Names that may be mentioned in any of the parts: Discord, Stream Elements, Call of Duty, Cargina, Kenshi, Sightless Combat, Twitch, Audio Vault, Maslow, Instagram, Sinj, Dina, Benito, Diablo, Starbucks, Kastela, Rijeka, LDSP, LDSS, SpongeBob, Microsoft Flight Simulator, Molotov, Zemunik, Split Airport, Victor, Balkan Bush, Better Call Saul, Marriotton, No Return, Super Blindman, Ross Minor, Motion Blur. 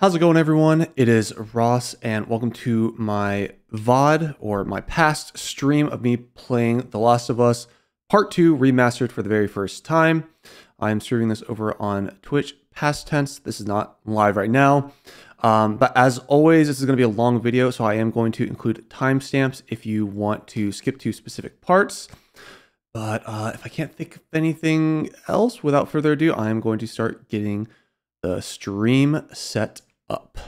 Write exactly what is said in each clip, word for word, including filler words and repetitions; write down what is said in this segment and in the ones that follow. How's it going, everyone? It is Ross, and welcome to my V O D, or my past stream of me playing The Last of Us Part two Remastered for the very first time. I'm streaming this over on Twitch, past tense. This is not live right now. Um, but as always, this is going to be a long video, so I am going to include timestamps if you want to skip to specific parts. But uh, if I can't think of anything else, without further ado, I am going to start getting the stream set up.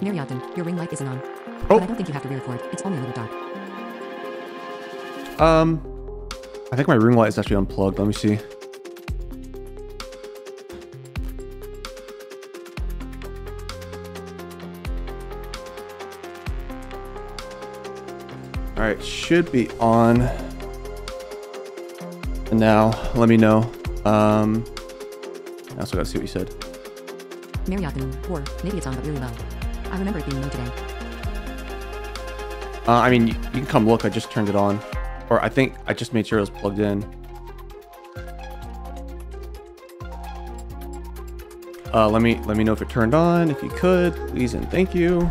Marriotton, your ring light isn't on. Oh. But I don't think you have to re-record. It's only a little dark. Um, I think my ring light is actually unplugged. Let me see. All right, should be on. And now, let me know. Um, I also gotta see what you said. Marriotton, or maybe it's on, but really low. I remember it being low today. Uh, I mean, you, you can come look. I just turned it on, or I think I just made sure it was plugged in. Uh, let me let me know if it turned on. If you could, please and thank you.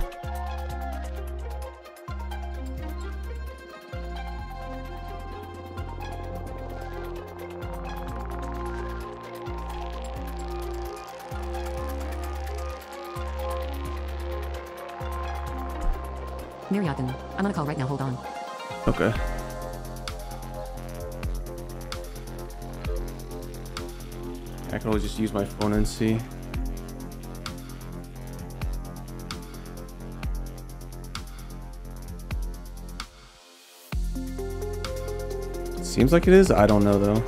I'm on a call right now, hold on. Okay. I can always just use my phone and see. Seems like it is, I don't know though.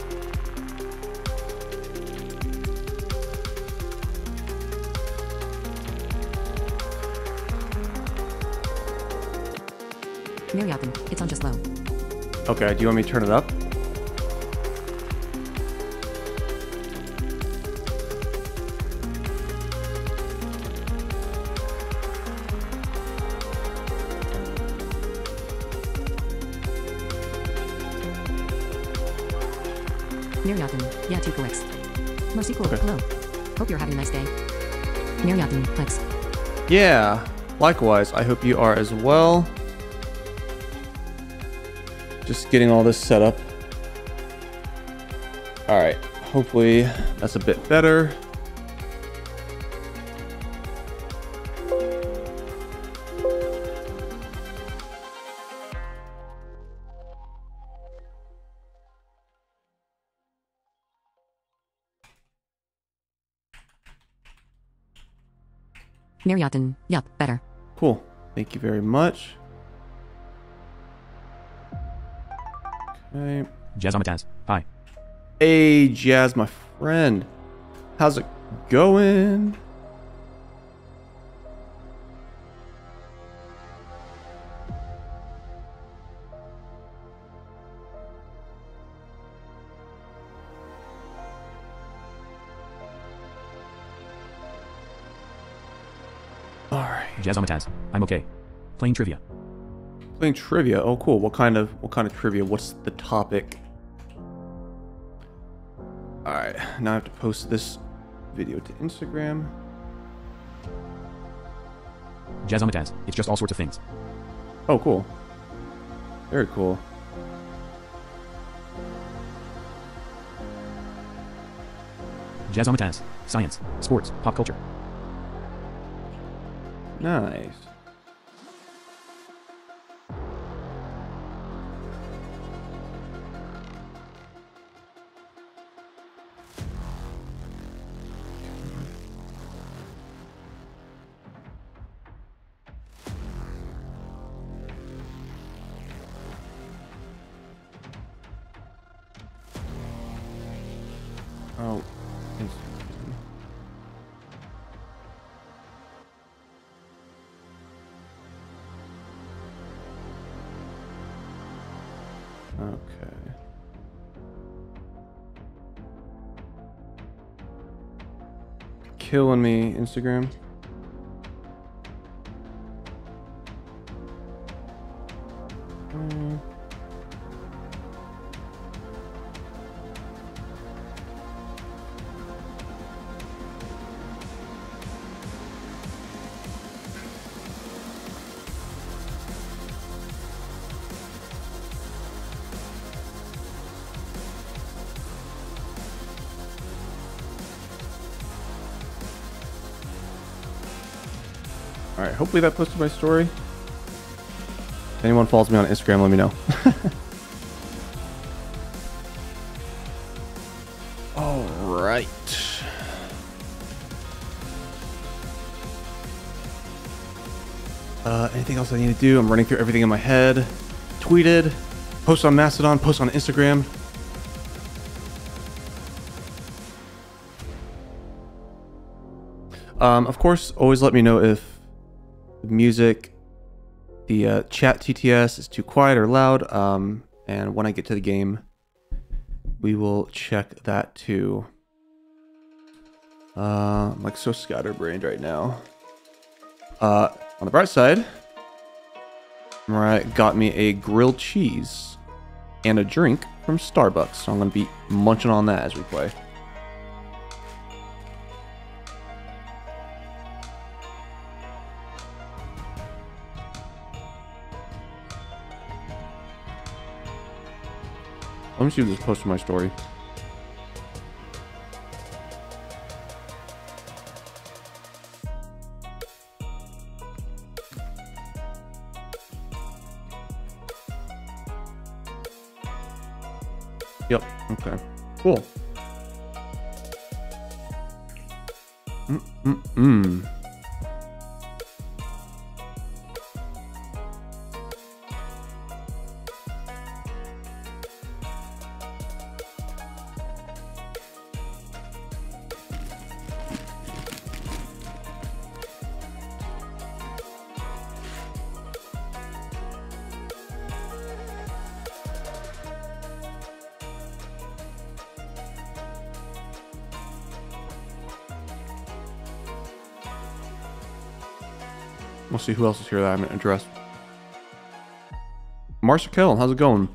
Marriotton, it's on just low. Okay, do you want me to turn it up? Marriotton, yeah, two clicks. Mercy cool, okay. Hello. Hope you're having a nice day. Marriotton, clicks. Yeah, likewise. I hope you are as well. Just getting all this set up. All right, hopefully that's a bit better. Marriotton, yep, better. Cool, thank you very much. Right. Jazzmatazz, hi. Hey, Jazz, my friend. How's it going? All right. Jazzmatazz, I'm okay. Playing trivia. Playing trivia. Oh, cool. What kind of what kind of trivia? What's the topic? All right. Now I have to post this video to Instagram. Jazzmatazz. It's just all sorts of things. Oh, cool. Very cool. Jazzmatazz. Science, sports, pop culture. Nice. Killing me, Instagram. All right, hopefully that posted my story. If anyone follows me on Instagram, let me know. All right. Uh, anything else I need to do? I'm running through everything in my head. Tweeted, post on Mastodon, post on Instagram. Um, of course, always let me know if the music, the uh, chat T T S is too quiet or loud. Um, and when I get to the game, we will check that too. Uh, I'm like so scatterbrained right now. Uh, on the bright side, Mariah got me a grilled cheese and a drink from Starbucks. So I'm going to be munching on that as we play. Let me see if this posts my story. Yep, okay. Cool. Mm-mm-mm. We'll see who else is here that I haven't addressed. Marcia Kell, how's it going?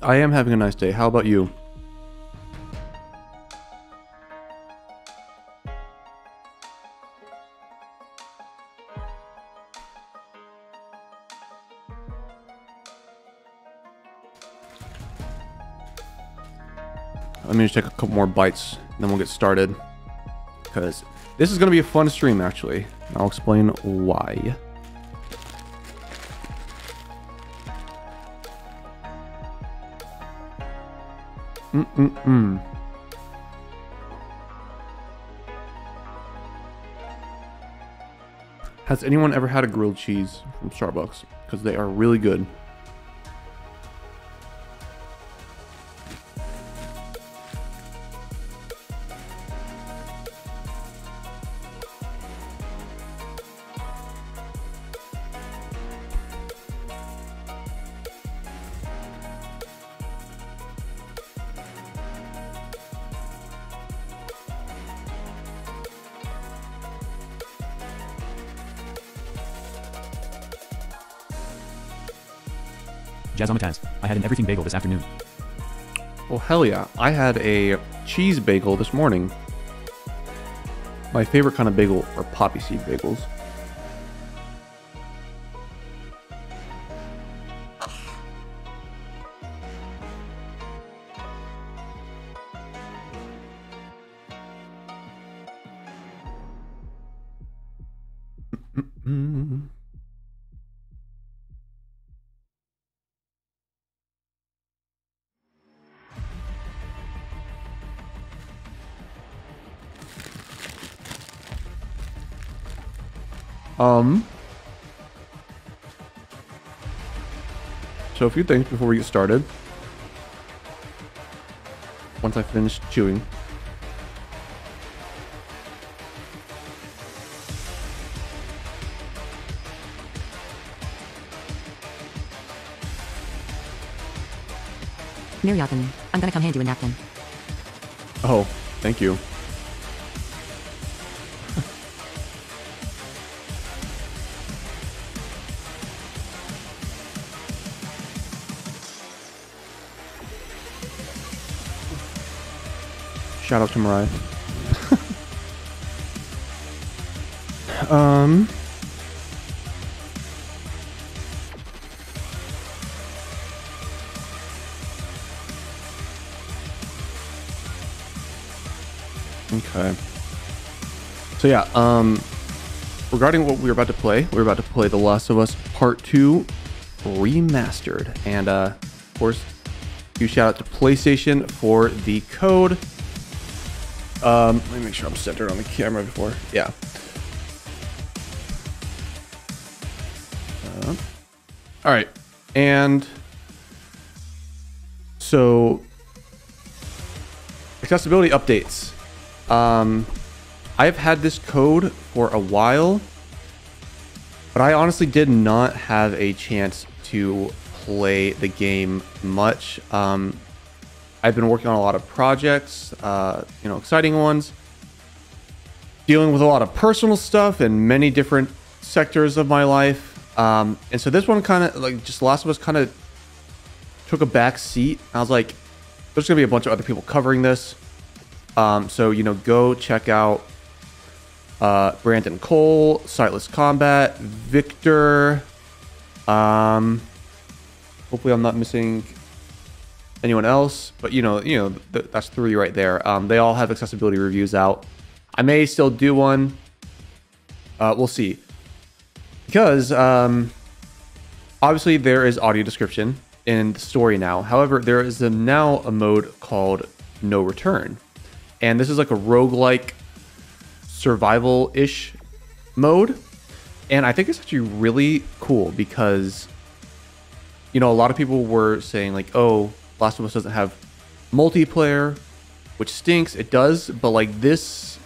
I am having a nice day. How about you? Let me just take a couple more bites, and then we'll get started. Because this is going to be a fun stream, actually. I'll explain why. Mm-mm-mm. Has anyone ever had a grilled cheese from Starbucks? Because they are really good. Jazzmatazz, I had an everything bagel this afternoon. Well, hell yeah. I had a cheese bagel this morning. My favorite kind of bagel are poppy seed bagels. Um, so a few things before we get started. Once I finish chewing. Marriotton, I'm gonna come hand you a napkin. Oh, thank you. Shout out to Mariah. um, okay. So yeah, um, regarding what we were about to play, we were about to play The Last of Us Part two Remastered. And uh, of course, huge shout out to PlayStation for the code. Um, let me make sure I'm centered on the camera before. Yeah. Uh, all right. And so accessibility updates. Um, I've had this code for a while, but I honestly did not have a chance to play the game much. Um, I've been working on a lot of projects, uh, you know, exciting ones, dealing with a lot of personal stuff in many different sectors of my life. Um, and so this one kind of like just Last of Us kind of took a back seat. I was like, there's going to be a bunch of other people covering this. Um, so, you know, go check out uh, Brandon Cole, Sightless Combat, Victor. Um, hopefully I'm not missing anyone else, but you know, you know, th that's three right there. Um, they all have accessibility reviews out. I may still do one. Uh, we'll see. Because um, obviously there is audio description in the story now. However, there is a, now a mode called No Return. And this is like a roguelike survival-ish mode. And I think it's actually really cool because, you know, a lot of people were saying like, oh, Last of Us doesn't have multiplayer, which stinks. It does, but like this...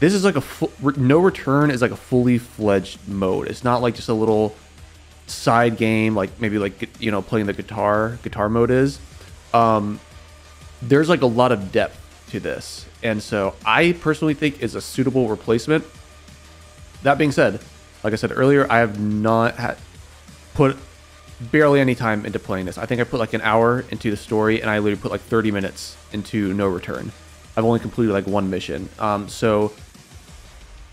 This is like a full, No Return is like a fully fledged mode. It's not like just a little side game, like maybe like, you know, playing the guitar, guitar mode is. Um, there's like a lot of depth to this. And so I personally think is a suitable replacement. That being said, like I said earlier, I have not had put barely any time into playing this. I think I put like an hour into the story and I literally put like thirty minutes into No Return. I've only completed like one mission. Um, so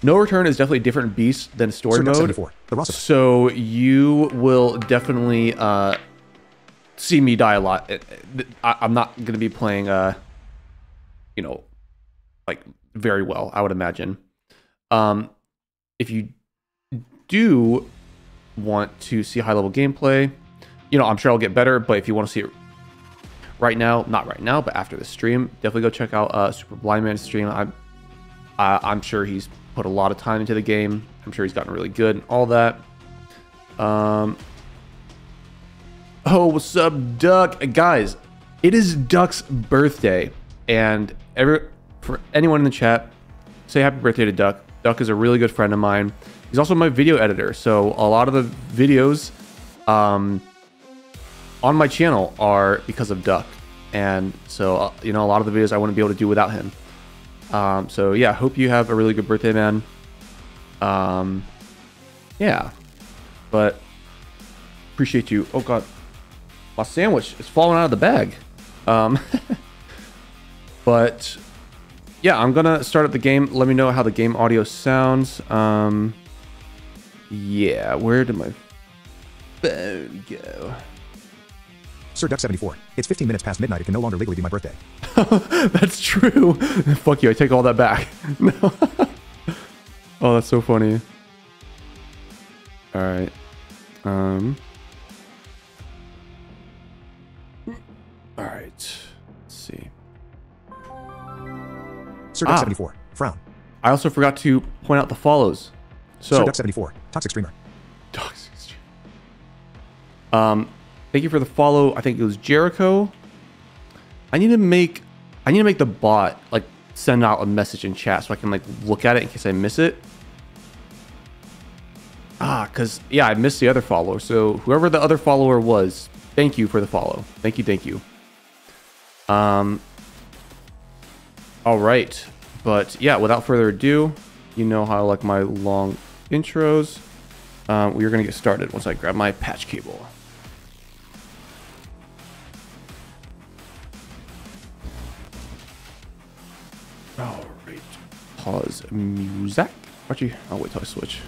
No Return is definitely a different beast than story mode. So you will definitely uh, see me die a lot. I, I'm not going to be playing, uh, you know, like very well, I would imagine. Um, if you do want to see high level gameplay, you know, I'm sure I'll get better, but if you want to see it right now, not right now, but after the stream, definitely go check out uh, Super Blindman's stream. I'm, uh, I'm sure he's put a lot of time into the game. I'm sure he's gotten really good and all that. Um, oh, what's up, Duck? Guys, it is Duck's birthday. And every, for anyone in the chat, say happy birthday to Duck. Duck is a really good friend of mine. He's also my video editor. So a lot of the videos... Um, on my channel are because of Duck, and so uh, you know, a lot of the videos I wouldn't be able to do without him. Um, so yeah, hope you have a really good birthday, man. Um, yeah, but appreciate you. Oh god, my sandwich is falling out of the bag. Um, but yeah, I'm gonna start up the game. Let me know how the game audio sounds. Um, yeah, where did my phone go? Sir Duck seventy-four, it's fifteen minutes past midnight. It can no longer legally be my birthday. That's true. Fuck you, I take all that back. No. Oh, that's so funny. All right. Um. All right. Let's see. Sir Duck seventy-four, ah, frown. I also forgot to point out the follows. So, Sir Duck seventy-four, toxic streamer. Toxic streamer. Um. Thank you for the follow. I think it was Jericho. I need to make, I need to make the bot like send out a message in chat so I can like look at it in case I miss it. Ah, cause yeah, I missed the other follower. So whoever the other follower was, thank you for the follow. Thank you, thank you. Um. All right, but yeah, without further ado, you know how I like my long intros. Um, we are gonna get started once I grab my patch cable. Alright, pause music. Actually, I'll wait till I switch.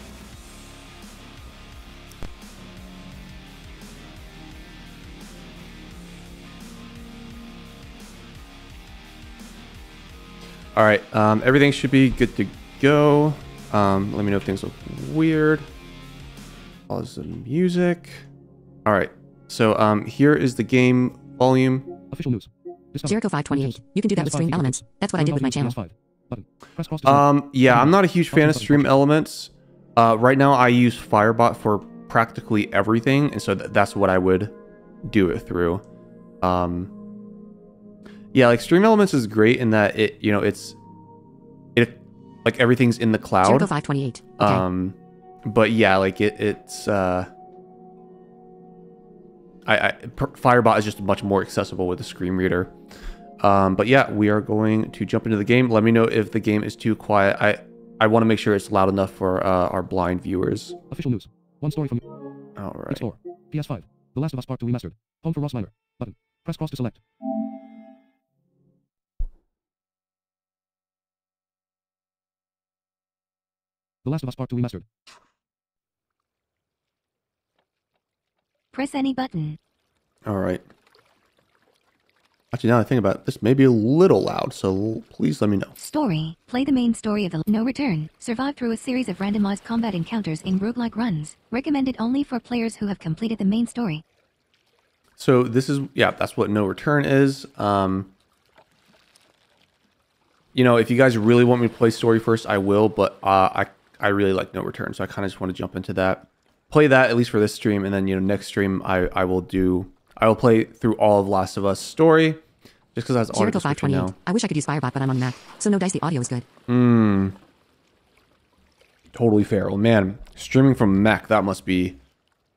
Alright, um, everything should be good to go. Um, let me know if things look weird. Pause the music. All right. So um, here is the game volume. Official news. zero five twenty-eight. You can do that with Stream Elements. That's what I did with my channel. Um, yeah, I'm not a huge fan of Stream Elements. Uh, right now, I use FireBot for practically everything, and so th that's what I would do it through. Um, yeah, like Stream Elements is great in that it, you know, it's it like everything's in the cloud. zero five twenty-eight. Okay. Um, but yeah, like it, it's. Uh, I, I, FireBot is just much more accessible with a screen reader. Um, but yeah, we are going to jump into the game. Let me know if the game is too quiet. I, I want to make sure it's loud enough for uh, our blind viewers. Official news. One story from... All right. Next door. P S five. The Last of Us Part two Remastered. Home for Ross Minor. Button. Press cross to select. The Last of Us Part two Remastered. Press any button. All right. Actually, now that I think about it, this may be a little loud, so please let me know. Story. Play the main story of the No Return. Survive through a series of randomized combat encounters in roguelike runs. Recommended only for players who have completed the main story. So this is, yeah, that's what No Return is. Um, you know, if you guys really want me to play story first, I will, but uh, I, I really like No Return, so I kind of just want to jump into that. Play that, at least for this stream, and then, you know, next stream I, I will do... I will play through all of Last of Us story, just because that's all I know. I wish I could use FireBot, but I'm on Mac, so no dice, the audio is good. Mmm. Totally fair. Well, man, streaming from Mac, that must be...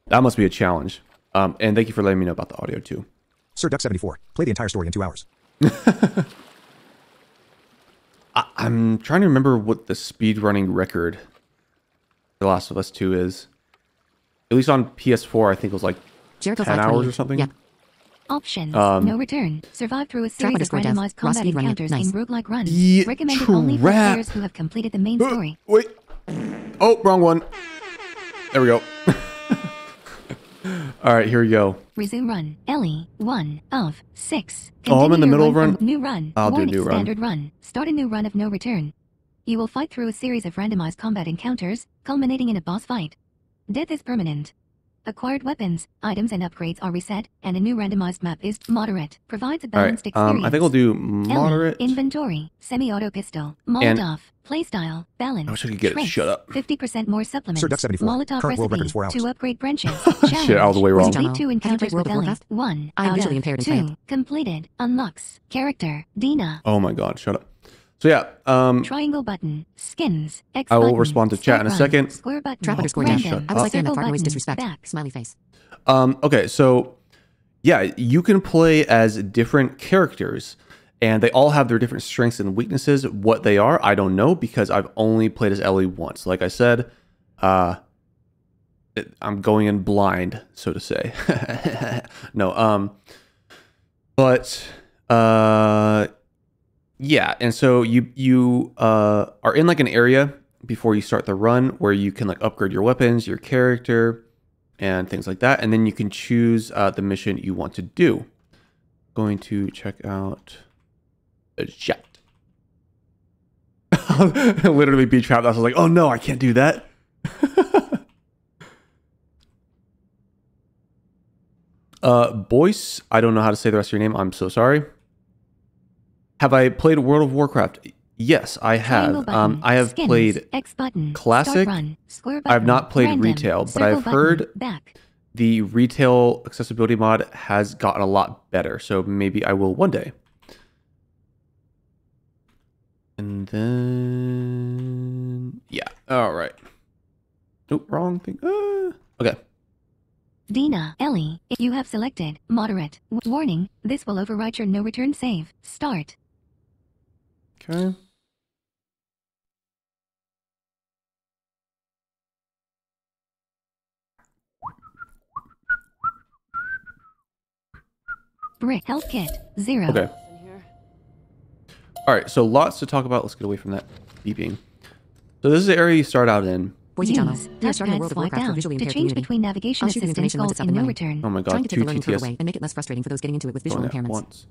That must be a challenge. Um, and thank you for letting me know about the audio, too. Sir Duck seventy-four. Play the entire story in two hours. I, I'm trying to remember what the speedrunning record for Last of Us two is. At least on P S four, I think it was like ten hours or something. Yep. Options. Um, no return. Survive through a series of randomized combat encounters in roguelike runs. Yeah, recommended trap. Only for players who have completed the main story. Wait. Oh, wrong one. There we go. All right, here we go. Resume run. Ellie, one of six. Continue oh, I'm in the middle of run. New run. I'll Warning, do new run. Standard run. Start a new run of No Return. You will fight through a series of randomized combat encounters, culminating in a boss fight. Death is permanent. Acquired weapons, items, and upgrades are reset, and a new randomized map is moderate. Provides a balanced right, um, experience. I think we'll do moderate. Ellie, inventory, semi-auto pistol, Molotov, playstyle, balance. I wish I could get trace, it shut up. Fifty percent more supplements. Sir Duck seventy-four. Molotov current recipe. World four hours. Two upgrade branches. Shit, all the way wrong. Complete two encounters with Ellie. One I'm out of two completed. Unlocks character Dina. Oh my God, shut up. So yeah, um, triangle button, skins, X I will button, respond to chat in a second. Button, square button, trap underscore dash. I was like, damn, that far away is disrespect. Back. Smiley face. Um, okay, so yeah, you can play as different characters, and they all have their different strengths and weaknesses. What they are, I don't know, because I've only played as Ellie once. Like I said, uh, it, I'm going in blind, so to say. no, um, but uh. Yeah, and so you you uh, are in like an area before you start the run where you can like upgrade your weapons, your character, and things like that, and then you can choose uh, the mission you want to do. Going to check out a jet. Literally be trapped. I was like, oh no, I can't do that. uh, Boyce, I don't know how to say the rest of your name. I'm so sorry. Have I played World of Warcraft? Yes, I have. Button, um, I have skins, played X button, Classic. Run, button, I've not played random, Retail, but I've button, heard back. The Retail accessibility mod has gotten a lot better, so maybe I will one day. And then... Yeah, all right. Nope, wrong thing. Uh, okay. Dina, Ellie, if you have selected Moderate. Warning, this will overwrite your No Return save. Start. Okay. Brick health kit zero. Okay. All right. So lots to talk about. Let's get away from that beeping. So this is the area you start out in. Boise Tunnel. Now starting World of Warcraft for visually impaired community. To change between navigation assistance goals in No Return. Oh my God. Trying to take the learning curve away and make it less frustrating for those getting into it with visual impairments. Once.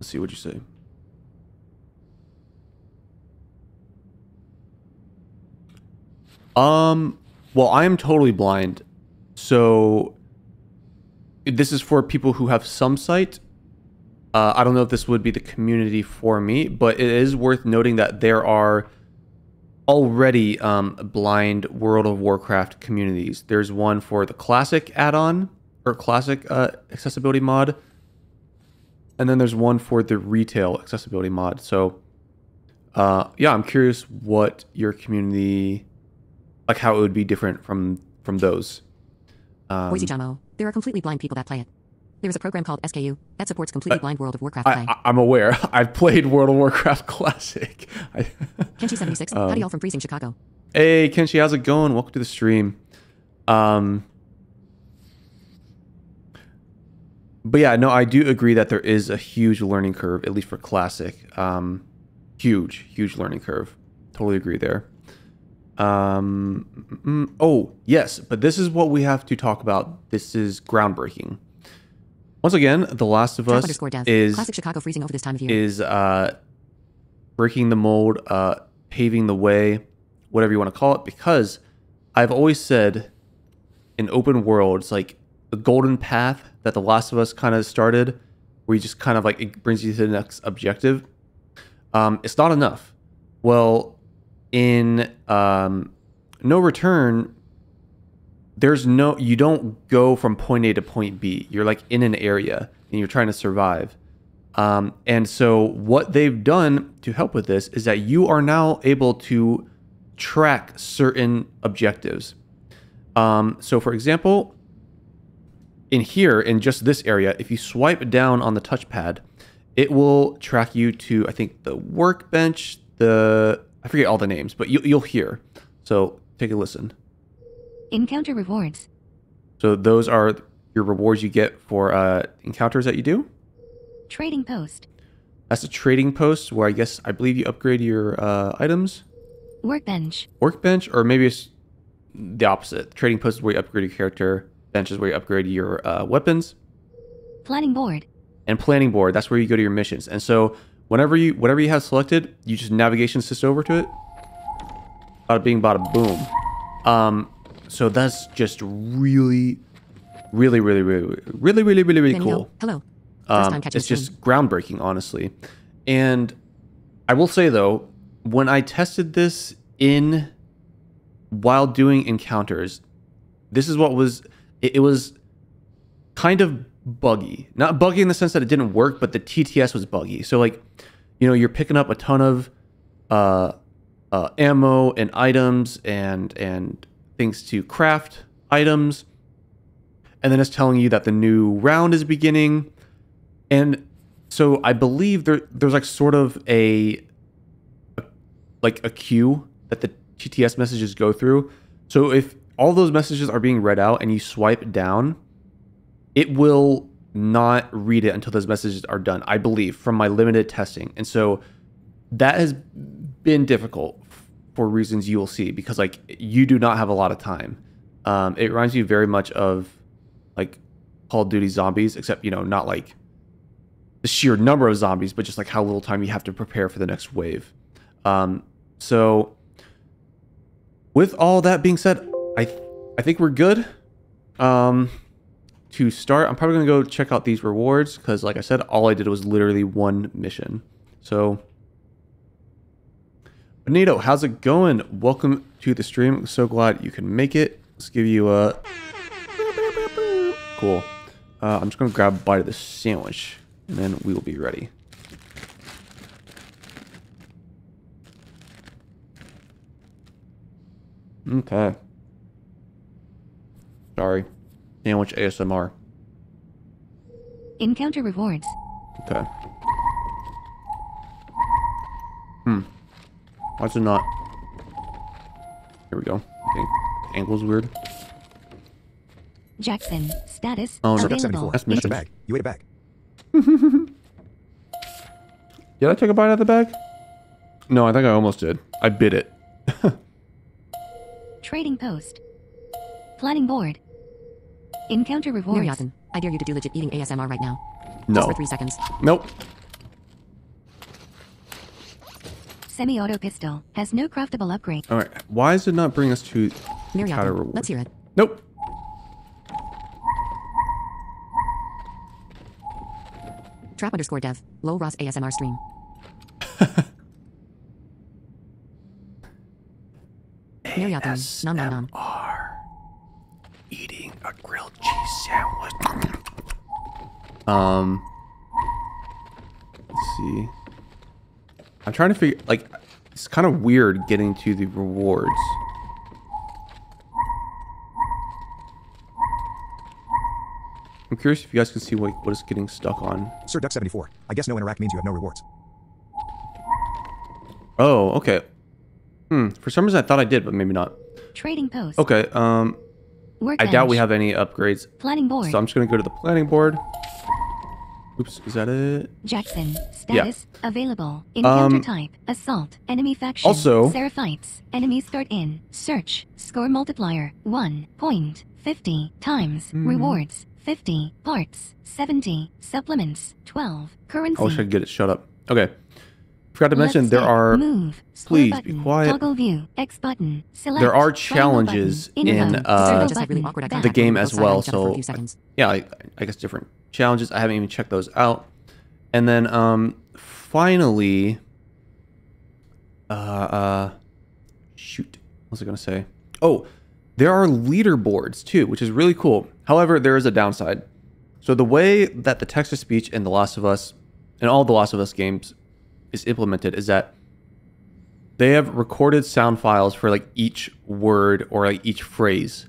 Let's see what you say. Um, well, I am totally blind. So this is for people who have some sight. Uh, I don't know if this would be the community for me, but it is worth noting that there are already um, blind World of Warcraft communities. There's one for the classic add-on or classic uh, accessibility mod. And then there's one for the retail accessibility mod. So uh, yeah, I'm curious what your community, like how it would be different from, from those. Um, Jamo. There are completely blind people that play it. There's a program called S K U that supports completely blind World of Warcraft play. I, I'm aware. I've played World of Warcraft Classic. Kenshi seventy-six, um, howdy y'all from freezing Chicago. Hey, Kenshi, how's it going? Welcome to the stream. Um, but yeah, no, I do agree that there is a huge learning curve, at least for Classic. Um, huge, huge learning curve. Totally agree there. Um, mm, oh, yes, but this is what we have to talk about. This is groundbreaking. Once again, The Last of Us is classic Chicago freezing over this time of year. Is uh, breaking the mold, uh, paving the way, whatever you want to call it. Because I've always said, in open worlds, like the golden path that The Last of Us kind of started, where you just kind of like it brings you to the next objective. Um, it's not enough. Well, in um, No Return. There's no, you don't go from point A to point B. You're like in an area and you're trying to survive. Um, and so what they've done to help with this is that you are now able to track certain objectives. Um, so for example, in here, in just this area, if you swipe down on the touchpad, it will track you to, I think, the workbench, the, I forget all the names, but you, you'll hear. So take a listen. Encounter rewards. So those are your rewards you get for uh, encounters that you do. Trading post. That's a trading post where I guess I believe you upgrade your uh, items. Workbench. Workbench, or maybe it's the opposite. Trading post is where you upgrade your character. Bench is where you upgrade your uh, weapons. Planning board. And planning board. That's where you go to your missions. And so whenever you, whatever you have selected, you just navigation assist over to it. Bada bing, bada boom. Um. So that's just really, really, really, really, really, really, really, really cool. Hello. Um, it's just groundbreaking, honestly. And I will say, though, when I tested this in while doing encounters, this is what was, it, it was kind of buggy. Not buggy in the sense that it didn't work, but the T T S was buggy. So, like, you know, you're picking up a ton of uh, uh, ammo and items and, and, things to craft items, and then it's telling you that the new round is beginning. And so I believe there there's like sort of a, a like a queue that the T T S messages go through. So if all those messages are being read out and you swipe down, it will not read it until those messages are done, I believe, from my limited testing. And so that has been difficult for reasons you will see, because like you do not have a lot of time. Um, it reminds me very much of like Call of Duty zombies, except, you know, not like the sheer number of zombies, but just like how little time you have to prepare for the next wave. Um, so with all that being said, I, th I think we're good um, to start. I'm probably gonna go check out these rewards, because like I said, all I did was literally one mission. So Benito, how's it going? Welcome to the stream. So glad you can make it. Let's give you a... Cool. Uh, I'm just going to grab a bite of the sandwich, and then we will be ready. Okay. Sorry. Sandwich A S M R. Encounter rewards. Okay. Hmm. Why is it not? Here we go. The angle's weird. Jackson, status. Oh, no. SirDuck seventy-four. That's mission. A bag. You ate a bag. Did I take a bite out of the bag? No, I think I almost did. I bit it. Trading post. Planning board. Encounter rewards. Marriotton, I dare you to do legit eating A S M R right now. No. Just for three seconds. Nope. semi-auto pistol. Has no craftable upgrade. All right. Why is it not bring us to Mariah? Let's hear it. Nope. Trap underscore dev. Low Ross A S M R stream. Marriotton. Nom nom nom. Eating a grilled cheese sandwich. Um. Let's see. I'm trying to figure. Like, it's kind of weird getting to the rewards. I'm curious if you guys can see what, what it's getting stuck on. Sir Duck seventy-four, I guess no interact means you have no rewards. Oh, okay. Hmm. For some reason, I thought I did, but maybe not. Trading post. Okay. Um. Workbench. I doubt we have any upgrades. Planning board. So I'm just gonna go to the planning board. Oops, is that it? Jackson. Status. Yeah. Available. Encounter um, type. Assault. Enemy faction. Also. Seraphites. Enemies start in. Search. Score multiplier. one point five zero times. Mm. Rewards. fifty. Parts. seventy. Supplements. twelve. Currency. I wish I could get it shut up. Okay. Forgot to mention, there are, move, please button, be quiet, toggle view, X button, select, there are challenges button, in uh, button, the back. game as well, so yeah, I, I guess different challenges, I haven't even checked those out. And then um, finally, uh, uh, shoot, what was I going to say? Oh, there are leaderboards too, which is really cool. However, there is a downside. So the way that the text-to-speech in The Last of Us, and all The Last of Us games, is implemented is that they have recorded sound files for like each word or like each phrase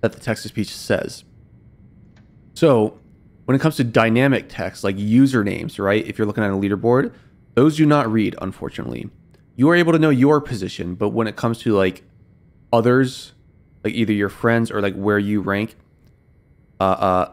that the text-to-speech says. So when it comes to dynamic text, like usernames, right? If you're looking at a leaderboard, those do not read, unfortunately. You are able to know your position, but when it comes to like others, like either your friends or like where you rank, uh, uh,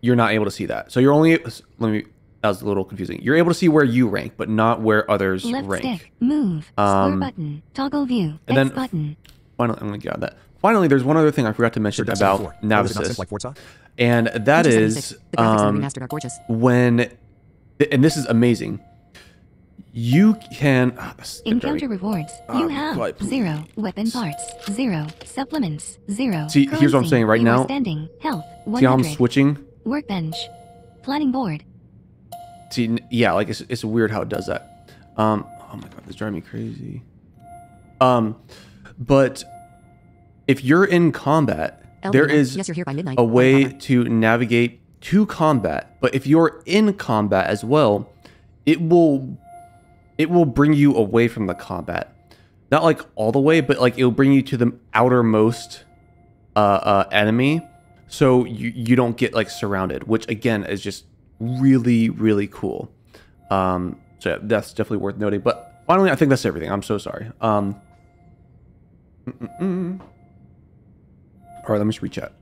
you're not able to see that. So you're only, let me, that was a little confusing. You're able to see where you rank, but not where others Left rank. Stick, move, um, score button, toggle view, and then X button. Finally, I'm going to get out that. Finally, there's one other thing I forgot to mention about Nav Assist, like Forza? And that is um, when, and this is amazing. You can oh, encounter rewards. You have but, zero weapon parts, zero supplements, zero. See, currency. Here's what I'm saying right you now. Standing, health, see how I'm switching? Workbench, planning board. See, yeah, like it's, it's weird how it does that. Um, oh my god, this drives me crazy. Um, but if you're in combat, Ellie, there is yes, by midnight, a way to navigate to combat. But if you're in combat as well, it will it will bring you away from the combat. Not like all the way, but like it'll bring you to the outermost uh, uh, enemy, so you you don't get like surrounded. Which again is just really, really cool. Um, so yeah, that's definitely worth noting. But finally, I think that's everything. I'm so sorry. Um, mm -mm -mm. All right, let me just re-chat.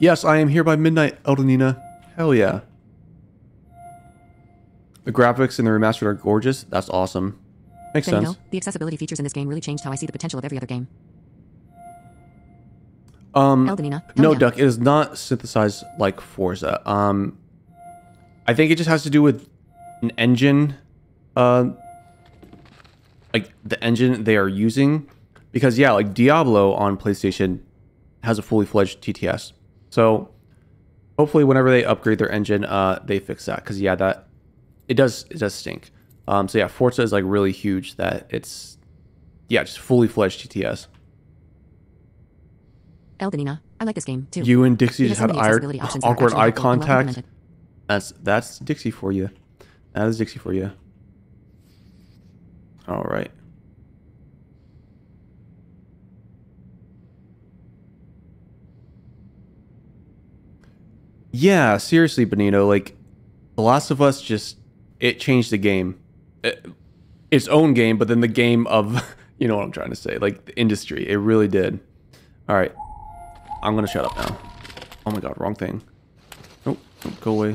Yes, I am here by midnight, Eldenina. Hell yeah. The graphics in the remastered are gorgeous. That's awesome. Makes sense. You know, the accessibility features in this game really changed how I see the potential of every other game. Um, no, yeah. Duck, it is not synthesized like Forza. Um, I think it just has to do with an engine, uh, like the engine they are using. Because, yeah, like Diablo on PlayStation has a fully fledged T T S. So hopefully whenever they upgrade their engine, uh, they fix that. Because, yeah, that it does, it does stink. Um, so, yeah, Forza is like really huge that it's, yeah, just fully fledged T T S. Eldenina, I like this game too. You and Dixie just had awkward eye contact. That's that's Dixie for you. That is Dixie for you. All right. Yeah, seriously, Benito. Like, The Last of Us just it changed the game, it, its own game, but then the game of you know what I'm trying to say, like the industry. It really did. All right. I'm gonna shut up now. Oh my god, wrong thing. Nope, nope, go away.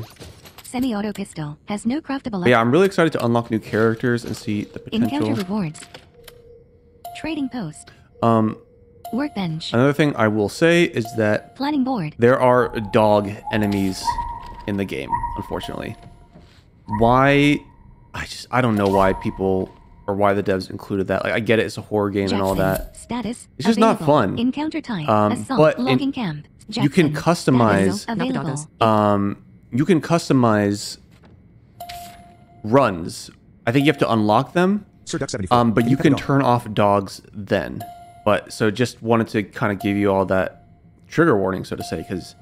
Semi-auto pistol has no craftable. Yeah, I'm really excited to unlock new characters and see the potential. Encounter rewards. Trading post. Um, workbench. Another thing I will say is that planning board. There are dog enemies in the game, unfortunately. Why I just, I don't know why people, or why the devs included that. Like, I get it, it's a horror game Jackson, and all that. Status it's just available. Not fun. Encounter time, um, assault, but in, camp. Jackson, you can customize, um, you can customize runs. I think you have to unlock them, um, but you can turn off dogs then. But, so just wanted to kind of give you all that trigger warning, so to say, because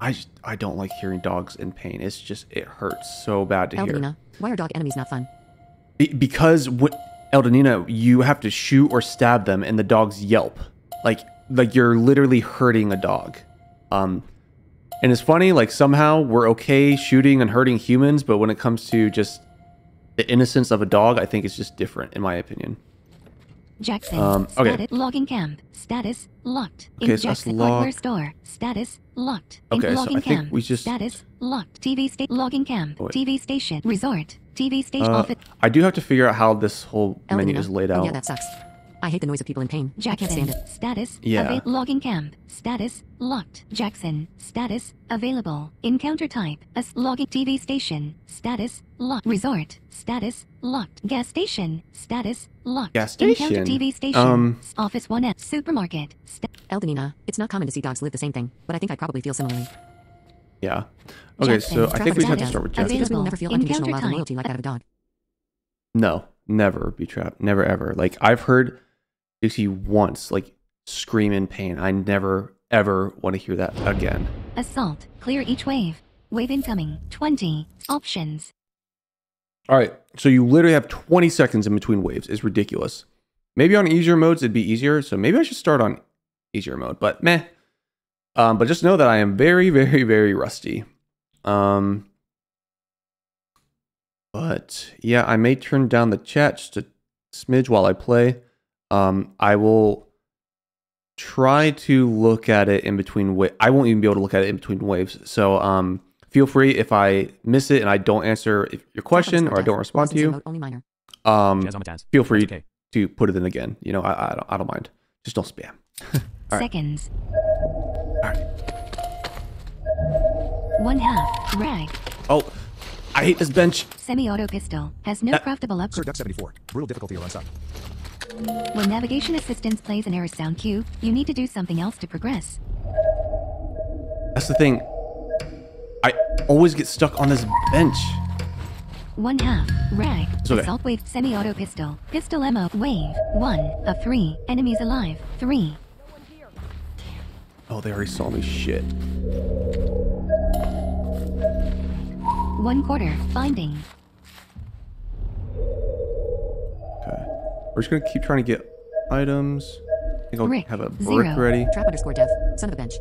I just, I don't like hearing dogs in pain. It's just, it hurts so bad to Eldonina, hear. Why are dog enemies not fun? It, because, what, Eldonina, you have to shoot or stab them and the dogs yelp. Like, like you're literally hurting a dog. Um, and it's funny, like somehow we're okay shooting and hurting humans, but when it comes to just the innocence of a dog, I think it's just different, in my opinion. Jackson, um, okay. Logging camp, status locked. Okay, in so Jackson hardware store, status locked. Okay, in logging so I camp, think we just status locked. T V state logging camp, oh, T V station resort, T V station uh, office. I do have to figure out how this whole Eldonina. menu is laid out. Oh, yeah, that sucks. I hate the noise of people in pain. Jackson, can't stand it. Status, yeah. Logging camp, status locked. Jackson, status available. Encounter type, as logging T V station, status locked. Resort, status locked. Gas station, status locked. Gas station. Encounter T V station. Um, office one at supermarket. Eldonina, it's not common to see dogs live the same thing, but I think I probably feel similarly. Yeah. Okay, Jackson, so I think we have to start with Jackson. Because we will never feel unconditional love and loyalty like that of a dog. No, never be trapped. Never ever. Like I've heard Dixie once, like, scream in pain. I never, ever want to hear that again. Assault. Clear each wave. Wave incoming. twenty. Options. All right. So you literally have twenty seconds in between waves. It's ridiculous. Maybe on easier modes, it'd be easier. So maybe I should start on easier mode, but meh. Um, but just know that I am very, very, very rusty. Um, but yeah, I may turn down the chat just a smidge while I play. Um, I will try to look at it in between waves. I won't even be able to look at it in between waves. So um, feel free if I miss it and I don't answer if your question or I don't respond to you. Um, feel free to put it in again. You know, I, I, don't, I don't mind. Just don't spam. All right. Seconds. All right. One half. Rag. Oh. I hate this bench. Semi-auto pistol has no that craftable upgrades. SirDuck seventy-four. Brutal difficulty runs up. When navigation assistance plays an error sound cue, you need to do something else to progress. That's the thing. I always get stuck on this bench. One half, rag, okay. Assault wave, semi-auto pistol, pistol ammo, wave, one, of three, enemies alive, three. Oh, they already saw me, shit. One quarter, binding. We're just gonna keep trying to get items. I think I'll Rick, have a brick zero. ready. Trap underscore dev. Son of a bench.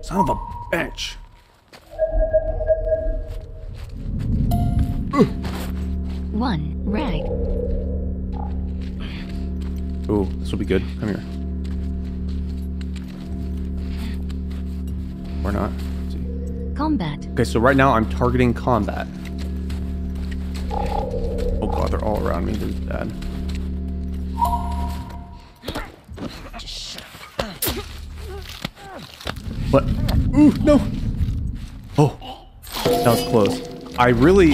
Son of a bench. One rag. Ooh, this will be good. Come here. Or not. Let's see. Combat. Okay, so right now I'm targeting combat. Oh god, they're all around me. This is bad. But, ooh, no! Oh, that was close. I really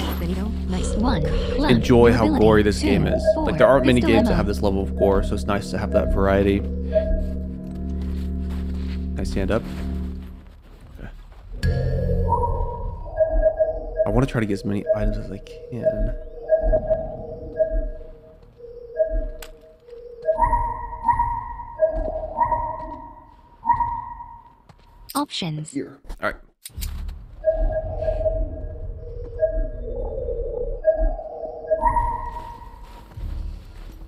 enjoy how gory this game is. Like, there aren't many games that have this level of gore, so it's nice to have that variety. Can I stand up? Okay. I want to try to get as many items as I can. Options. Here. All right.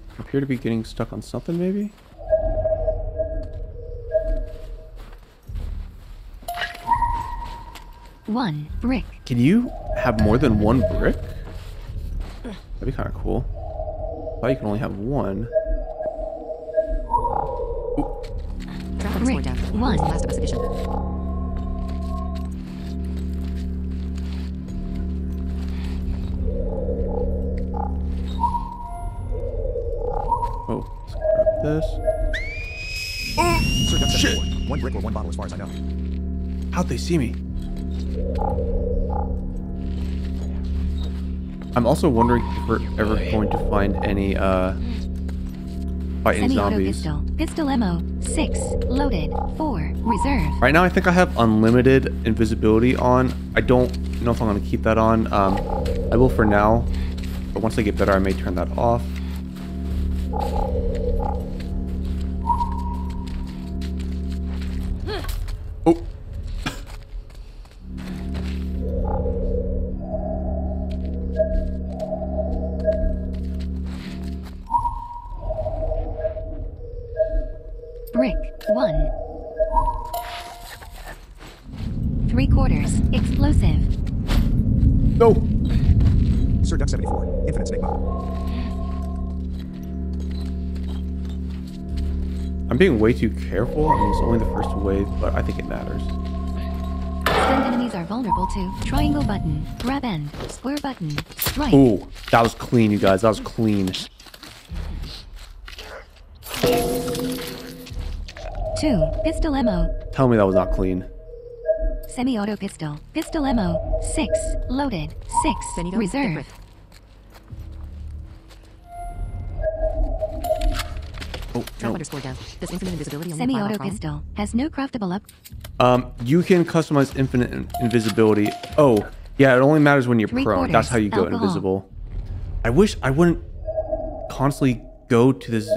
I appear to be getting stuck on something, maybe? One brick. Can you have more than one brick? That'd be kind of cool. I thought you can only have one. Rick, one. Last of Us edition. Oh, let's grab this. Oh, shit! One brick or one bottle, as far as I know. How'd they see me? I'm also wondering if we're ever going to find any, uh, fighting zombies. Pistol, pistol ammo, six, loaded, four, reserve. Right now I think I have unlimited invisibility on. I don't know if I'm going to keep that on. Um, I will for now, but once I get better I may turn that off. Oh. Brick, one. Three quarters, explosive. No! SirDuck seventy-four, infinite snake bomb. I'm being way too careful, and it's only the first wave, but I think it matters. Stunned enemies are vulnerable to triangle button, grab end, square button, strike. Ooh, that was clean, you guys. That was clean. Two, pistol ammo. Tell me that was not clean. Semi-auto pistol, pistol ammo, six, loaded, six, Benito, reserve. Oh, no. Does infinite invisibility only semi-auto pistol has no craftable up. Um, you can customize infinite in invisibility. Oh, yeah, it only matters when you're Three prone. Quarters, That's how you go alcohol. invisible. I wish I wouldn't constantly go to this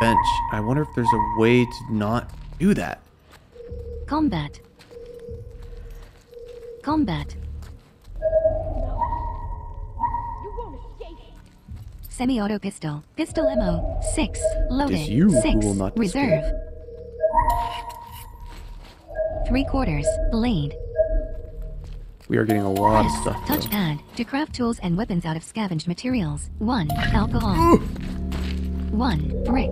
bench. I wonder if there's a way to not do that. Combat. Combat. Semi-auto pistol, pistol ammo, six, loaded, six, reserve. Three quarters, blade. We are getting a lot of stuff. Touchpad to craft tools and weapons out of scavenged materials. One, alcohol. One, brick.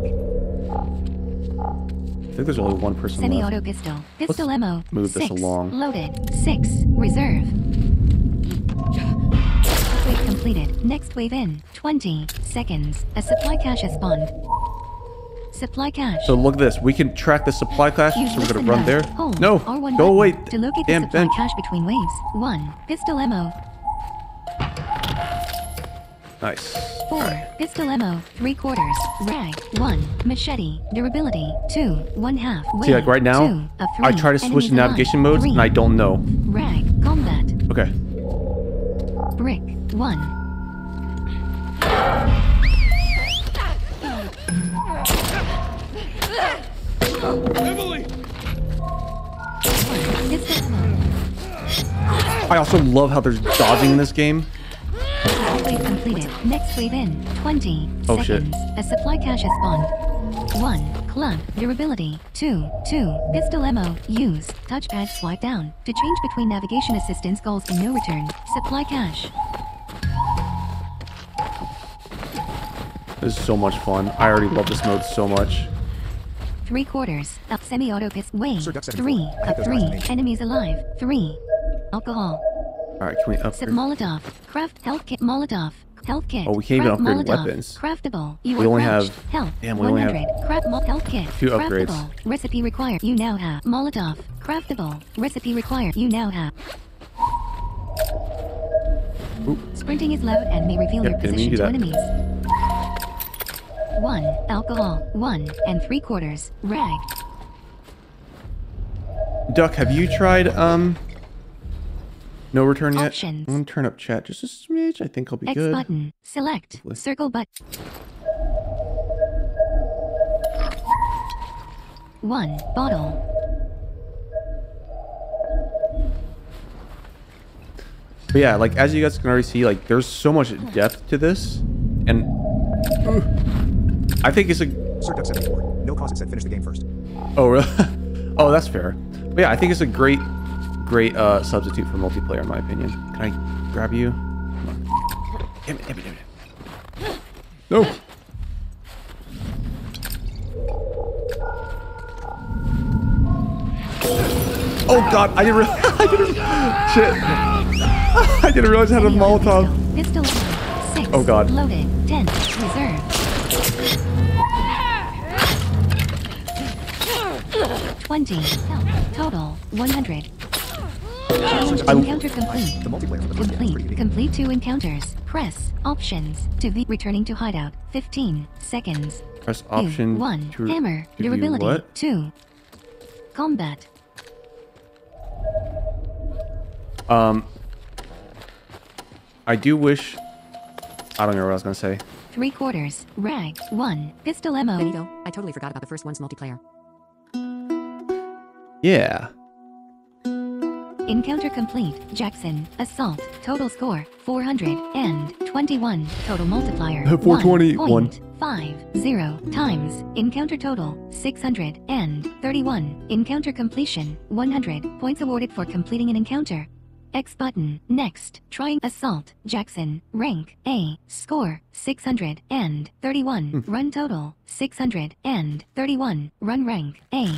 I think there's only one person left. Semi-auto pistol, pistol ammo, move this along. Loaded, six, reserve. Completed. Next wave in twenty seconds. A supply cache has spawned. Supply cache. So look at this. We can track the supply cache. You so we're gonna run up. there. Hold no. R one Go away. To locate Damn the supply bench. cache between waves. One pistol ammo. Nice. Four right. pistol ammo. Three quarters. Rag. One machete. Durability. Two. One half. Wave. See, like right now, two, I try to switch to navigation modes Three. and I don't know. Rag. Combat. Okay. Brick. One. Emily. I also love how there's dodging in this game. Wave completed. Next wave in twenty oh, seconds. Shit. A supply cache has spawned. One club durability. Two two pistol ammo. Use touchpad swipe down to change between navigation assistance goals and no return. Supply cache. This is so much fun. I already love this mode so much. Three quarters of semi-auto pistol. Wave. Three of three enemies alive. Three alcohol. All right, can we upgrade? Sub Molotov. Craft health kit. Molotov health kit. Oh, we can't even upgrade Molotov. weapons. Craftable. You we only have. Health. Damn, we only have. Craft mo health kit. Two upgrades. Craftable. Recipe required. You now have Molotov. Craftable. Recipe required. You now have. Oop. Sprinting is loud and may reveal yep, your position to enemies. One alcohol. One and three quarters rag. Duck, have you tried um? No return yet. Options. I'm gonna turn up chat just a smidge. I think I'll be X good. X button. Select. Hopefully. Circle button. One bottle. But yeah, like as you guys can already see, like there's so much depth to this, and uh, I think it's a. SirDuck seventy-four. No cause. It said finish the game first. Oh really? Oh, that's fair. But yeah, I think it's a great. Great uh, substitute for multiplayer, in my opinion. Can I grab you? Come on. Damn it, damn it, damn it. No! Oh god, I didn't realize. I didn't Shit. I didn't realize I had a Molotov. Pistol, six, oh god. Loaded, ten, reserve. twenty, total, one hundred. Oh. Encounter complete. The multiplayer for the first game is pretty unique. Complete two encounters. Press options to be returning to hideout. Fifteen seconds. Press option. One. To hammer. To durability. What? Two. Combat. Um. I do wish. I don't know what I was gonna say. Three quarters. Rag. One. Pistol ammo. Benito, I totally forgot about the first one's multiplayer. Yeah. Encounter complete. Jackson. Assault. Total score four hundred twenty-one. Total multiplier four twenty-one point five zero times. Encounter total six hundred thirty-one. Encounter completion one hundred points awarded for completing an encounter. X button. Next. Trying assault. Jackson. Rank A. Score six hundred thirty-one. Mm. Run total six hundred thirty-one. Run rank A.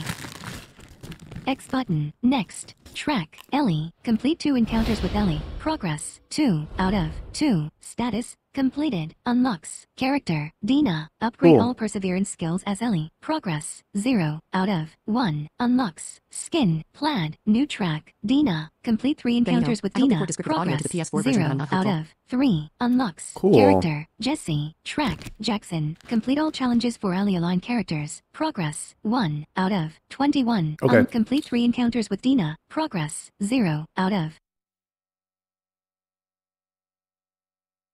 X button. Next. Track. Ellie. Complete two encounters with Ellie. Progress. two. Out of. two. Status. Completed. Unlocks. Character. Dina. Upgrade cool. all perseverance skills as Ellie. Progress. zero. Out of. one. Unlocks. Skin. Plaid. New track. Dina. Complete three encounters with Dina. Progress. The P S four zero. Out of. three. Unlocks. Cool. Character. Jesse. Track. Jackson. Complete all challenges for Ellie aligned characters. Progress. one. Out of. twenty-one. Okay. Um, complete three encounters with Dina. Progress. zero. Out of.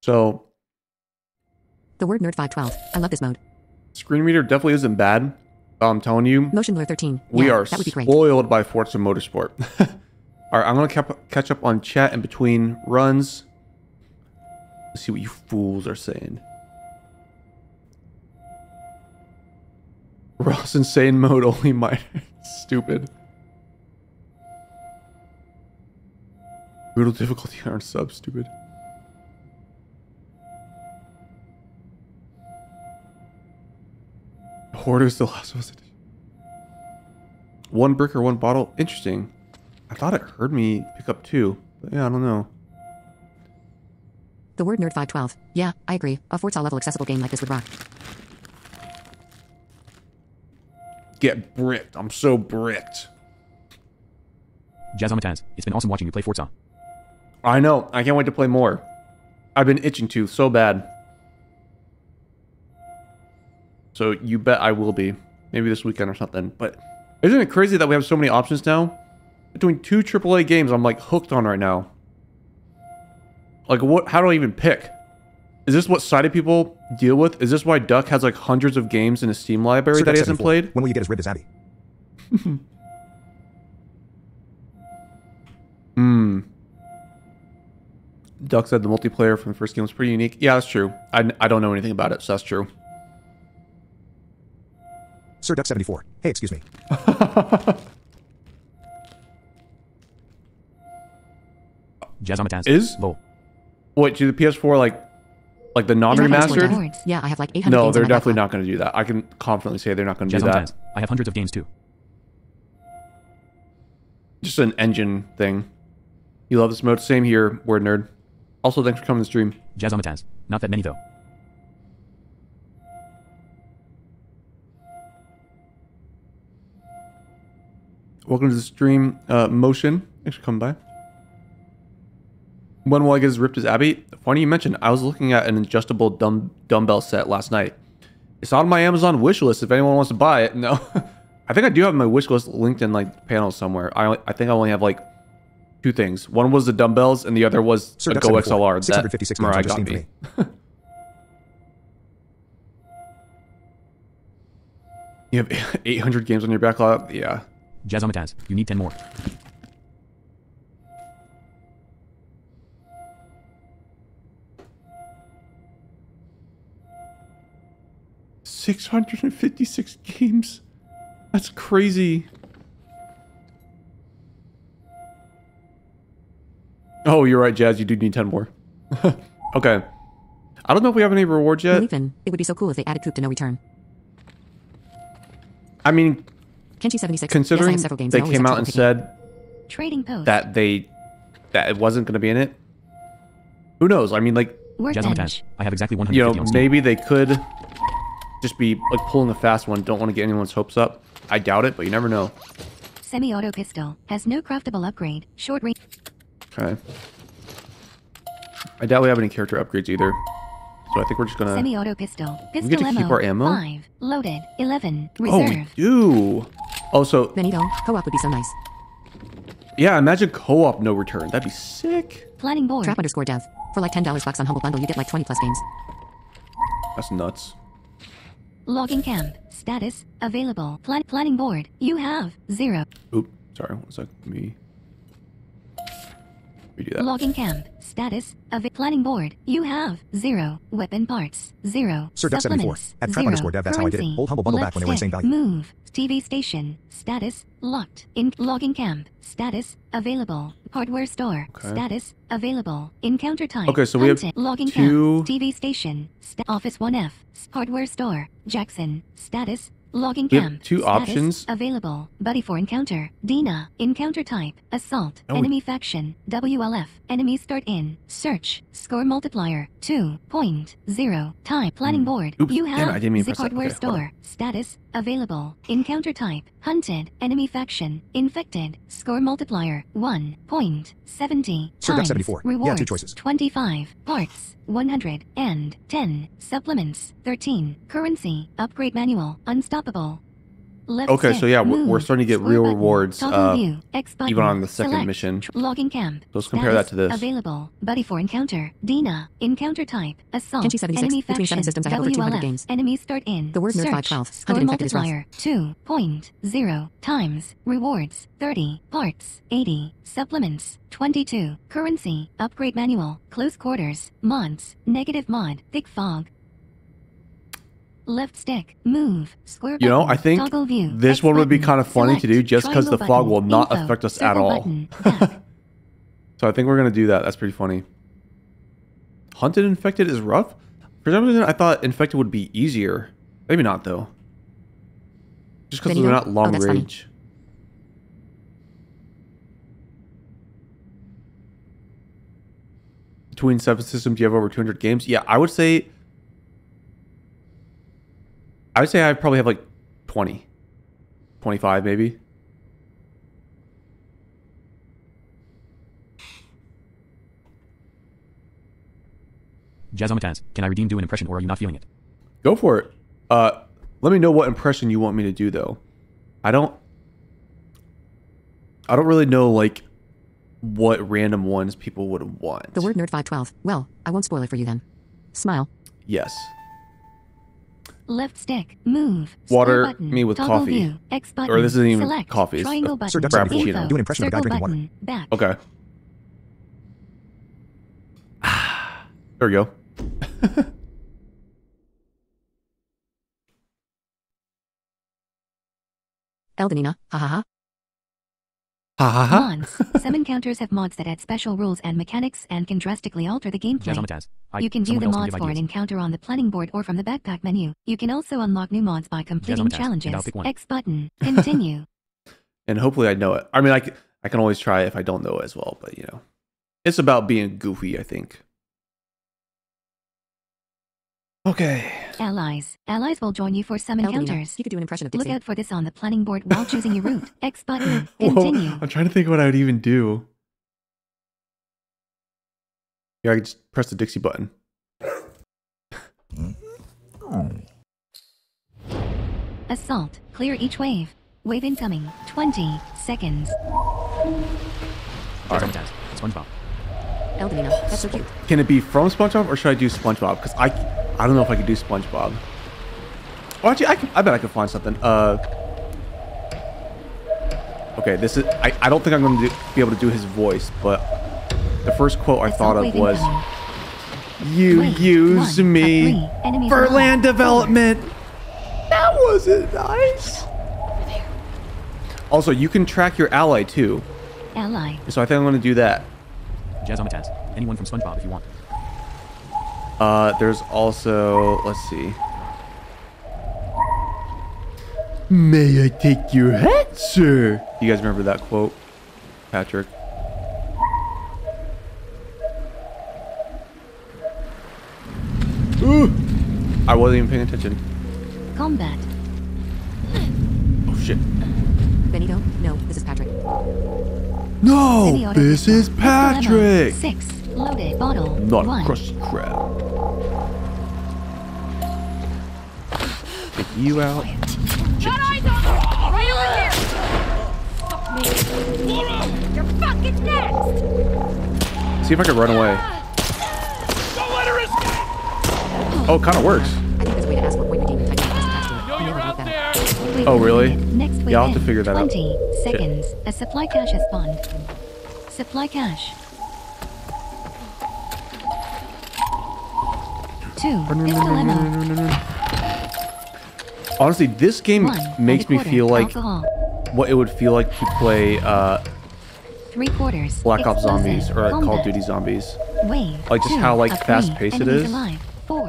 So... The word nerd five twelve. I love this mode. Screen reader definitely isn't bad. I'm telling you. Motion Blur thirteen. We yeah, are spoiled by Forza Motorsport. All right, I'm going to catch up on chat in between runs. Let's see what you fools are saying. Ross insane mode only minor. Stupid. Brutal difficulty on sub. Stupid. Hoarders, The Last of Us. One brick or one bottle? Interesting. I thought it heard me pick up two. But yeah, I don't know. The word nerd five twelve. Yeah, I agree. A Forza level accessible game like this would rock. Get bricked. I'm so bricked. Jazzmatazz, it's been awesome watching you play Forza. I know. I can't wait to play more. I've been itching to so bad. So you bet I will be. Maybe this weekend or something. But isn't it crazy that we have so many options now? Between two triple A games I'm like hooked on right now. Like what? How do I even pick? Is this what sighted people deal with? Is this why Duck has like hundreds of games in his Steam library Sir that he hasn't played? When will you get as rid as Abby? Hmm. Duck said the multiplayer from the first game was pretty unique. Yeah, that's true. I, I don't know anything about it, so that's true. SirDuck seventy-four. Hey, excuse me. Jazzmatazz is low. Wait, do the P S four like, like the non-remastered? Yeah, I have like eight hundred. No, games they're definitely not going to do that. I can confidently say they're not going to do that. I have hundreds of games too. Just an engine thing. You love this mode. Same here, word nerd. Also, thanks for coming to the stream. Jazzmatazz. Not that many though. Welcome to the stream, uh, Motion. Thanks for coming by. When will I get as ripped as Abby? Funny you mentioned, I was looking at an adjustable dumb dumbbell set last night. It's on my Amazon wish list if anyone wants to buy it. No, I think I do have my wish list linked in like panel somewhere. I, I think I only have like two things. One was the dumbbells and the other was Sir, a Go X L R that Mariah got me. You have eight hundred games on your backlog? Yeah. Jazzmatazz, you need ten more. six hundred fifty-six games? That's crazy. Oh, you're right, Jazz. You do need ten more. Okay. I don't know if we have any rewards yet. Even, it would be so cool if they added Coop to No Return. I mean... Kenshi seventy-six. Considering yes, games, they came out and picking. said Trading post. that they that it wasn't going to be in it. Who knows? I mean, like, Jazzmatazz, I have exactly one hundred. You know, maybe they could just be like pulling a fast one. Don't want to get anyone's hopes up. I doubt it, but you never know. Semi-auto pistol has no craftable upgrade. Short range. Okay. I doubt we have any character upgrades either. So I think we're just gonna. Semi-auto pistol. Pistol we get to ammo. Keep our ammo. Five. Loaded. Eleven. Reserve. Oh, do. Also. Benito, co-op would be so nice. Yeah, imagine co-op No Return. That'd be sick. Planning board. Trap underscore dev. For like ten dollars bucks on Humble Bundle, you get like twenty plus games. That's nuts. Logging camp. Status available. Plan planning board. You have zero. Oop. Sorry. One sec. Let me. Redo that. Logging camp. Status of planning board. You have zero weapon parts. Zero. SirDuck seventy-four. At trap underscore dev. That's currency. How I did it. Old Humble Bundle Left back when it went same value. Move. T V station. Status locked. In logging camp. Status available. Hardware store. Okay. Status available. Encounter time. Okay, so we Content. have logging two. Camp. T V station. Sta office one F. Hardware store. Jackson. Status. Logging we camp. Have two status options available. Buddy for encounter. Dina. Encounter type. Assault. Oh, enemy we... faction. W L F. Enemy start in. Search. Score multiplier. Two point zero. Time. Planning mm. board. Oops. You have. Damn, I didn't mean to press that. Hardware okay, store. Status available. Encounter type. Hunted. Enemy faction. Infected. Score multiplier. One point seventy. SirDuck seventy-four. Rewards. Yeah, two choices. Twenty-five parts. one hundred and ten supplements. Thirteen currency upgrade manual. Unstoppable. Left okay, stick, so yeah, move, we're starting to get real button, rewards uh, view, even on the second select, mission. Logging camp. So let's compare that to this. Available. Buddy for encounter. Dina. Encounter type. Assault. seventy-six. Enemy faction. Between seven systems, I have over two hundred games. Enemy start in. The word nerd five twelve. Score multiplier. two point zero times. Rewards. thirty. Parts. eighty. Supplements. twenty-two. Currency. Upgrade manual. Close quarters. Mods. Negative mod. Thick fog. Left stick, move, square button, you know, I think view, this X one button, would be kind of funny select, to do just because the button, fog will not info, affect us at all. So I think we're going to do that. That's pretty funny. Hunted Infected is rough? For some reason, I thought Infected would be easier. Maybe not, though. Just because they're not long oh, range. Funny. Between seven systems, you have over two hundred games? Yeah, I would say... I would say I probably have like twenty, twenty-five maybe. Jazzmatazz, can I redeem do an impression or are you not feeling it? Go for it. Uh, let me know what impression you want me to do though. I don't, I don't really know like what random ones people would want. The word nerd five twelve. Well, I won't spoil it for you then. Smile. Yes. Left stick, move. Water button, me with coffee. View, X button, or this isn't even select, coffee. It's triangle button, info, do an impression of a guy drinking water. Back. Okay. There we go. Eldenina, ha ha ha. Ha ha ha. Mods. Some encounters have mods that add special rules and mechanics and can drastically alter the gameplay. You can view the mods for an encounter on the planning board or from the backpack menu. You can also unlock new mods by completing challenges. X button. Continue. And hopefully I know it. I mean, I, I can always try if I don't know it as well, but you know. It's about being goofy, I think. Okay. Allies. Allies will join you for some encounters. You could do an impression of Dixie. Look out for this on the planning board while choosing your route. X button. Continue. Whoa, I'm trying to think what I would even do. Yeah, I could just press the Dixie button. Assault. Clear each wave. Wave incoming. twenty seconds. All right. SpongeBob. Eldenina. That's so cute. Can it be from SpongeBob or should I do SpongeBob? Because I, I don't know if I could do SpongeBob. Oh, actually, I, can, I bet I could find something. Uh, okay, this is. I, I don't think I'm going to be able to do his voice, but the first quote I thought of was, "You Wait, use one, me for land development." That wasn't nice. Also, you can track your ally too. Ally. So I think I'm going to do that. Jazzmatazz, anyone from SpongeBob if you want. Uh, there's also, let's see. May I take your hat, sir? You guys remember that quote? Patrick. Ooh! I wasn't even paying attention. Combat. Oh shit. Benito, no, this is Patrick. No, this is Patrick. Six loaded bottle. Not a crusty crab. Take you out. Shut eyes on me! Right over here! Fuck me. Laura! You're fucking next! See if I can run away. Don't let her escape! Oh, it kind of works. Oh really? Yeah, I'll have to figure that out. twenty seconds. Shit. A supply cache has spawned. Supply cache. Two. Honestly, this game One makes me quarter. feel like alcohol. what it would feel like to play uh, Three quarters. Black Ops Zombies or like Call of Duty Zombies. Wave like just two. how like fast-paced it is. Alive. Four.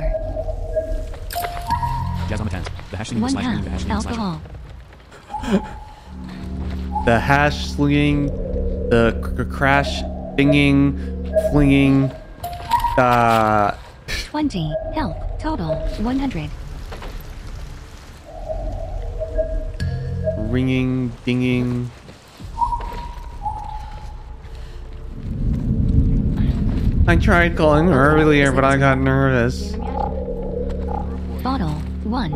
Jazz on the ten. The hash slinging, the slash slinging, the hash slinging, alcohol. The hash slinging, the crash binging, flinging. Uh. Twenty health total, one hundred. Ringing, dinging. I tried calling her earlier, but I got nervous. Bottle. One.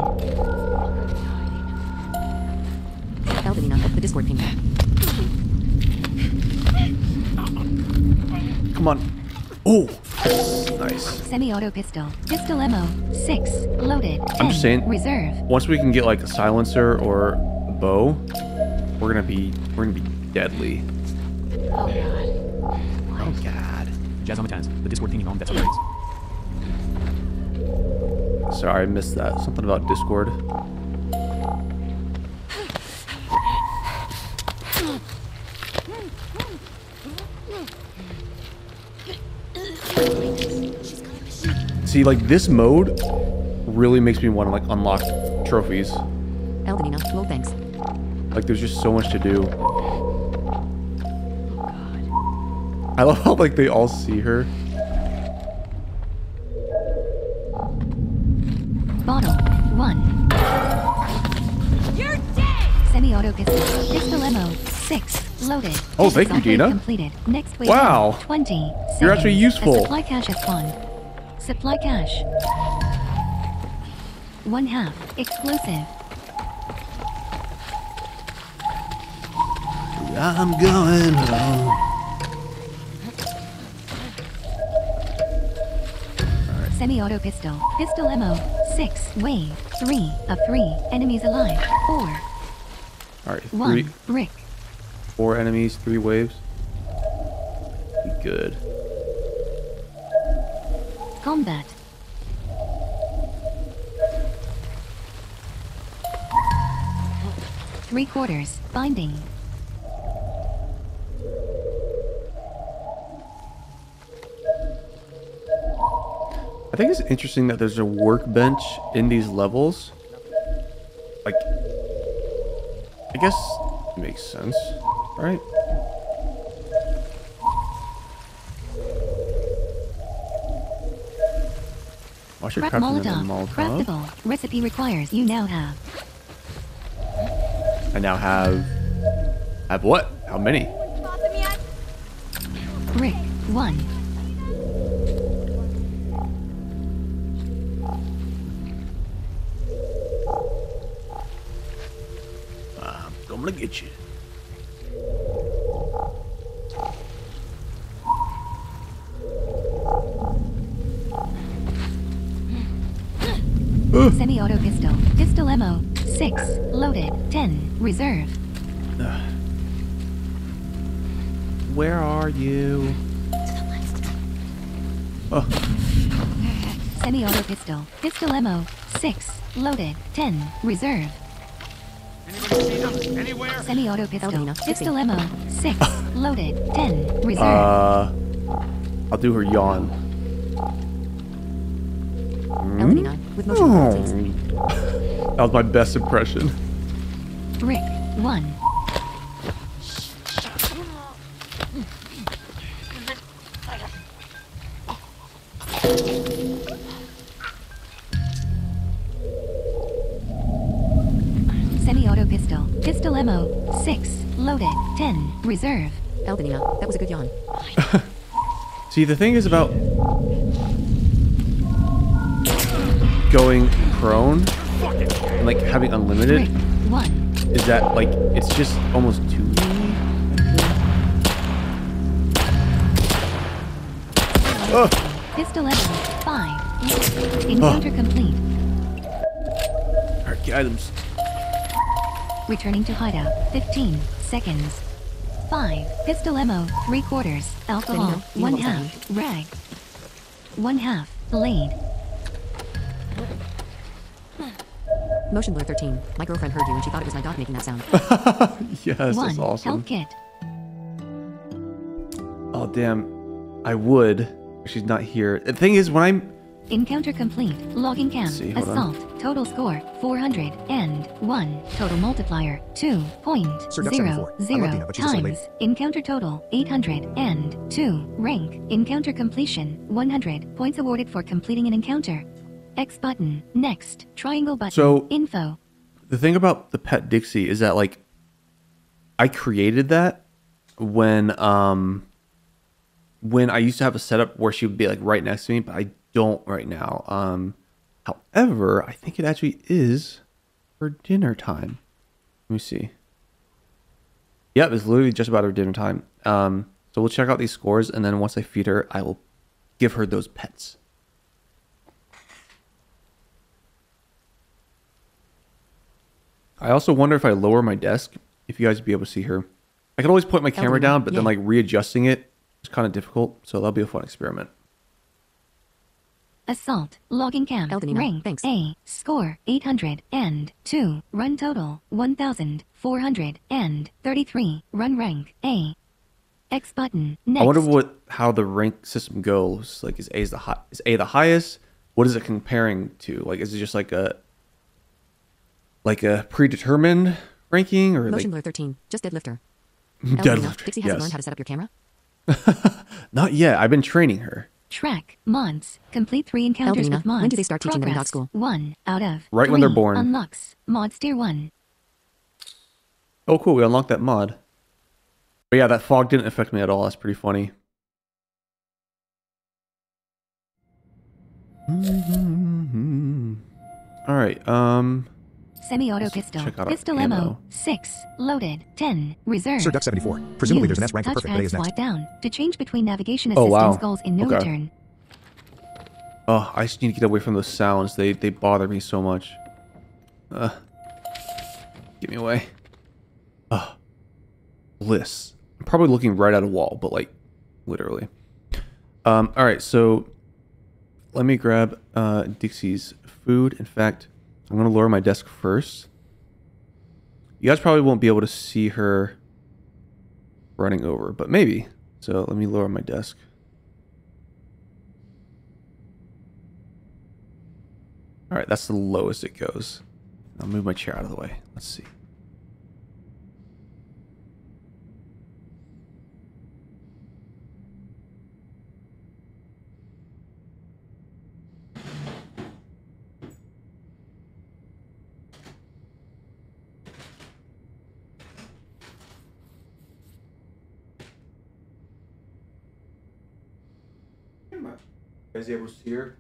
Tell Dina the Discord ping. Come on. Oh, nice. Semi-auto pistol. Pistol ammo. Six. Loaded. Ten. I'm just saying. Reserve. Once we can get like a silencer or a bow, we're gonna be we're gonna be deadly. Oh god. Oh god. Jazzmatazz, the Discord pinging on that's upgrades. Sorry, I missed that. Something about Discord. See, like this mode really makes me want to like unlock trophies. Like there's just so much to do. I love how like they all see her. Bottle one. You're dead. Semi-auto pistol. Pistol ammo six. Loaded. Oh, thank you, Dina. Completed. Next week. Wow. Twenty. You're actually useful. Supply cache is spawned. Supply cache. One half. Exclusive. I'm going home. Right. Semi-auto pistol. Pistol ammo. Six, wave, three, of three, enemies alive, four. Alright, three. One, brick. Four enemies, three waves. Be good. Combat. Three quarters, binding. I think it's interesting that there's a workbench in these levels. Like, I guess it makes sense, right? Watch your crafting and Molotov. Craftable. Recipe requires you now have. I now have. Have what? How many? Brick one. To get you. Uh. Semi-auto pistol. Pistol ammo. Six. Loaded. Ten. Reserve. Uh. Where are you? To the left. Oh. Semi-auto pistol. Pistol ammo. Six. Loaded. Ten. Reserve. Semi-auto pistol. Pistol ammo. Six. Loaded. Ten. Reserve. Uh, I'll do her yawn. Mm? Oh. That was my best impression. Brick. One. Pistol ammo, six, loaded, ten, reserve. Albania, that was a good yawn. See, the thing is about going prone and like having unlimited is that like it's just almost too easy. Oh. Pistol level five. Encounter oh. complete. Alright, get items. Returning to hideout. Fifteen seconds. Five. Pistol ammo. Three quarters. Alcohol. One half. Rag. One half. Blade. Motion Blur thirteen. My girlfriend heard you and she thought it was my dog making that sound. Yes, that's awesome. One health kit. Oh damn. I would. She's not here. The thing is, when I'm encounter complete, logging camp, see, assault, on. Total score four hundred and one, total multiplier two point zero zero Dina, times encounter total eight hundred and two, rank encounter completion one hundred points awarded for completing an encounter. X button, next, triangle button, so info. The thing about the pet Dixie is that like I created that when um. when I used to have a setup where she would be like right next to me, but I don't right now. Um, however, I think it actually is her dinner time. Let me see. Yep, it's literally just about her dinner time. Um, so we'll check out these scores, and then once I feed her, I will give her those pets. I also wonder if I lower my desk, if you guys would be able to see her. I could always point my camera down, but yeah. then like readjusting it, it's kind of difficult, so that'll be a fun experiment. Assault, logging camp, rank, thanks. A, score eight hundred and two, run total one thousand four hundred thirty-three, run rank A. X button, next. I wonder what how the rank system goes. Like, is A is the high, is A the highest? What is it comparing to? Like, is it just like a like a predetermined ranking, or Motion Blur thirteen, just deadlifter. Deadlifter. Dixie hasn't yes. learned how to set up your camera. Not yet. I've been training her. Track mods. Complete three encounters Elvina. With mods. When do they start teaching Progress. Them in dog school? One out of right three. When they're born. Unlocks mods tier one. Oh, cool. We unlocked that mod. But yeah, that fog didn't affect me at all. That's pretty funny. Mm-hmm. All right. Um. Semi-auto pistol. Pistol ammo. Six. Loaded. Ten. Reserve. SirDuck seventy-four. Presumably there's an S rank for perfect, but A is next. Down to change between navigation assistance oh, wow. goals in no okay. return. Oh, I just need to get away from those sounds. They they bother me so much. Uh, get me away. Uh, bliss. I'm probably looking right at a wall, but like, literally. Um. All right. So, let me grab uh Dixie's food. In fact. I'm going to lower my desk first. You guys probably won't be able to see her running over, but maybe. So let me lower my desk. All right, that's the lowest it goes. I'll move my chair out of the way. Let's see. Guys able to see her?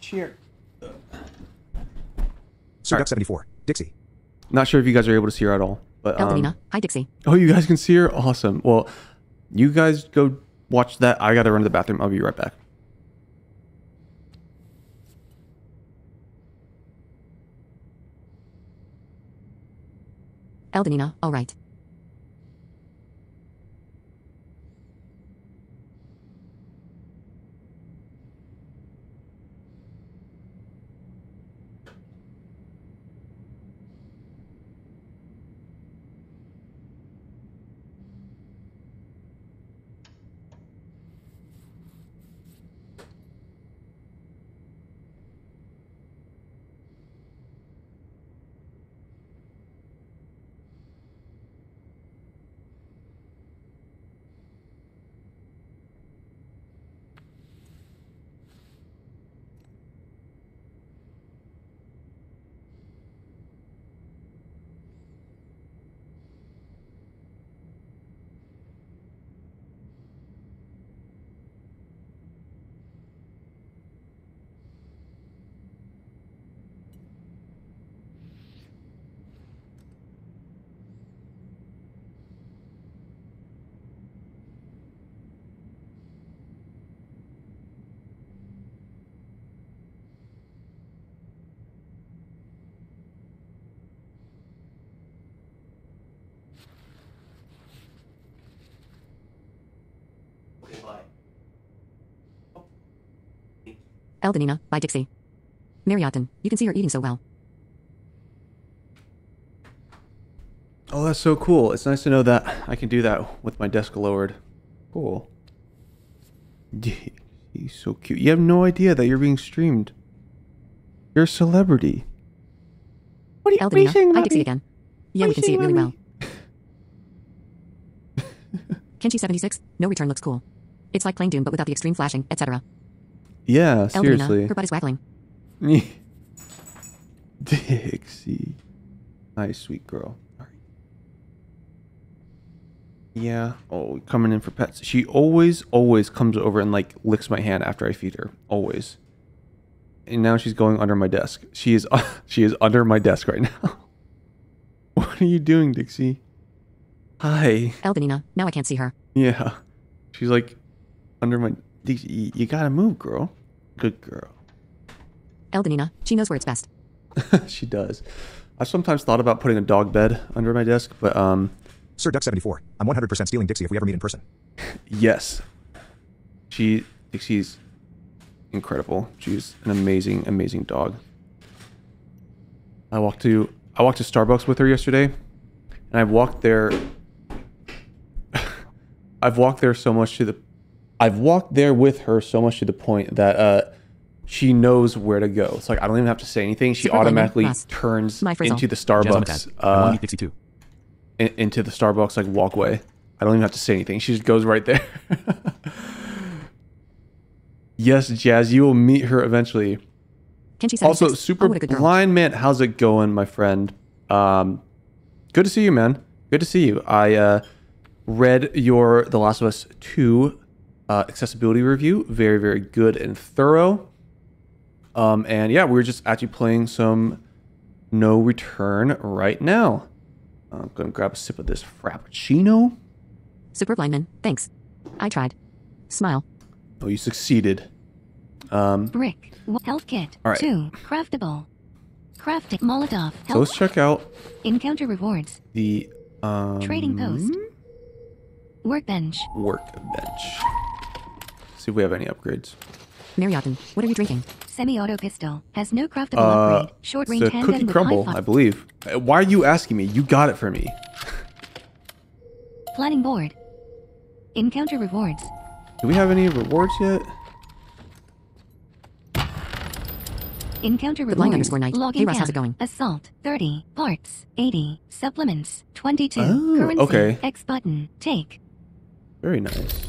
Cheer. SirDuck seventy-four. Dixie. Not sure if you guys are able to see her at all, but um, Elvina. Hi, Dixie. Oh, you guys can see her? Awesome. Well, you guys go watch that. I gotta run to the bathroom. I'll be right back. Elvina. All right. El Dina by Dixie. Marriotton, you can see her eating so well. Oh, that's so cool. It's nice to know that I can do that with my desk lowered. Cool. He's so cute. You have no idea that you're being streamed. You're a celebrity. What are you, what are you saying about I Dixie me? Again. Yeah, we can see it really well. Kenshi seventy-six, No Return looks cool. It's like playing Doom but without the extreme flashing, et cetera. Yeah, seriously. Dina, her butt is waggling. Dixie. Nice, sweet girl. Yeah. Oh, coming in for pets. She always, always comes over and like licks my hand after I feed her. Always. And now she's going under my desk. She is, uh, she is under my desk right now. What are you doing, Dixie? Hi. Eldenina. Now I can't see her. Yeah. She's like under my... Dixie, you gotta move, girl. Good girl. Eldenina. She knows where it's best. She does. I've sometimes thought about putting a dog bed under my desk, but um... Sir Duck seventy-four, I'm one hundred percent stealing Dixie if we ever meet in person. Yes. She, Dixie's incredible. She's an amazing, amazing dog. I walked to, I walked to Starbucks with her yesterday, and I've walked there. I've walked there so much to the, I've walked there with her so much to the point that uh, she knows where to go. It's like, I don't even have to say anything. She Super automatically Blindman, turns into the Starbucks. Uh, Dixie too. Into the Starbucks like walkway. I don't even have to say anything. She just goes right there. Yes, Jazz, you will meet her eventually. Also, Super Blindman, how's it going, my friend? Um, good to see you, man. Good to see you. I uh, read your The Last of Us two uh, accessibility review. Very, very good and thorough. Um, and yeah, we were just actually playing some No Return right now. I'm going to grab a sip of this frappuccino. Super Blindman, thanks. I tried. Smile. Oh, you succeeded. Um, Brick. Health kit. All right. Two. Craftable. Crafting. Molotov. Health. So let's check out. Encounter rewards. The um, trading post. Workbench. Workbench. Let's see if we have any upgrades. Marriotton, what are you drinking? Semi-auto pistol has no craftable uh, upgrade. Short range handgun. Cookie crumble, I believe. Why are you asking me? You got it for me. Planning board. Encounter rewards. Do we have any rewards yet? Encounter rewards. Blind underscore night. Hey Ross, how's it going? Assault. Thirty parts. Eighty supplements. Twenty-two. Oh, currency. Okay. X button. Take. Very nice.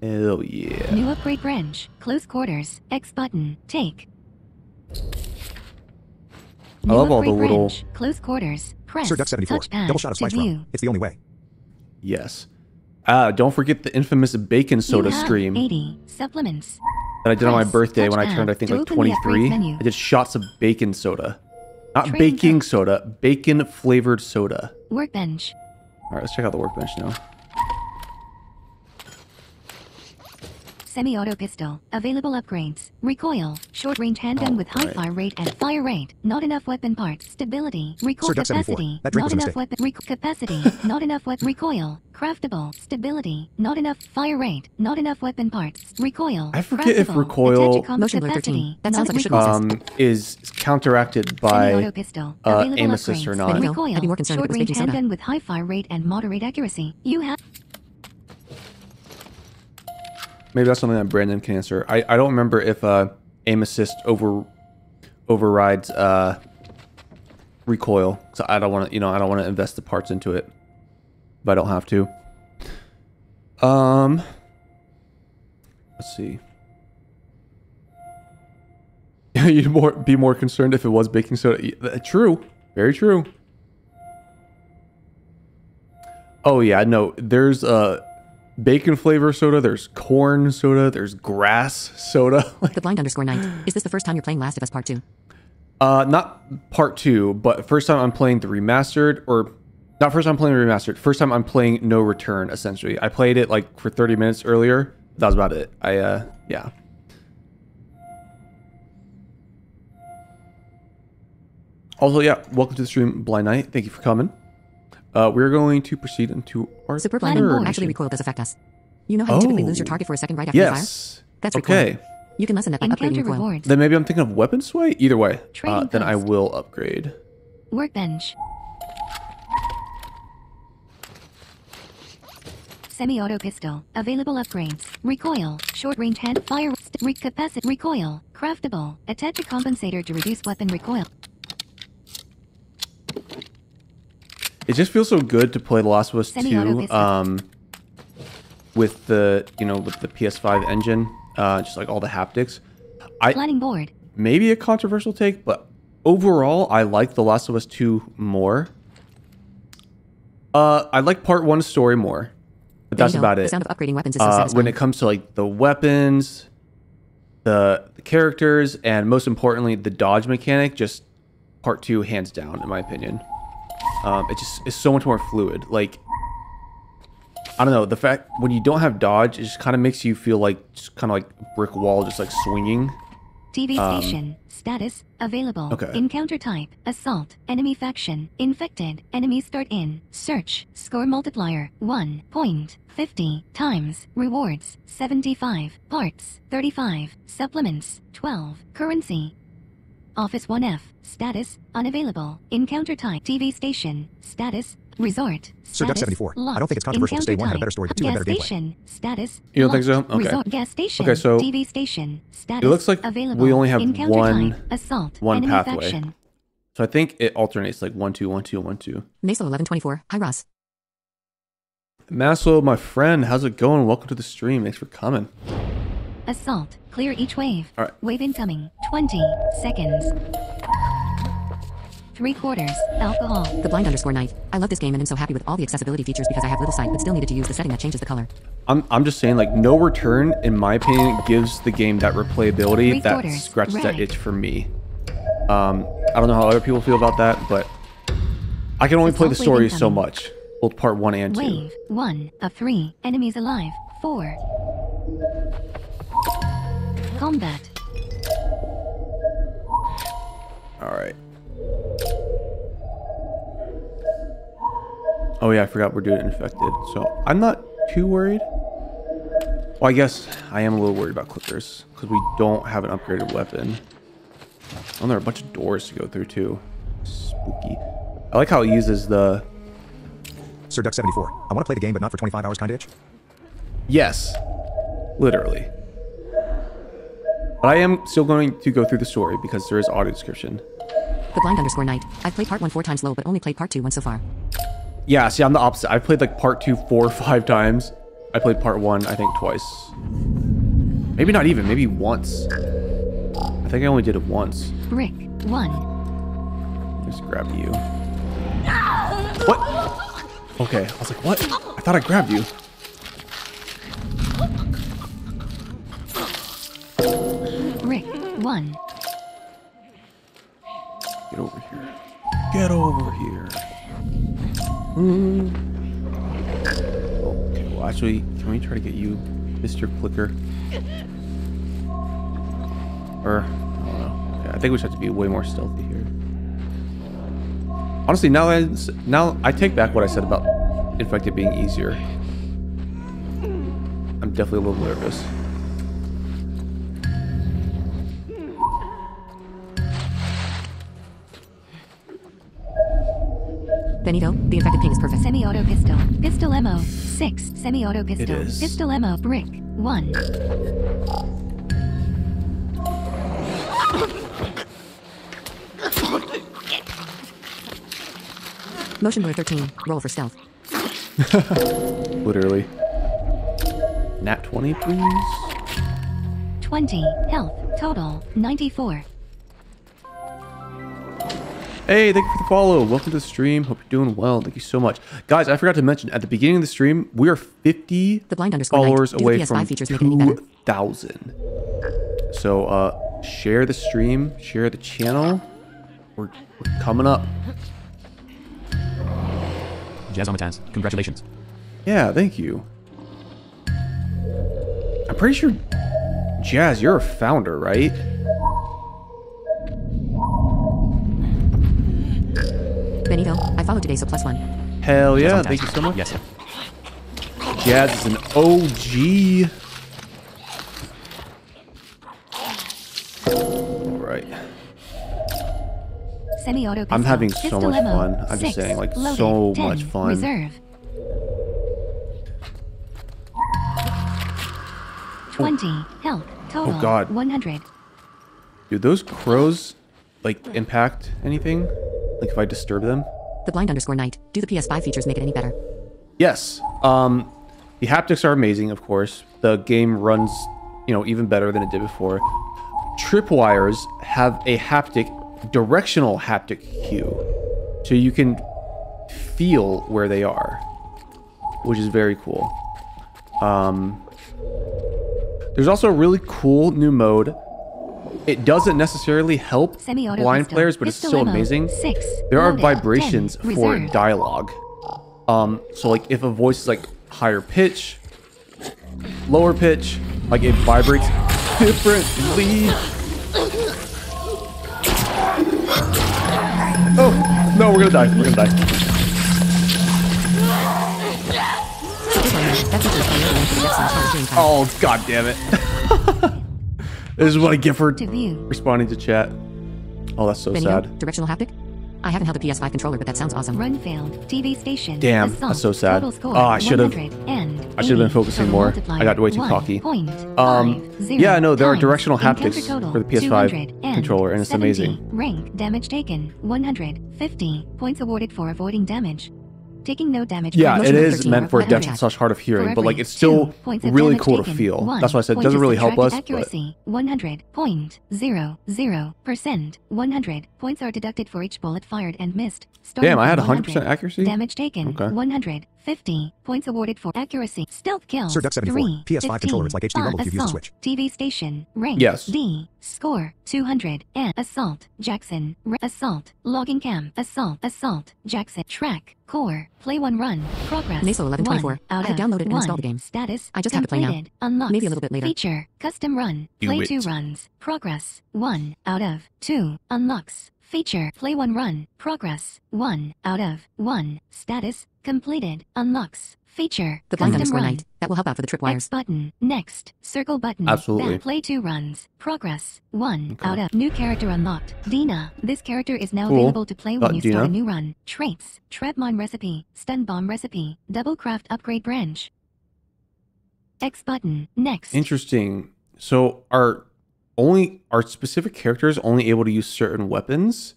Hell yeah. New upgrade branch. Close quarters. X button. Take. New I love all the branch, little... Close quarters. Press. SirDuck seventy-four. Double shot of spice rum. It's the only way. Yes. Ah, don't forget the infamous bacon soda stream. eighty supplements. That I did Press, on my birthday when I turned, I think, like twenty-three. I did shots of bacon soda. Not Train baking cup. soda. Bacon flavored soda. Workbench. Alright, let's check out the workbench now. Semi-auto pistol. Available upgrades. Recoil. Short-range handgun oh, with high right. fire rate and fire rate. Not enough weapon parts. Stability. Recoil capacity. Not enough weapon recoil capacity. Not enough weapon recoil. Craftable. Stability. Not enough fire rate. Not enough weapon parts. Recoil. I forget Craftable. if recoil motion capacity. That sounds like um is counteracted by uh, aim assist or not. Recoil. I'd be more concerned with short-range handgun with high fire rate and moderate accuracy. You have. Maybe that's something that Brandon can answer. I, I don't remember if uh, aim assist over overrides uh, recoil. So I don't want to, you know, I don't want to invest the parts into it, but I don't have to. Um, let's see. You'd more be more concerned if it was baking soda. True, very true. Oh yeah, no, there's a. Uh, Bacon flavor soda, there's corn soda, there's grass soda. The blind underscore night. Is this the first time you're playing Last of Us Part two? Uh, not Part two, but first time I'm playing the remastered, or not first time I'm playing the remastered, first time I'm playing No Return, essentially. I played it like for thirty minutes earlier. That was about it. I, uh, yeah. Also, yeah, welcome to the stream, Blind Knight. Thank you for coming. Uh, we're going to proceed into our Super Blind Actually, recoil does affect us. You know how oh. you typically lose your target for a second right after yes. the fire? That's recoil. Okay. You can lessen that by upgrading rewards. Then maybe I'm thinking of weapon sway? Either way, uh, then I will upgrade. Workbench. Semi-auto pistol. Available upgrades. Recoil. Short-range hand fire. Recapacit. Recoil. Craftable. Attach a compensator to reduce weapon recoil. It just feels so good to play The Last of Us two um, with the, you know, with the P S five engine, uh, just like all the haptics. I, Planning board. Maybe a controversial take, but overall, I like The Last of Us two more. Uh, I like part one's story more. But that's about it. The sound of upgrading weapons is so satisfying. Uh, when it comes to like the weapons, the, the characters, and most importantly, the dodge mechanic, just part two hands down, in my opinion. Um, it just is so much more fluid. Like, I don't know, the fact when you don't have dodge, it just kind of makes you feel like just kind of like brick wall, just like swinging. T V um, station status available. Okay. Encounter type assault. Enemy faction infected. Enemies start in search. Score multiplier one point fifty times. Rewards seventy-five parts. Thirty-five supplements. Twelve currency. Office one F status unavailable. Encounter type T V station status resort. SirDuck seventy-four. Locked. I don't think it's controversial to say one had a better story, but two had better gameplay. Status. You don't locked. Think so? Okay. Resort. Gas station. Okay, so T V station status. It looks like available. We only have encounter one type. Assault. One enemy pathway. Faction. So I think it alternates like one two one two one two. Maslow eleven twenty-four. Hi Ross. Maslow, my friend, how's it going? Welcome to the stream. Thanks for coming. Assault. Clear each wave. All right. Wave incoming. Twenty seconds. Three quarters. Alcohol. The Blind underscore Knight. I love this game and am so happy with all the accessibility features because I have little sight but still needed to use the setting that changes the color. I'm I'm just saying, like, No Return, in my opinion, gives the game that replayability Three that quarters. Scratches Red. That itch for me. Um, I don't know how other people feel about that, but I can only play the story so much. Both part one and two. Wave one of three. Enemies alive. Four. Combat. All right. Oh yeah, I forgot we're doing infected, so I'm not too worried. Well, I guess I am a little worried about clickers because we don't have an upgraded weapon. Oh, there are a bunch of doors to go through too. Spooky. I like how it uses the... SirDuck seventy-four. I want to play the game, but not for twenty-five hours kind of itch. Yes, literally. But I am still going to go through the story because there is audio description. The Blind underscore Knight. I've played part one four times low, but only played part two once so far. Yeah, see, I'm the opposite. I played like part two four or five times. I played part one, I think, twice. Maybe not even, maybe once. I think I only did it once. Brick one. Just grab you. What? Okay, I was like, what? I thought I grabbed you. Brick one. Get over here. Get over here. Okay, well, actually, can we try to get you, Mister Clicker? Or, I don't know. Okay, I think we just have to be way more stealthy here. Honestly, now I, now I take back what I said about infected being easier. I'm definitely a little nervous. Benito, the infected ping is perfect. Semi-auto pistol. Pistol ammo. Six. Semi-auto pistol. It is. Pistol ammo. Brick. One. Motion blur thirteen. Roll for stealth. Literally. Nat twenty, please. twenty. Health. Total. ninety-four. Hey, thank you for the follow. Welcome to the stream. Hope you're doing well. Thank you so much. Guys, I forgot to mention, at the beginning of the stream, we are fifty the blind followers away the from two thousand. So uh, share the stream, share the channel. We're, we're coming up. Jazzmatazz, congratulations. Yeah, thank you. I'm pretty sure, Jazz, you're a founder, right? Benito, I followed today, so plus one. Hell yeah, thank you so much. Yes. Jazz is an O G. right. Semi-auto pistol. I'm having so pistol much fun. I'm six, just saying, like, loaded, so ten, much fun. Reserve. twenty health total. Oh God. one hundred. Dude, those crows, like, impact anything? Like, if I disturb them? The blind underscore night. Do the P S five features make it any better? Yes. Um, the haptics are amazing, of course. The game runs, you know, even better than it did before. Tripwires have a haptic, directional haptic cue, so you can feel where they are, which is very cool. Um, there's also a really cool new mode. It doesn't necessarily help blind pistol. players, but pistol it's so ammo. amazing. Six. There are vibrations ten, for reserved. dialogue. Um, so like if a voice is like higher pitch, lower pitch, like it vibrates differently. Oh, no, we're gonna die. We're gonna die. Oh, God damn it. This is what I get for responding to chat. Oh, that's so Benito, sad. Directional haptic? I haven't held a P S five controller, but that sounds awesome. Run failed. T V station. Damn, assault, that's so sad. Score, oh, I should have. I should have been focusing more. I got way too cocky. Um, yeah, no, there are directional haptics total, for the P S five and controller, and it's seventy, amazing. Rank damage taken. one hundred fifty points awarded for avoiding damage. Taking no damage. Yeah, it is meant for deaf slash hard of hearing, every, but like it's still really cool taken. to feel. One That's why I said it doesn't really help us. Accuracy one hundred point zero zero percent. one hundred points are deducted for each bullet fired and missed. Starting Damn, I had one hundred percent accuracy. Damage taken. Okay. one hundred fifty points awarded for accuracy. Stealth kills. SirDuck seventy-four. P S five controller. It's like H D Rumble if you've used the Switch. T V station. Rank. Yes. D. Score. two hundred. And assault. Jackson. Ra assault. Logging cam. Assault. Assault. Jackson. Track. Core. Play one run. Progress. Maslow eleven twenty-four. I have downloaded and installed the game. Status. I just have to play now. Unlocked. Maybe a little bit later. Feature. Custom run. Do play it. two runs. Progress. One. Out of. Two. Unlocks. Feature. Play one run. Progress. One. Out of. One. Status. Completed. Unlocks. Feature. The blind underscore night. That will help out for the tripwires. X button. Next. Circle button. Absolutely. Back. Play two runs. Progress. One. Okay. Out of. New character unlocked. Dina. This character is now cool. available to play when uh, you Dina. start a new run. Traits. Trapmine recipe. Stun bomb recipe. Double craft upgrade branch. X button. Next. Interesting. So our only are specific characters only able to use certain weapons,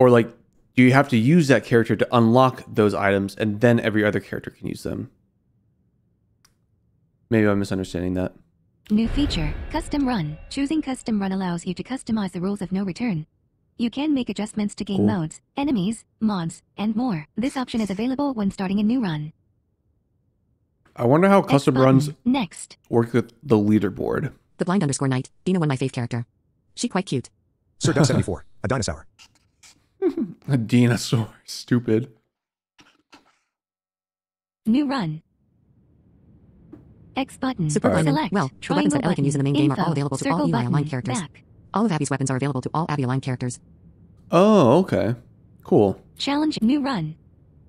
or like do you have to use that character to unlock those items and then every other character can use them? Maybe I'm misunderstanding that. New feature, custom run. Choosing custom run allows you to customize the rules of No Return. You can make adjustments to game cool. modes, enemies, mods, and more. This option is available when starting a new run. I wonder how custom button, runs next work with the leaderboard. The blind underscore night. Dina won my fave character. She quite cute. SirDuck seventy-four. A dinosaur. A dinosaur. Stupid. New run. X button. Super right. Select. Well, the weapons that Ellie can use in the main game Info. are all available to Circle all Eli aligned characters. Back. All of Abby's weapons are available to all Abby aligned characters. Oh, okay. Cool. Challenge. New run.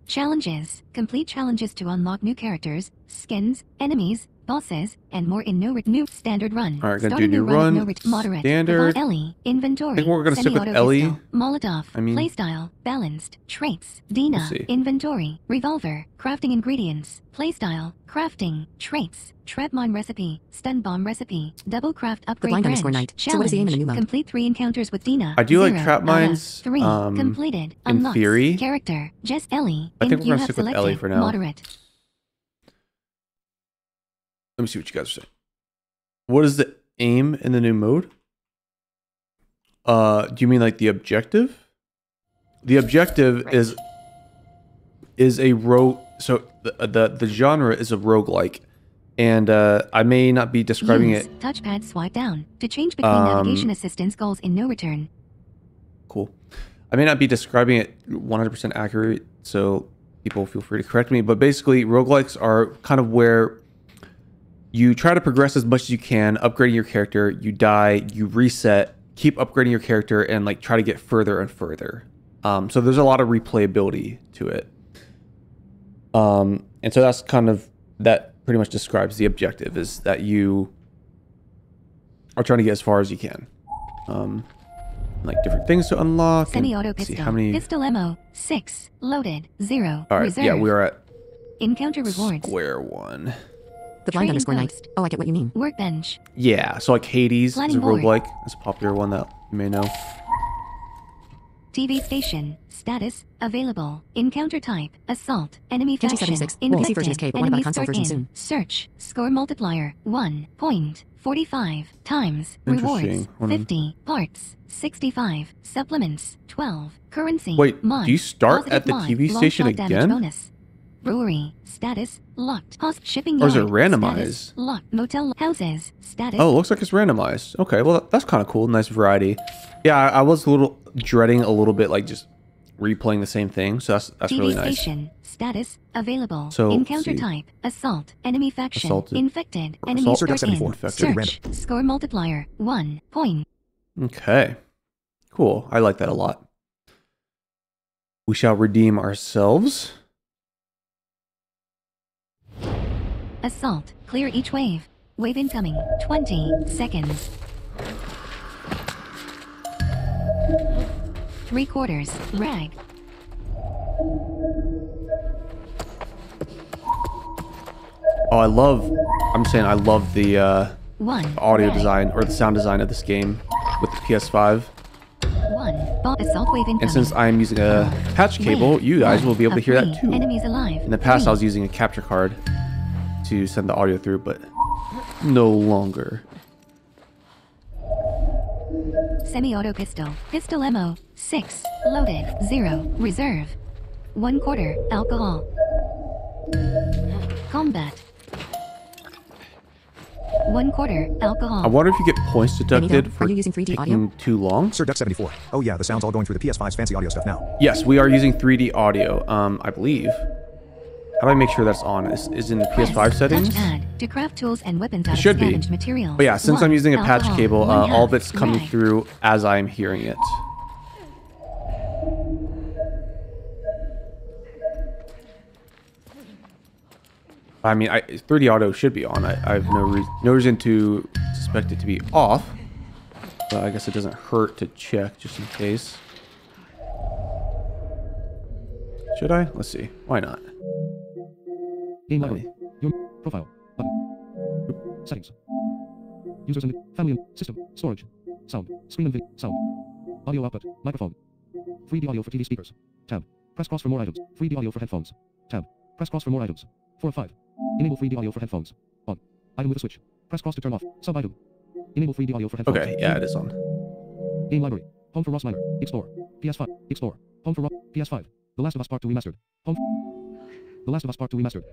Challenges. Complete challenges to unlock new characters, skins, enemies, bosses, and more in no re new standard run. All right, gonna Starting do new run, run no moderate, standard, Ellie, inventory, I think we're gonna stick with Ellie, pistol, Molotov, I mean, playstyle, balanced, traits, Dina, we'll inventory, revolver, crafting ingredients, playstyle, crafting, traits, trapmine recipe, stun bomb recipe, double craft upgrade the blind branch, night. So what is the aim in the new mode? Complete three encounters with Dina. I do Zero, like trap mines, three, um, completed, in unlocks, theory, character, just Ellie, I think we're gonna stick with Ellie for now. Moderate. Let me see what you guys are saying. What is the aim in the new mode? Uh, do you mean like the objective? The objective right. is is a rogue. So the, the the genre is a roguelike, and uh, I may not be describing Use it. Touchpad swipe down to change between um, navigation assistance goals in No Return. Cool. I may not be describing it one hundred percent accurate, so people feel free to correct me. But basically, roguelikes are kind of where you try to progress as much as you can, upgrading your character, you die, you reset, keep upgrading your character, and like try to get further and further. Um, so there's a lot of replayability to it. Um, and so that's kind of, that pretty much describes the objective, is that you are trying to get as far as you can. Um, like different things to unlock. Semi-auto pistol. See how many... Pistol ammo six loaded zero. All right, reserve. Yeah, we are at encounter rewards. Square one. The blind underscore night. Oh, I get what you mean. Workbench. Yeah, so like Hades is a roguelike. That's a popular one that you may know. T V station status available. Encounter type assault. Enemy faction. Infected. P C version is K, but what about console version soon? Search score multiplier one point. forty-five times rewards, fifty parts, sixty-five supplements, twelve currency. Wait, mod, do you start at the T V station again? Bonus. Brewery status locked. Host shipping. Or is it randomized? Locked. Motel houses status. Oh, looks like it's randomized. Okay, well that's kind of cool. Nice variety. Yeah, I, I was a little dreading a little bit, like just replaying the same thing. So that's that's T V really nice. Station. Status available. So, encounter type assault, enemy faction, assaulted. Infected, or enemy SirDuck seventy-four. Search score multiplier one point. Okay, cool. I like that a lot. We shall redeem ourselves. Assault. Clear each wave. Wave incoming. Twenty seconds. Three quarters. Rag. Oh, I love, I'm saying I love the uh, One, audio right. design, or the sound design of this game with the P S five. One, assault wave incoming. And since I'm using a patch cable, wave. You guys will be able to hear that too. Enemies alive. In the past, three. I was using a capture card to send the audio through, but no longer. Semi-auto pistol. Pistol ammo, six, loaded, zero, reserve, one quarter, alcohol. Combat. One quarter alcohol. I wonder if you get points deducted Benito, for are you using three D audio? Too long. SirDuck seventy-four. Oh yeah, the sound's all going through the P S five's fancy audio stuff now. Yes, we are using three D audio. Um, I believe. How do I make sure that's on? Is, is in the P S five press settings? Touchpad to craft tools and weapons out it should be. Material. But yeah, since one, I'm using a alcohol, patch cable, uh, half, all of it's coming right. through as I'm hearing it. I mean, I, three D auto should be on. I, I have no, re no reason to suspect it to be off. But I guess it doesn't hurt to check just in case. Should I? Let's see. Why not? Game audio. Your profile. Button. Group. Settings. Users and family. System. Storage. Sound. Screen and video. Sound. Audio output. Microphone. three D audio for T V speakers. Tab. Press cross for more items. three D audio for headphones. Tab. Press cross for more items. four or five. Enable three D audio for headphones. On. Item with a switch. Press cross to turn off. Sub item. Enable three D audio for headphones. Okay, yeah, it is on. Game library. Home for Ross Minor. Explore. P S five. Explore. Home for Ross. P S five. The Last of Us Part two Remastered. Home. For The Last of Us Part two Remastered.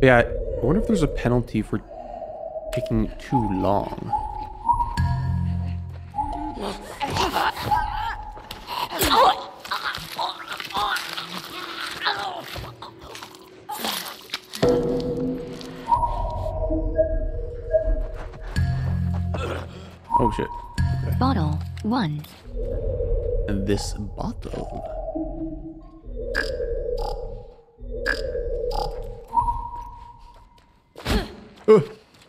Yeah, I wonder if there's a penalty for taking too long. Oh shit. Okay. Bottle one. And this bottle. uh.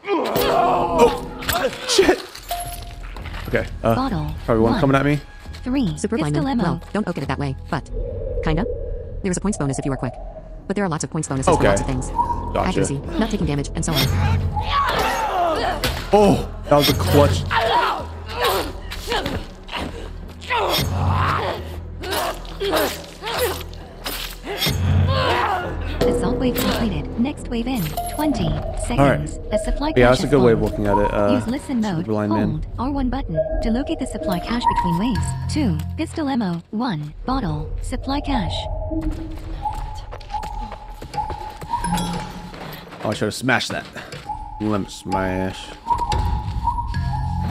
Oh shit. Okay. Uh, bottle. Probably one, one coming at me. Three. Super Blindman. Well, don't open it that way, but kinda. There's a points bonus if you were quick. But there are lots of points bonuses okay. for lots of things. Gotcha. Accuracy, not taking damage, and so on. Oh, that was a clutch. Assault wave completed. Next wave in. twenty seconds. Right. A supply cache. Yeah, that's a good way of looking at it. Uh, Use listen mode. Hold R one button to locate the supply cache between waves. two. Pistol ammo. one. Bottle. Supply cache. Oh, I should have smashed that. Limp smash.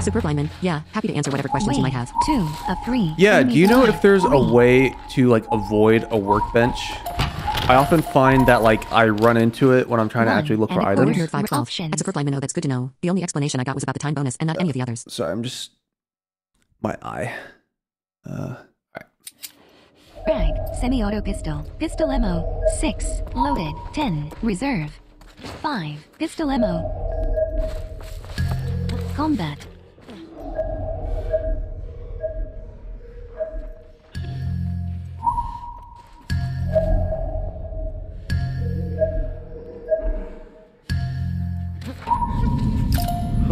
Super Blindman. Yeah, happy to answer whatever questions Wait, you might have. Two of three. Yeah, do you know if there's three. a way to like avoid a workbench? I often find that like I run into it when I'm trying One, to actually look for items. At Super Blindman, oh, that's good to know. The only explanation I got was about the time bonus and not uh, any of the others. Sorry, I'm just my eye. Uh, all right. Rag, semi-auto pistol, pistol ammo, six, loaded, ten, reserve, five, pistol ammo, combat.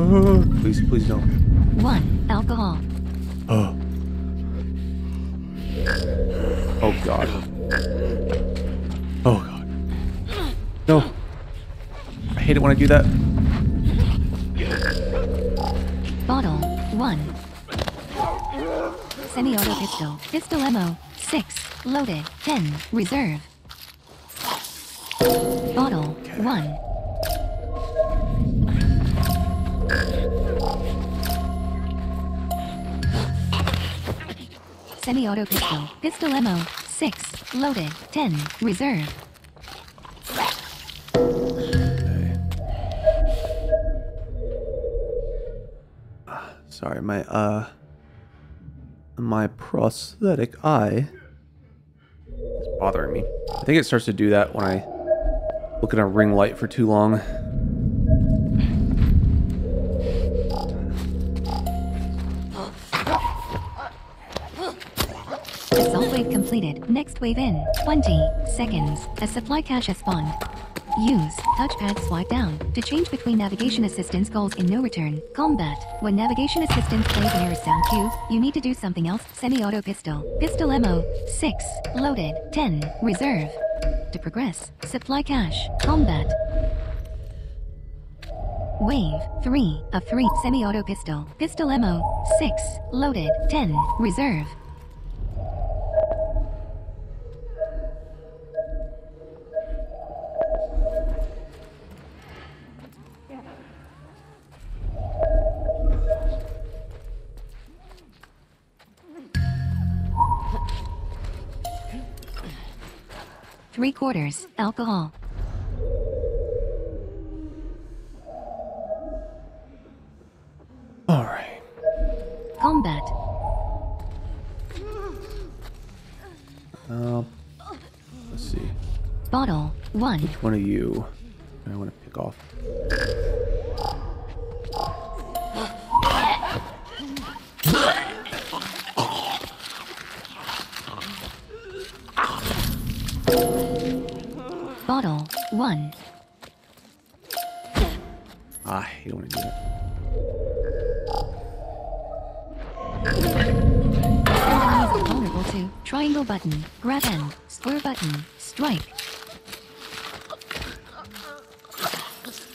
Oh, please, please don't. One, alcohol. Oh. Oh, God. Oh, God. No. I hate it when I do that. Bottle, one. Semi-auto pistol. Pistol ammo, six. Loaded, ten. Reserve. Bottle, okay. one. Semi-auto pistol. Pistol ammo. Six. Loaded. Ten. Reserve. Okay. Uh, sorry, my uh my prosthetic eye is bothering me. I think it starts to do that when I look at a ring light for too long. Assault wave completed. Next wave in twenty seconds. A supply cache has spawned. Use touchpad swipe down to change between navigation assistance goals in No Return. Combat. When navigation assistance plays an error sound cue, you need to do something else. Semi-auto pistol. Pistol ammo. six. Loaded. ten. Reserve. To progress. Supply cache. Combat. Wave. three. A three. Semi-auto pistol. Pistol ammo. six. Loaded. ten. Reserve. Three quarters, alcohol. All right. Combat. Uh, let's see. Bottle, one. Which one of you I want to pick off? Bottle, one. Ah, I hate when I do that. Vulnerable to triangle button, grab end, square button, strike.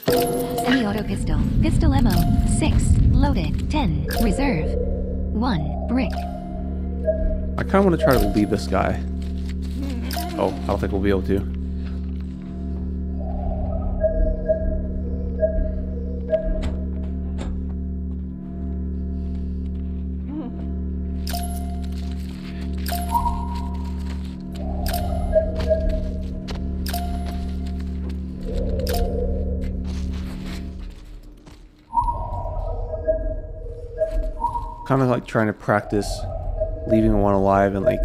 Semi-auto pistol, pistol ammo, six, loaded, ten, reserve, one, brick. I kind of want to try to leave this guy. Oh, I don't think we'll be able to. Kind of like trying to practice leaving one alive and like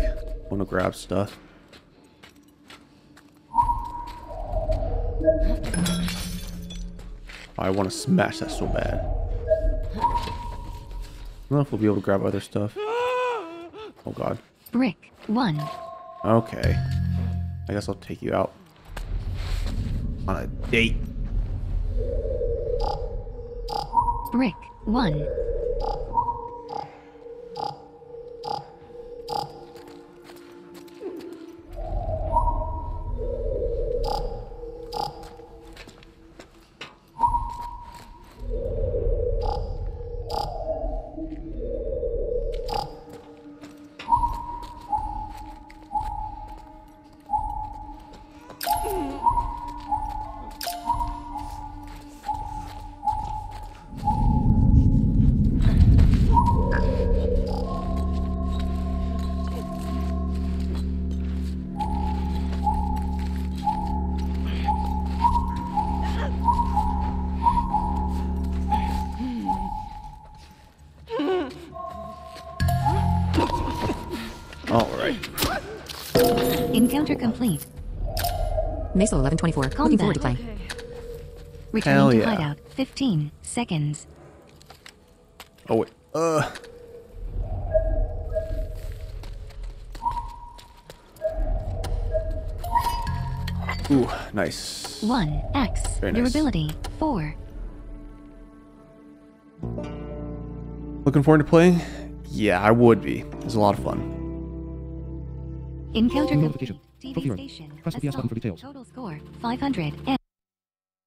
want to grab stuff. I want to smash that so bad. I don't know if we'll be able to grab other stuff. Oh God. Brick one. Okay. I guess I'll take you out on a date. Brick one. Complete. Maslow eleven twenty-four. Combat. Forward to play. Okay. Returning Hell to yeah. hideout. fifteen seconds. Oh wait. Uh. Ooh, nice. One axe. Very nice. Durability four. Looking forward to playing? Yeah, I would be. It was a lot of fun. Encounter notification. T V station. Press the S button for details. Total score five hundred. And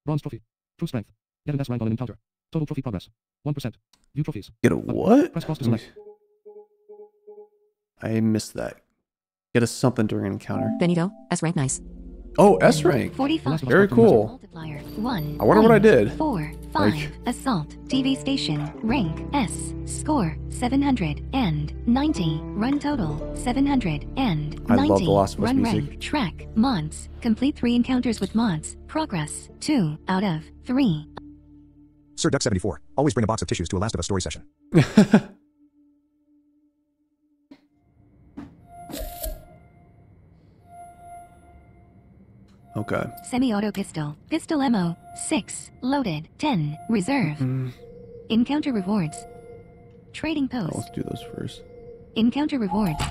bronze trophy. True strength. Get an S rank on an encounter. Total trophy progress one percent. View trophies. Get a what? Press cross to select. I missed that. Get us something during an encounter. Benito, S rank, nice. Oh, S rank. forty-five. Very cool. One, I wonder nine, what I did. Four, five. Like, assault. T V station. Rank S. Score seven hundred ninety. Run total seven hundred ninety. I love The Last of Us music. Rank, track. Mods. Complete three encounters with mods. Progress two out of three. Sir Duck seventy-four. Always bring a box of tissues to a Last of Us story session. Okay. Semi-auto pistol. Pistol ammo. six. Loaded. ten. Reserve. Mm-hmm. Encounter rewards. Trading post. Oh, let's do those first. Encounter rewards.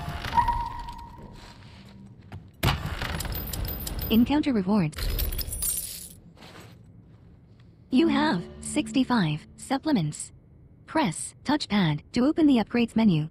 Encounter rewards. You have sixty-five supplements. Press touchpad to open the upgrades menu.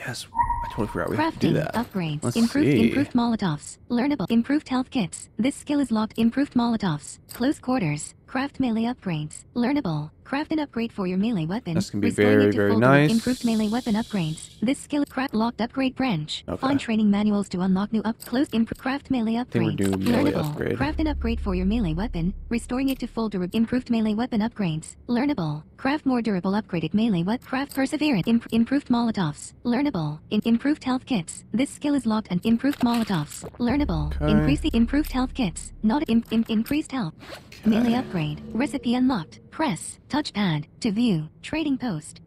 Yes. I totally forgot we Crafting, have to do that. Upgrades. Let's improved, see. Improved Molotovs. Learnable. Improved health kits. This skill is locked. Improved Molotovs. Close quarters. Craft melee upgrades. Learnable. Craft an upgrade for your melee weapon. This can be Restoring very, very folder. Nice. Improved melee weapon upgrades. This skill is craft locked upgrade branch. Okay. Find training manuals to unlock new up. Close. Improved craft melee upgrades. Learnable. Melee upgrade. Craft an upgrade for your melee weapon. Restoring it to folder. Improved melee weapon upgrades. Learnable. Craft more durable upgraded melee weapon. Craft perseverance. Im improved Molotovs. Learnable. In improved health kits. This skill is locked and improved Molotovs. Learnable. Okay. Increase the improved health kits. Not in in increased health. Okay. Melee upgrade. Recipe unlocked. Press touchpad to view trading post.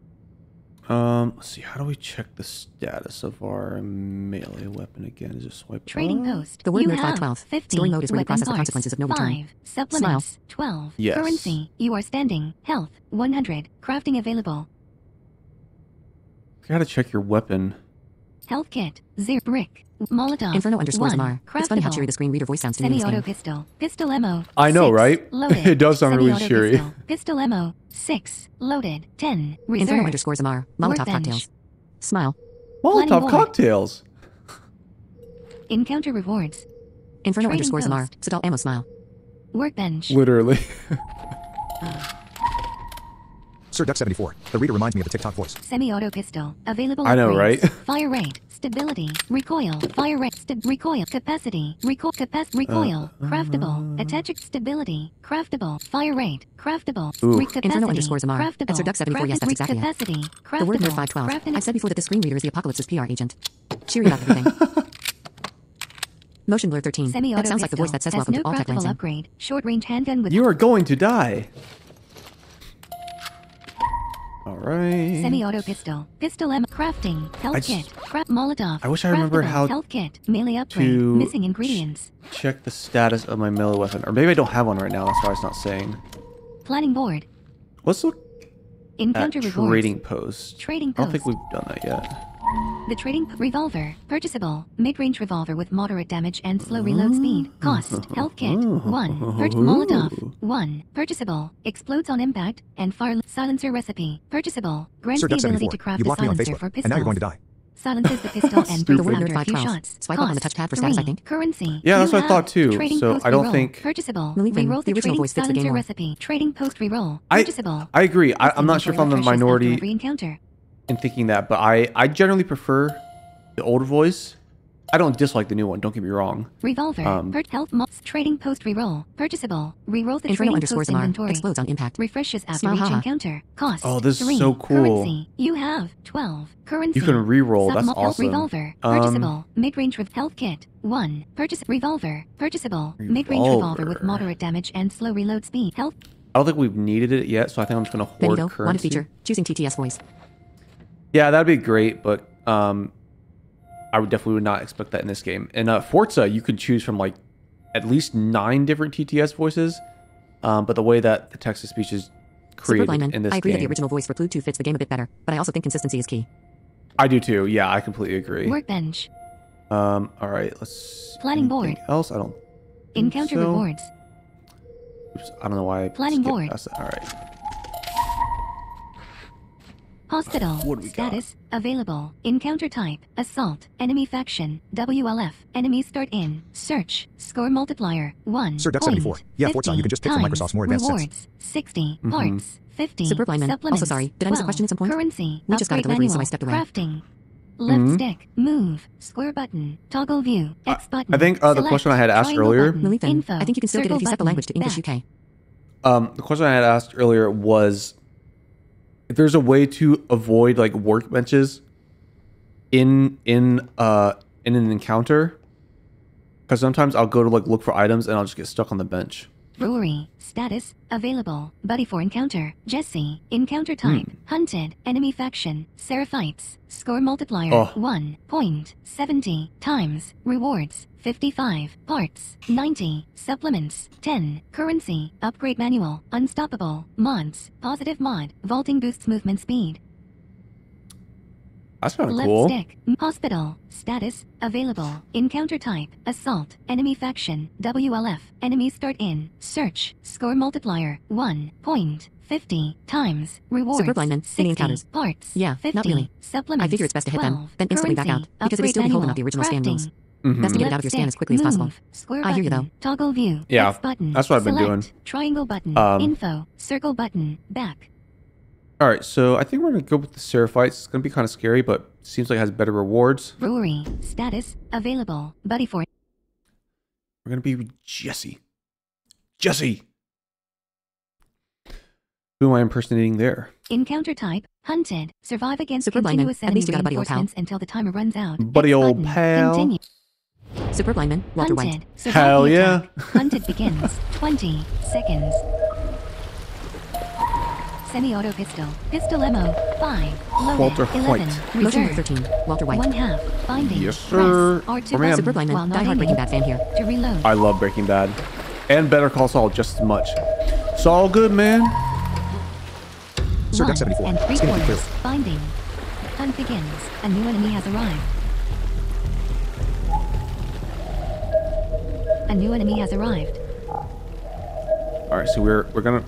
Um, let's see. How do we check the status of our melee weapon again? Is it swipe? Trading up? Post. The word nerd five twelve. fifty. Story mode is where you process the consequences of no return. five. Supplements. Smile. twelve. Yes. Currency. You are standing. Health. one hundred. Crafting available. Gotta check your weapon. Health kit. Zero. Brick. Molotov. Inferno underscores Mar. It's funny how cheery the screen reader voice sounds to me. Semi-auto pistol. Pistol ammo. I know, six, right? Loaded. It does sound really cheery. Pistol, pistol ammo. Six. Loaded. Ten. Reserve. Inferno underscores Mar. Molotov cocktails. Smile. Molotov cocktails. Encounter rewards. Inferno Trading underscores Mar. Sidal ammo. Smile. Workbench. Literally. uh. Sir Duck seventy-four. The reader reminds me of the TikTok voice. Semi-auto pistol. Available. I know, upgrades. Right? Fire rate. Stability. Recoil. Fire rate. St recoil. Capacity. Recoil. Capacity. Recoil. Uh, craftable. Uh, Attach. Stability. Craftable. Fire rate. Craftable. Recapacity. Inferno underscores Amar. Craftable. Sir Duck seventy-four. Yes, that's exactly capacity. It. Craftable. The word nerd five twelve. I've said before that the screen reader is the apocalypse's P R agent. Cheery about everything. Motion Blur thirteen. That sounds like the voice that says welcome no to all craftable upgrade. Short range handgun with. You are going to die. All right. Semi-auto pistol, pistol ammo, crafting, health just, kit, craft Molotov. I wish I remember how health kit, melee upgrade, to missing ingredients. Ch check the status of my melee weapon, or maybe I don't have one right now. That's why it's not saying. Planning board. Let's look Encounter at rewards. Trading post. Trading post. I don't think we've done that yet. The trading revolver, purchasable, mid-range revolver with moderate damage and slow reload speed. Cost, health kit, one. Purch Molotov, one. Purchasable, explodes on impact, and fire. Silencer recipe, purchasable. Grants the ability to craft a silencer for pistols. And now you're going to die. Silences the pistol and breathes after a few shots. Swipe up on the touchpad for stats, I think. Currency. Yeah, that's what I thought too. So I don't think. Purchasable. Reroll the trading silencer recipe. Trading post reroll. Purchasable. I agree. I, I'm not sure if I'm the minority in thinking that, but I I generally prefer the older voice. I don't dislike the new one. Don't get me wrong. Revolver. Um, Pert health mods. Trading post reroll. Purchasable. Reroll the Inferno trading post inventory. Explodes on impact. Refreshes after Smile, each ha. encounter. Cost. Oh, this three. Is so cool. Currency. You have twelve. Currency. You can reroll. That's awesome. Revolver. Purchasable. Um, Mid-range with health kit. One. Purchase. Revolver. Purchasable. Mid-range revolver with moderate damage and slow reload speed. Health. I don't think we've needed it yet, so I think I'm just going to hoard Benito, currency. Wanted feature. Choosing T T S voice. Yeah, that'd be great, but... um. I would definitely would not expect that in this game. And uh, Forza, you could choose from like at least nine different T T S voices, um, but the way that the text-to-speech is created Super Blindman, in this game. I agree game, that the original voice for Pluto fits the game a bit better, but I also think consistency is key. I do too. Yeah, I completely agree. Workbench. Um. All right. Let's. Planning board. Else, I don't. Encounter so. Rewards. Oops, I don't know why. I Planning board. All right. Hospital. What do we Status, got? Available. Encounter type, assault, enemy faction, W L F, enemies start in, search, score multiplier, one. SirDuck seventy-four. Yeah, Forza, you can just pick from Microsoft's more advanced rewards, sets. sixty, mm-hmm. parts, fifty, Super Blindman. Also sorry, did I miss a question at some point? Currency, we just got a delivery, manual, so I stepped away. Crafting. Left mm-hmm. stick, move, square button, toggle view, X button. I think uh, the select, question I had asked earlier. Button, info, I think you can still get it if you set the language to English back. U K. Um, the question I had asked earlier was if there's a way to avoid like workbenches in in uh in an encounter, because sometimes I'll go to like look for items and I'll just get stuck on the bench. Brewery. Status. Available. Buddy for encounter. Jesse. Encounter type. Hmm. Hunted. Enemy faction. Seraphites. Score multiplier. Oh. one point seven zero times. Rewards. fifty-five. Parts. ninety. Supplements. ten. Currency. Upgrade manual. Unstoppable. Mods. Positive mod. Vaulting boosts movement speed. That's kind of cool. Left stick. Hospital. Status. Available. Encounter type. Assault. Enemy faction. W L F. Enemies start in. Search. Score multiplier. one point five zero times. Rewards. Super Blindman. Any encounters. Parts. Yeah, fifty, not really. Supplements. I figure it's best to hit them, then instantly back out, because it is still beholden on the original scan rules. Mm-hmm. Best to get it out of your scan as quickly move, as possible. Square button, I hear you though. Toggle view. Yeah, button, that's what I've been select, doing. Triangle button. Um, info. Circle button. Back. All right, so I think we're going to go with the Seraphites. It's going to be kind of scary, but seems like it has better rewards. Brewery. Status. Available. Buddy for... We're going to be with Jesse. Jesse! Who am I impersonating there? Encounter type. Hunted. Survive against Super continuous Blindman. Enemy At least you got a buddy old pal. Until the timer runs out. Buddy old pal. Continue. Super Blindman. Walter Hunted. White. Survive Hell yeah. Hunted begins. twenty seconds. Semi-auto pistol. Pistol ammo. Five. Loaded. Walter eleven. White. Motion Blur thirteen. Walter White. One half. Binding. Yes, sir. Press R two. Or Super Blindman. Die hard Breaking Bad fan here. To reload. I love Breaking Bad. And Better Call Saul just as much. It's all good, man. SirDuck seventy-four. And three quarters. Binding. Hunt begins. A new enemy has arrived. A new enemy has arrived. All right, so we're we're gonna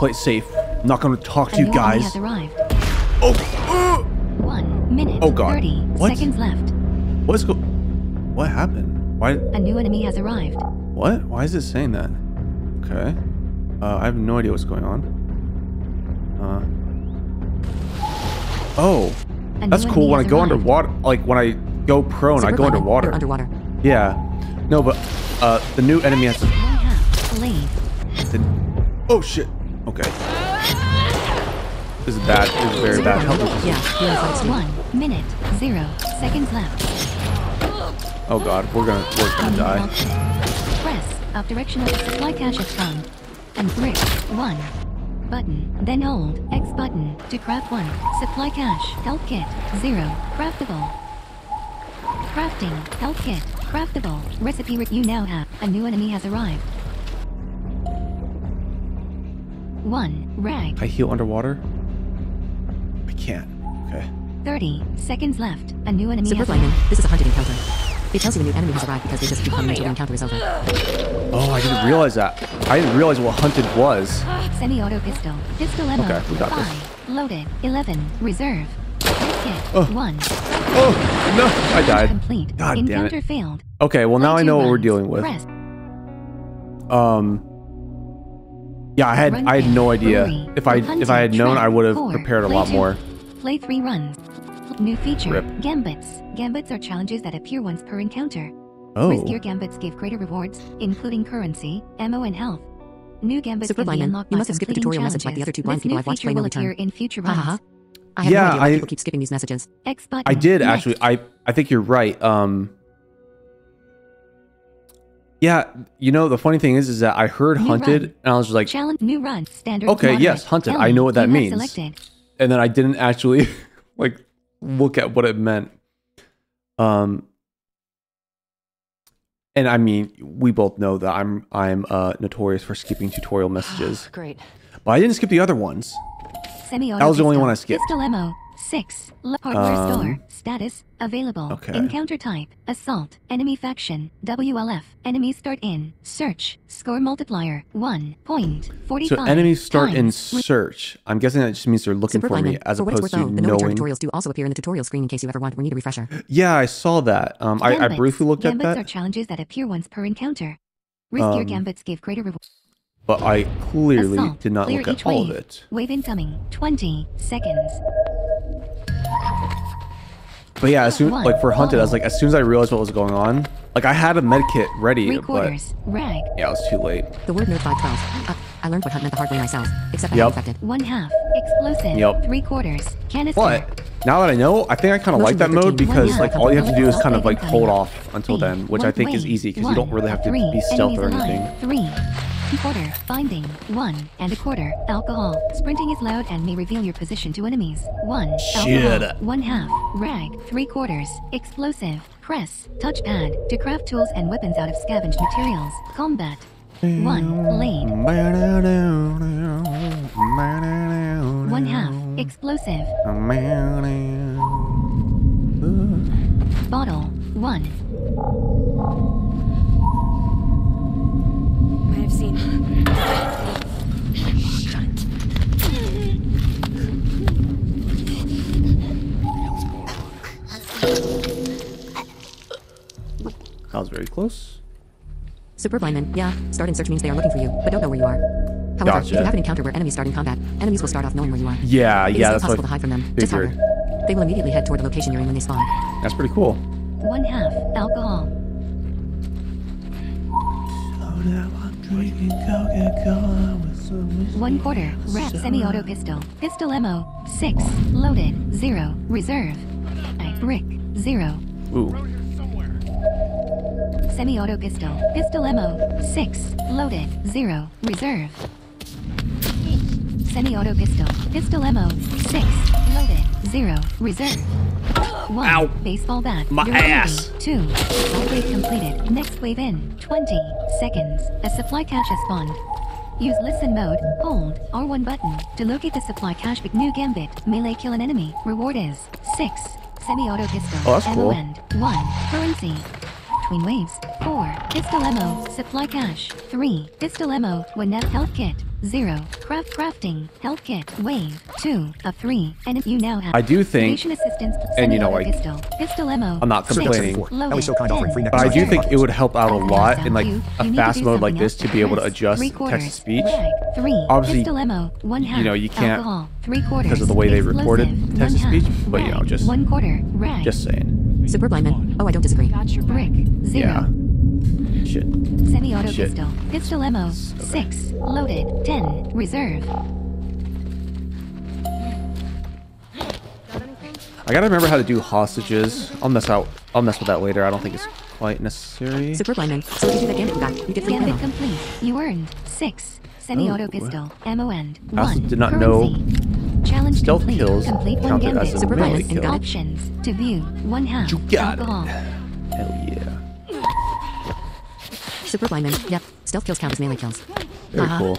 play it safe. I'm not going to talk to you guys. Oh! Uh! one minute. Oh god. thirty what? Seconds left. What's go What happened? Why A new enemy has arrived. What? Why is it saying that? Okay. Uh, I have no idea what's going on. Uh. Oh. That's cool when I go arrived. underwater, like when I go prone, Super I go underwater. underwater. Yeah. No, but uh the new enemy has to the... Oh shit. Okay. This is bad. This is very zero. bad. Help us. Yeah. yeah One minute, zero seconds left. Oh god, we're gonna, we're gonna die. Press up direction of the supply cache is from. And brick one button, then hold X button to craft one supply cache. Help kit zero craftable. Crafting help kit craftable recipe. You now have a new enemy has arrived. One rag. I heal underwater. I can't. Okay. thirty seconds left. A new enemy Super has arrived. Lightning. This is a hunted encounter. It tells you a new enemy has arrived because they just become until the encounter is over. Oh, I didn't realize that. I didn't realize what hunted was. Semi-auto pistol. Pistol ammo. Okay, we got Five. this. Loaded. eleven. Reserve. Oh. one. Oh, no. I died. Complete. God damn encounter it. Failed. Okay, well now I know runs. what we're dealing with. Press. Um... Yeah, I had I had no idea. If I if I had known, I would have prepared a lot more. Play three runs. New feature. Rip. Gambits. Gambits are challenges that appear once per encounter. Oh. Riskier gambits give greater rewards, including currency, ammo, and health. New gambits Super can be unlocked by completing challenges. You must have skipped a tutorial message like the other two blind people I've watched play No Return. In future runs. Uh-huh. I have yeah, no idea why I, people keep skipping these messages. X button. I did Next. actually. I I think you're right. Um. Yeah, you know, the funny thing is, is that I heard new hunted, run. and I was just like, Challenge, new run, standard okay, moderate. yes, hunted, Ellie, I know what that means. Selected. And then I didn't actually, like, look at what it meant. Um, and I mean, we both know that I'm I'm uh, notorious for skipping tutorial messages. Great. But I didn't skip the other ones. Semi-auto that was the only pistol, one I skipped. Pistol ammo, six. Hardware um, store. Status. Available. Okay. Encounter type. Assault. Enemy faction. W L F. Enemies start in. Search. Score multiplier. one point four five. So enemies start times. in search. I'm guessing that just means they're looking Super for me as for opposed to knowing. The No Return tutorials do also appear in the tutorial screen in case you ever want or need a refresher. Yeah, I saw that. Um, I, I briefly looked Gambits at that. Gambits are challenges that appear once per encounter. Riskier um, gambits give greater rewards. But I clearly Assault. did not Clear look at wave. all of it. Wave incoming. twenty seconds. But yeah, as soon One. like for hunted, I was like, as soon as I realized what was going on, like I had a med kit ready, Three quarters. but Rag. yeah, it was too late. The word nerd five twelve. Uh, I learned what hunt meant the hard way myself, except I yep. infected. One half. Explosive. Yep. Three quarters. Canister. But now that I know, I think I kind of like that mode because half. like all you have to do is kind of like hold off until Three. then, which One I think way. is easy because you don't really have to Three. be stealth or anything. Three. Quarter binding one and a quarter alcohol sprinting is loud and may reveal your position to enemies. One alcohol, one half rag three quarters explosive press touchpad to craft tools and weapons out of scavenged materials. Combat one blade one half explosive bottle one. I've seen. That was very close. Super Blindman, yeah. Start in search means they are looking for you, but don't know where you are. However, gotcha. if you have an encounter where enemies start in combat, enemies will start off knowing where you are. Yeah, it yeah, that's possible to hide from them. Just hover. They will immediately head toward the location you're in when they spawn. That's pretty cool. One half alcohol. Oh no. One quarter, wrap semi-auto pistol, pistol ammo, six, loaded, zero, reserve, I brick, zero. Ooh. Semi-auto pistol, pistol ammo, six, loaded, zero, reserve. Semi-auto pistol, pistol ammo, six, loaded, zero, reserve. One, Ow. baseball bat, my Your ass. Movie. Two, upgrade completed, next wave in, twenty seconds, a supply cache has spawned. Use listen mode, hold R one button to locate the supply cache with new gambit, melee kill an enemy, reward is six, semi-auto pistol, oh, that's cool. M O N, one, currency. Between waves, four, pistol ammo, supply cache, three, pistol ammo, one F health kit. Zero. Craft crafting. Health kit. Wave. Two. Of three. And if you now have. I do think. And you know, like. Pistol, pistol ammo, I'm not complaining. Six, loaded, so kind ten, free but I do think it would help out a lot in like you, a you fast mode like this to be able to adjust text to speech. Rag, three. Obviously, ammo, one half, you know, you can't alcohol, three quarters, because of the way they recorded text to speech. Half, but you know, just. One quarter. Rag. Just saying. Super Blindman. Oh, I don't disagree. Got your brick. Zero. Yeah. Shit. Semi-auto Shit. pistol. Pistol ammo. Okay. Six. Loaded. Ten. Reserve. I gotta remember how to do hostages. I'll mess out. I'll mess with that later. I don't think it's quite necessary. Super Blindman. So you do the gambit back. You get free ammo. Complete. You earned six. Semi-auto oh. pistol. Ammo end. One. I also did not Currency. know. Challenge stealth complete. kills. Complete one gambit. Super Blindman. And options to view. One half. You got alcohol. it. Hell yeah. Super Blindman. Yep. Stealth kills count as melee kills. Very uh-huh. cool.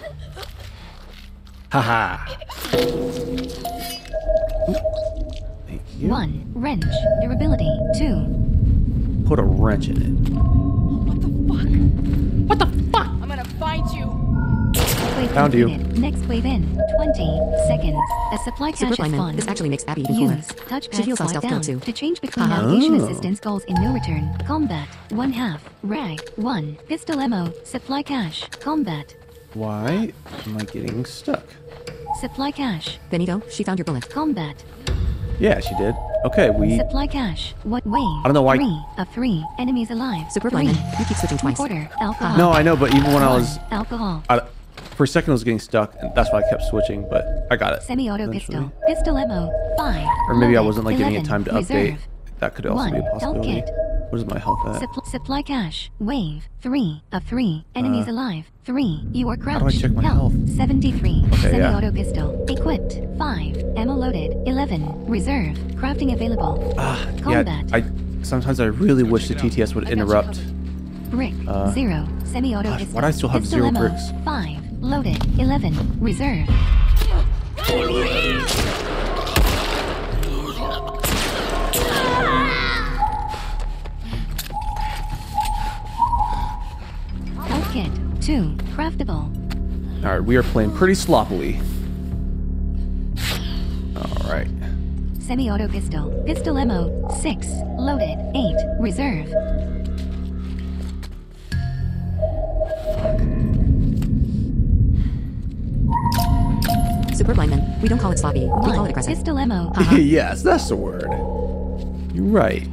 Haha. Thank you. One. Wrench. Durability. Two. Put a wrench in it. Oh, what the fuck? What the fuck? I'm gonna find you. Wave Found completed. you. Next wave in. twenty seconds. A supply cache is spawned. This actually makes Abby even cooler. Use touchpad slide down too. to change between uh-huh. navigation oh. assistance goals in No Return. Combat. One half. Rag. One. Pistol ammo. Supply cache. Combat. Why am I getting stuck? Supply cache. Benito, she found your bullet. Combat. Yeah, she did. Okay, we... Supply cache. What wave? I don't know why... Three of three. Enemies alive. Super Blindman. You keep switching twice. Quarter. Alcohol. No, I know, but even when I was... Alcohol. I, For a second I was getting stuck, and that's why I kept switching, but I got it. Semi-auto pistol. Pistol ammo. Five. Or maybe I wasn't like giving it time to update. That could also be a possibility. What is my health at? Supply cache. Wave. Three of three. Enemies alive. Three. You are crouched. How do I check my health? seventy-three. Semi-auto pistol. Equipped. Five. Ammo loaded. Eleven. Reserve. Crafting available. Ah, combat. I sometimes I really wish the T T S would interrupt. Brick. Zero. Semi-auto pistol. Why do I still have zero bricks? Five. Loaded. Eleven. Reserve. comfortable. Alright, we are playing pretty sloppily. Alright. Semi-auto pistol. Pistol ammo. Six. Loaded. Eight. Reserve. Super Blindman. We don't call it sloppy. We One. Call it aggressive. Pistol ammo. Uh-huh. Yes, that's the word. You're right.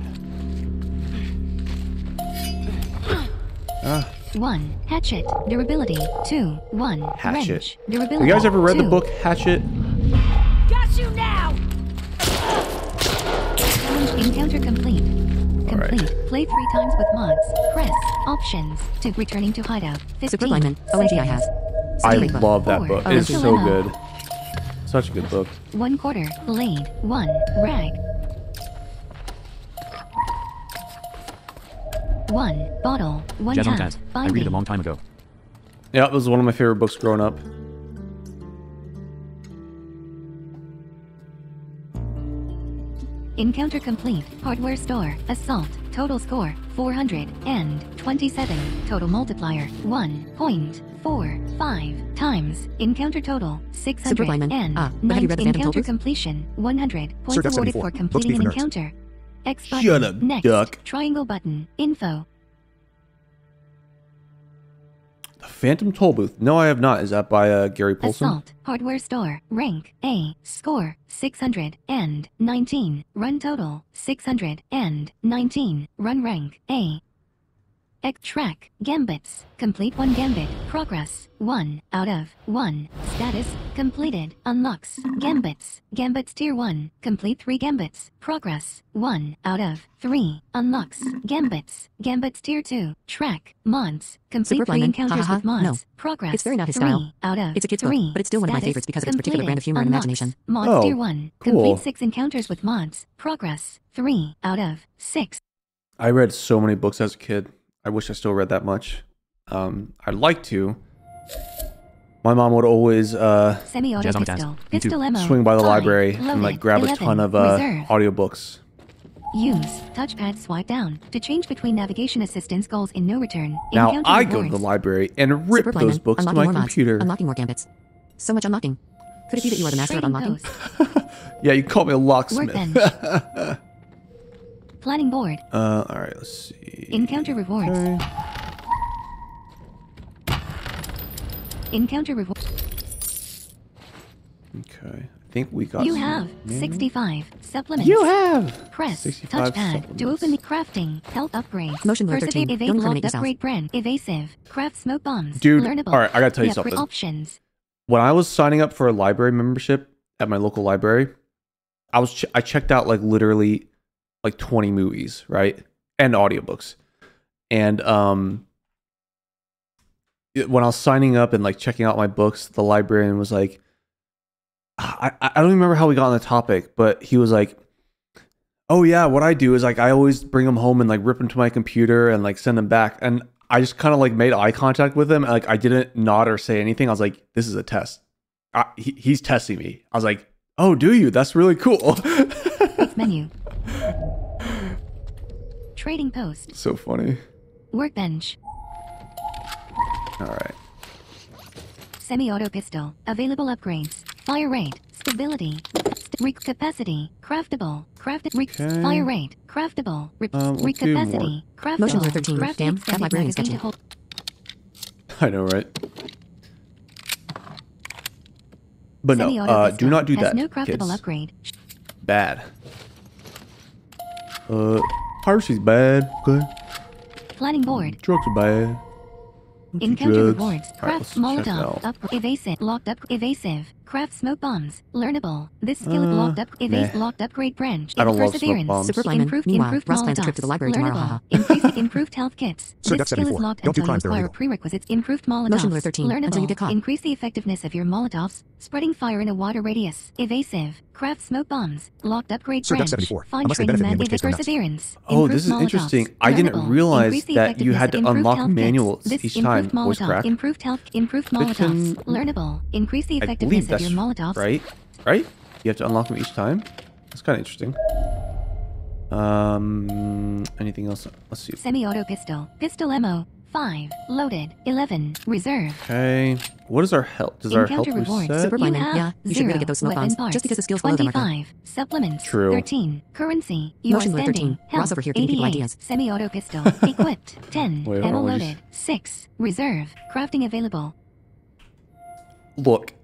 Uh. One. Hatchet. Durability. Two. One. Hatchet. Wrench. Durability. Have you guys ever read two. the book Hatchet? Got you now. Encounter complete. Complete. Right. Play three times with mods. Press options to returning to hideout. fifteen Super Blindman. O M G I have. I love that book. It is so good. Such a good book. One quarter. Blade. One. Rag. One. Bottle. One Jazzmatazz. I read it a long time ago. Yeah, it was one of my favorite books growing up. Encounter complete. Hardware store. Assault. Total score four hundred twenty-seven. Total multiplier one point four five times. Encounter total six hundred and ah, nine. Encounter completion one hundred points awarded for completing an encounter. X button. Shut up, next duck. Triangle button. Info. The Phantom Toll Booth. No, I have not. Is that by uh, Gary Paulson? Assault. Hardware store. Rank A. Score six hundred nineteen. Run total six hundred nineteen. Run rank A. X track. Gambits. Complete one gambit. Progress one out of one. Status completed. Unlocks gambits. Gambits tier one. Complete three gambits. Progress one out of three. Unlocks gambits. Gambits tier two. Track mods. Complete Super three encounters ha, ha, ha. with mods. No. Progress. It's very not his three style. Out of it's a kid's three. Book, but it's still one of my favorites because of its particular brand of humor unlocks. And imagination. Mods oh, tier one. Cool. Complete six encounters with mods. Progress three out of six. I read so many books as a kid. I wish I still read that much. Um, I'd like to. My mom would always uh, pistol. Pistol swing by the Time. library Loaded. and like grab eleven. A ton of uh, audiobooks. Use touchpad swipe down to change between navigation assistance goals in No Return. Now Encounter I rewards. go to the library and rip Super those books unlocking to my computer. Mods. Unlocking more gambits. So much unlocking. Could it be that you are the master Trading of unlocking? Yeah, you call me a locksmith. Planning board. Uh, all right, let's see. Encounter rewards. Okay. Encounter rewards. Okay, I think we got. You some have menu. sixty-five supplements. You have. Press touchpad to open the crafting health upgrades. Motion Blur thirteen. Evade Don't locked upgrade brand. Evasive. Craft smoke bombs. Dude, learnable. All right, I gotta tell you something. Options. When I was signing up for a library membership at my local library, I was ch I checked out like literally. like twenty movies, right? And audiobooks. And um, when I was signing up and like checking out my books, the librarian was like, I, I don't remember how we got on the topic, but he was like, oh yeah, what I do is like, I always bring them home and like rip them to my computer and like send them back. And I just kind of like made eye contact with him. Like I didn't nod or say anything. I was like, this is a test. I, he, he's testing me. I was like, oh, do you? That's really cool. Menu. Trading post. So funny. Workbench. All right. Semi-auto pistol. Available upgrades. Fire rate. Stability. St capacity. Craftable. Crafted. Okay. Fire rate. Craftable. Um, we'll capacity. Craftable. Motion Blur thirteen. Damn, that librarian is sketchy. I know, right? But no, uh, do not do that. No craftable kids. upgrade. Bad. Uh, piracy's bad. Okay. Planning board. Drugs are bad. Encounter Drugs. rewards. Craft right, Molotov. Up. Evasive. Locked up. Evasive. Craft smoke bombs. Learnable. This skill uh, locked up. Evasive. Nah. Locked upgrade branch. I don't love smoke bombs. Super Blindman. Improved. Meanwhile, Ross plans a trip to the library tomorrow. Haha. Improved. Improved health kits. This skill is locked and doesn't require prerequisites. Improved Molotovs. Motion Blur thirteen. Learnable. Until you get caught. Increase the effectiveness of your Molotovs. Spreading fire in a water radius. Evasive. Craft smoke bombs. Locked upgrade branch. SirDuck seventy-four. Find training manual. Perseverance. Oh, this is interesting. I didn't realize that you had to unlock manuals each time. Was correct. Improved health. Improved Molotovs. Learnable. Increase the effectiveness. That's right, right? You have to unlock them each time. That's kind of interesting. Um, anything else? Let's see. Semi-auto pistol. Pistol ammo. five, loaded, eleven, reserve. Okay. What is our health? Does our health reward, reset? Super Blindman. Yeah, you should really get those weapons just because the skills follow them are good. Supplements. True. thirteen. Currency. You Motion Blur thirteen. Ross over here giving people ideas. Semi-auto pistol. Equipped. ten. Wait, ammo loaded. six. Reserve. Crafting available. Look.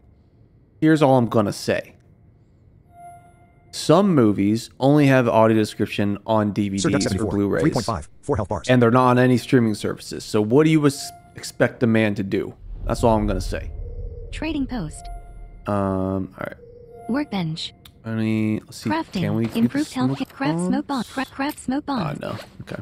Here's all I'm gonna say. Some movies only have audio description on D V Ds or Blu-rays. three point five. Four health bars. And they're not on any streaming services. So what do you expect the man to do? That's all I'm gonna say. Trading post. Um, alright. Workbench. I mean, let's see. Crafting. Can we improved health kit? Craft smoke bomb. Craft smoke bomb. Oh, no. Okay.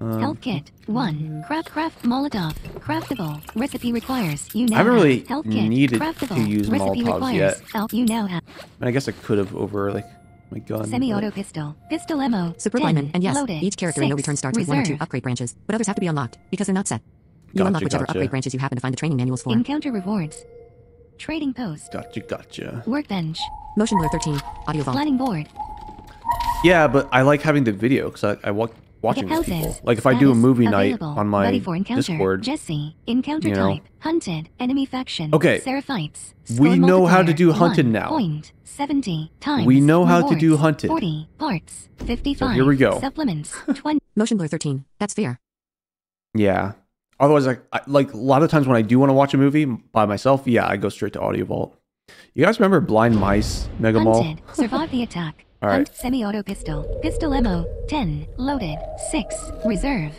Um, health kit. One. Craft craft Molotov. Craftable. Recipe requires. You now I haven't really have. needed craftable. to use Recipe Molotovs requires. yet. Help you now have. I guess I could have over like my gun. Semi-auto but... pistol. Pistol ammo. Super Blindman. And yes, loaded. Each character Six. in No Return starts reserve. with one or two upgrade branches, but others have to be unlocked because they're not set. You gotcha, unlock whichever gotcha. upgrade branches you happen to find the training manuals for. Encounter rewards. Trading post. Gotcha, gotcha. Workbench. Motion Blur thirteen. Audio vault. Planning board. Yeah, but I like having the video because I, I walk watching these people. Like if I do a movie night on my Discord. Jesse. Encounter you know. type. Hunted. Enemy faction. Okay. Seraphites. We know how to do hunted now. point seventy times. We know how rewards. to do hunted. forty parts. fifty-five. So here we go. Supplements. twenty. Motion Blur thirteen. That's fair. Yeah. Otherwise, like, like a lot of times when I do want to watch a movie by myself, yeah, I go straight to Audio Vault. You guys remember Blind Mice, Mega Mall? Survive the attack. All right. Hunt, semi-auto pistol, pistol ammo, ten, loaded, six, reserve.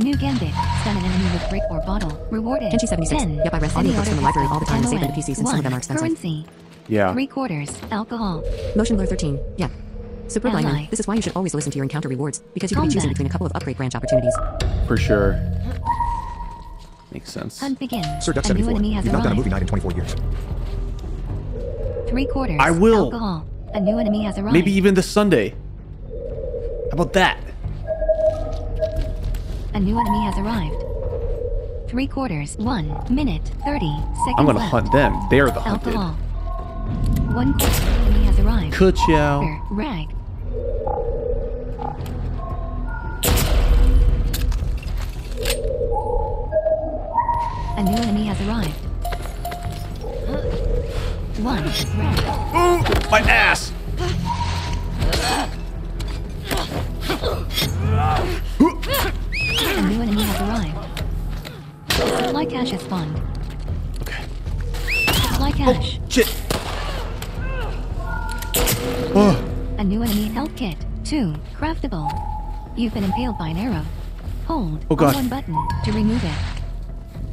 New Gambit. Stun an enemy with brick or bottle. Rewarded. Kenshi seventy-six. ten. Yep, I rest audio books from the library all the time and save them to P C since some of them are expensive. Currency. Yeah. Three quarters. Alcohol. Motion Blur thirteen. Yeah. Super Blindman. This is why you should always listen to your encounter rewards, because you can be choosing between a couple of upgrade branch opportunities. For sure. Makes sense. Hunt begins. SirDuck seventy-four. You've not done a movie night in twenty-four years. Three quarters. I will. Alcohol. A new enemy has arrived. Maybe even this Sunday. How about that? A new enemy has arrived. Three quarters. One minute. Thirty seconds. I'm gonna left. hunt them. They're the hunted. Alcohol. One quarter enemy has arrived. Kuchow. Rag. A new enemy has arrived. One. Ooh, my ass! A new enemy has arrived. Supply cache has spawned. Okay. Supply cache. Oh, shit. Oh. A new enemy health kit. Two. Craftable. You've been impaled by an arrow. Hold oh, God. on one button to remove it.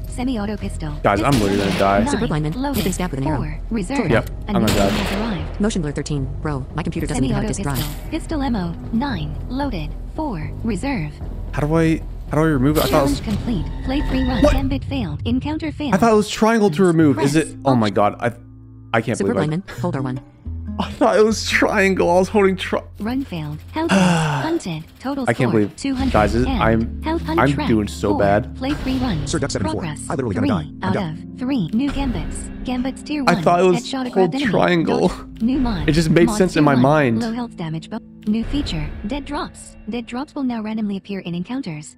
Semi-auto pistol. Guys, I'm literally gonna die. Super Blindman. You've been stabbed with an arrow. Reserve. Yep, I'm gonna die. Motion Blur thirteen. Bro, my computer doesn't even have disk drive. Pistol ammo. Nine. Loaded. Four. Reserve. How do I? How do I remove it? I thought it was complete. Play free run. Gambit failed. Encounter failed. I thought it was triangle to remove. Press. Is it? Oh my God. I, I can't Super believe it. Super Blindman. Hold R one. I thought it was triangle. I was holding tri- Run failed. Health hunted. Total score. I can't believe two hundred. Guys, is, I'm I'm doing so four. bad. Play three runs. SirDuck seventy-four. I literally three gonna die. Out I'm of three new gambits. Gambits tier one. I thought it was whole triangle. New mod. It just made mod sense in my one. mind. Low health damage. New feature. Dead drops. Dead drops will now randomly appear in encounters.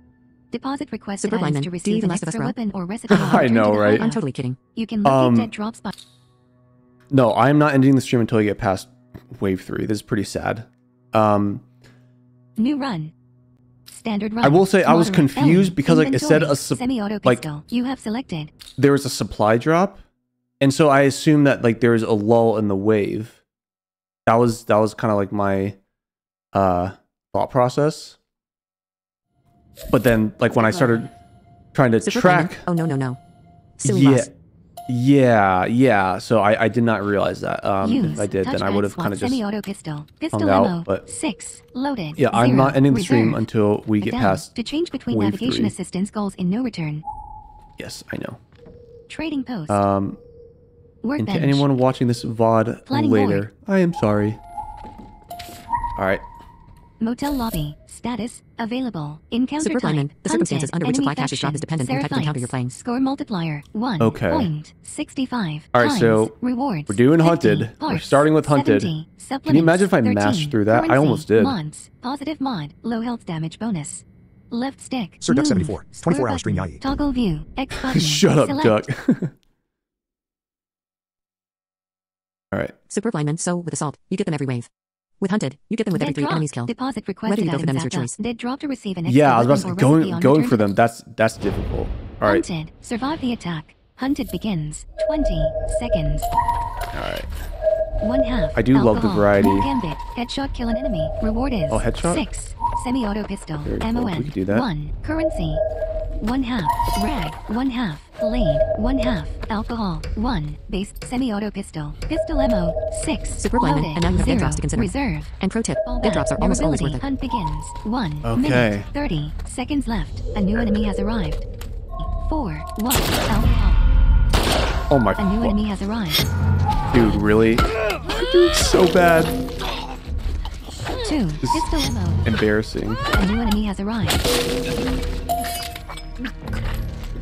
Deposit request Super items to receive an extra weapon or recipe. I know, right? I'm totally kidding. You can locate um, dead drops by. No, I'm not ending the stream until I get past wave three. This is pretty sad. Um, New run. Standard run. I will say Moderate I was confused Ellie. because like it said a semi-auto pistol like, you have selected. There was a supply drop. And so I assumed that like there is a lull in the wave. That was that was kind of like my uh, thought process. But then like when I started trying to Super track. Planner. Oh, no, no, no. Silly yeah. Boss. Yeah, yeah. So I, I did not realize that. Um, Use, if I did, then I would have kind of just semi-auto pistol. Pistol ammo, but six, loaded, yeah, zero, I'm not ending the stream until we get past to change between wave navigation three. assistance goals in No Return. Yes, I know. Trading post. Um, Workbench. And to anyone watching this V O D Planning later, board. I am sorry. All right. Motel lobby. Status available. Encounter Super type. Hunted, the circumstances under which supply cache's drop is dependent on the type of encounter you're playing. Score multiplier one. Okay. Point sixty-five. All right, so rewards, we're doing hunted. Parts, we're starting with hunted. Can you imagine if I thirteen, mashed through that? Currency, I almost did. Mods, positive mod, low health damage bonus. left stick. SirDuck seventy-four. twenty-four hour stream Y E. Toggle view. X button. Shut up, Select. Duck. All right. Super Blindman. So with assault, you get them every wave. With hunted, you get them with Dead every three dropped. Enemies killed. Deposit requested. Whether you go for them is your choice. Dead drop to receive an yeah, I was about to say going going for them. That's that's difficult. All right. Hunted. Survive the attack. Hunted begins. twenty seconds. All right. One half. I do alcohol, love the variety. Gambit, headshot kill an enemy. Reward is. Oh, headshot. Six. Semi-auto pistol. Ammo end. We could do that. One. Currency. One half. Rag. One half. Blade. One half. Alcohol. One. Base. Semi-auto pistol. Pistol ammo. Six. Super loaded. And now you have dead drops to consider. Reserve. And pro tip. Dead drops are almost always worth it. Hunt begins. One. Okay. Minute. Thirty seconds left. A new enemy has arrived. Four. One. Alcohol. Oh my. A new enemy has arrived. Dude, really? Dude, so bad. Two. Pistol ammo. Embarrassing. A new enemy has arrived.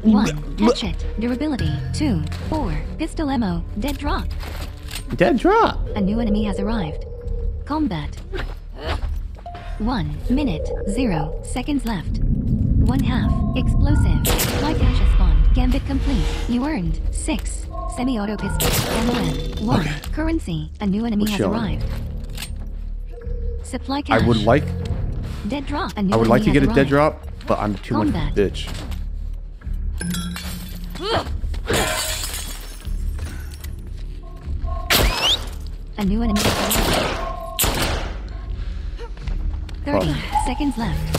One. Hatchet. Durability. Two. Four. Pistol ammo. Dead drop. Dead drop. A new enemy has arrived. Combat. One minute. Zero seconds left. One half. Explosive. Fly cache spawn. Gambit complete. You earned six. Semi-auto pistol. Ammo. One. Okay. Currency. A new enemy We're has showing. Arrived. Supply cache. I would like. Dead drop. A new I would like to get arrived. A dead drop, but I'm too Combat. Much of a bitch. A new enemy. thirty oh. seconds left.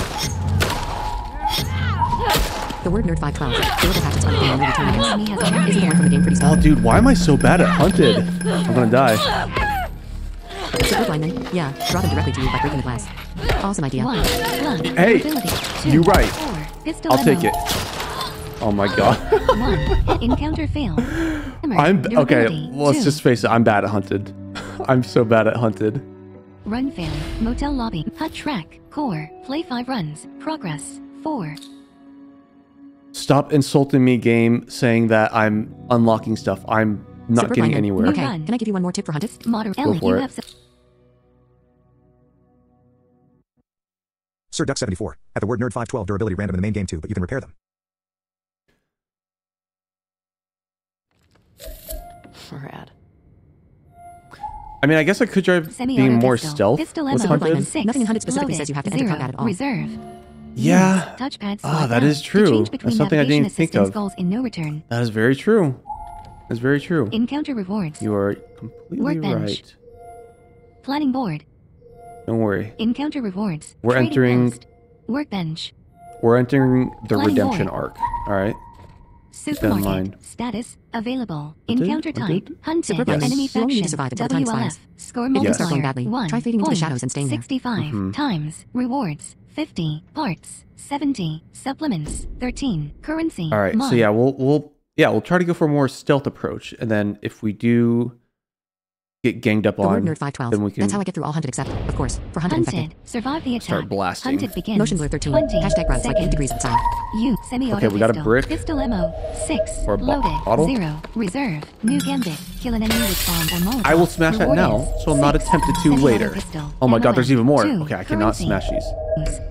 The word nerd five cloud. Oh, dude, why am I so bad at hunted? I'm gonna die. Super Blindman, yeah, draw them directly to you by breaking the glass. Awesome idea. One, blood, hey, two, you're right. Four, I'll take it. Oh my god. One, encounter fail. Hummer, I'm okay. Well, let's two. Just face it. I'm bad at hunted. I'm so bad at hunted. Run fail. Motel lobby. Hut track. Core. Play five runs. Progress four. Stop insulting me, game. Saying that I'm unlocking stuff. I'm not Super getting Blindman. Anywhere. Okay. Can I give you one more tip for hunted? Moderate. Go for it. SirDuck seventy-four. At the word nerd five twelve durability random in the main game too, but you can repair them. Rad. I mean, I guess I could try being more pistol. Stealth. Pistol with hunted. Six, nothing in hunted specifically loaded, says you have to zero, enter combat at all. Reserve. Yeah. Touchpad. Ah, oh, that is true. That's something I didn't think of. Goals in no return. That is very true. That's very true. Encounter rewards. You are completely Workbench. Right. Planning board. Don't worry. Encounter rewards. We're Trading entering post. Workbench. We're entering the Planning redemption board. Arc. All right. Supermarket. Status available. Hunted? Encounter type. Hunted. Hunted. Yes. Enemy faction. W L F. Score multiplier. Badly. One. Try fading into the shadows and staying there. sixty-five mm-hmm. times. Rewards. fifty parts. seventy supplements. thirteen currency. All right. Mod. So yeah, we'll we'll yeah we'll try to go for a more stealth approach, and then if we do get ganged up the on, word nerd then we can. That's how I get through all hunted except, of course, for hunted. Hunted. Infected. Survive the attack. Start blasting. Hunted begins. Motion blur thirteen. Hashtag runs like eight degrees outside. You semi-auto okay, we got a brick. Pistol ammo. Six. Or a loaded. Bottle. Zero. Reserve. New gambit. Kill an enemy with bomb or molotov. I will smash Reward that now, so I'm six. Not tempted to later. Pistol. Oh my M O F. God, there's even more. Two. Okay, I cannot Currency. Smash these.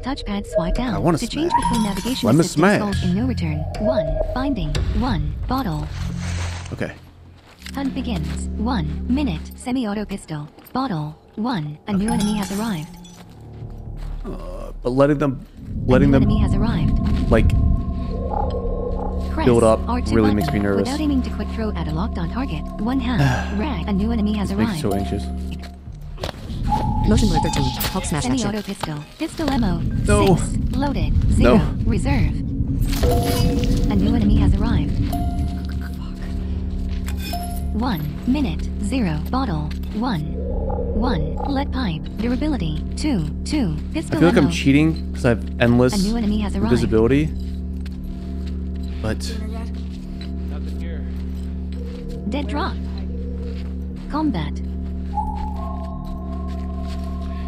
Touchpad swipe down. I want to change between navigation. Let me smash. In no return. One. Binding. One. Bottle. Okay. Hunt begins. One minute. Semi-auto pistol. Bottle. One. A okay. new enemy has arrived. Uh, but letting them, letting them, enemy has arrived. Like Press build up R two really button. Makes me nervous. Without aiming to quick throw at a locked-on target. One half. Rag. A new enemy has arrived. Makes me so anxious. Motion blur thirteen. Hulk smash action. Semi-auto pistol. Pistol ammo. No. Six. Loaded. Zero. No. Reserve. A new enemy has arrived. One minute zero bottle one one lead pipe durability two two pistol. I feel like ammo. I'm cheating because I have endless a new enemy has invisibility, but dead drop combat.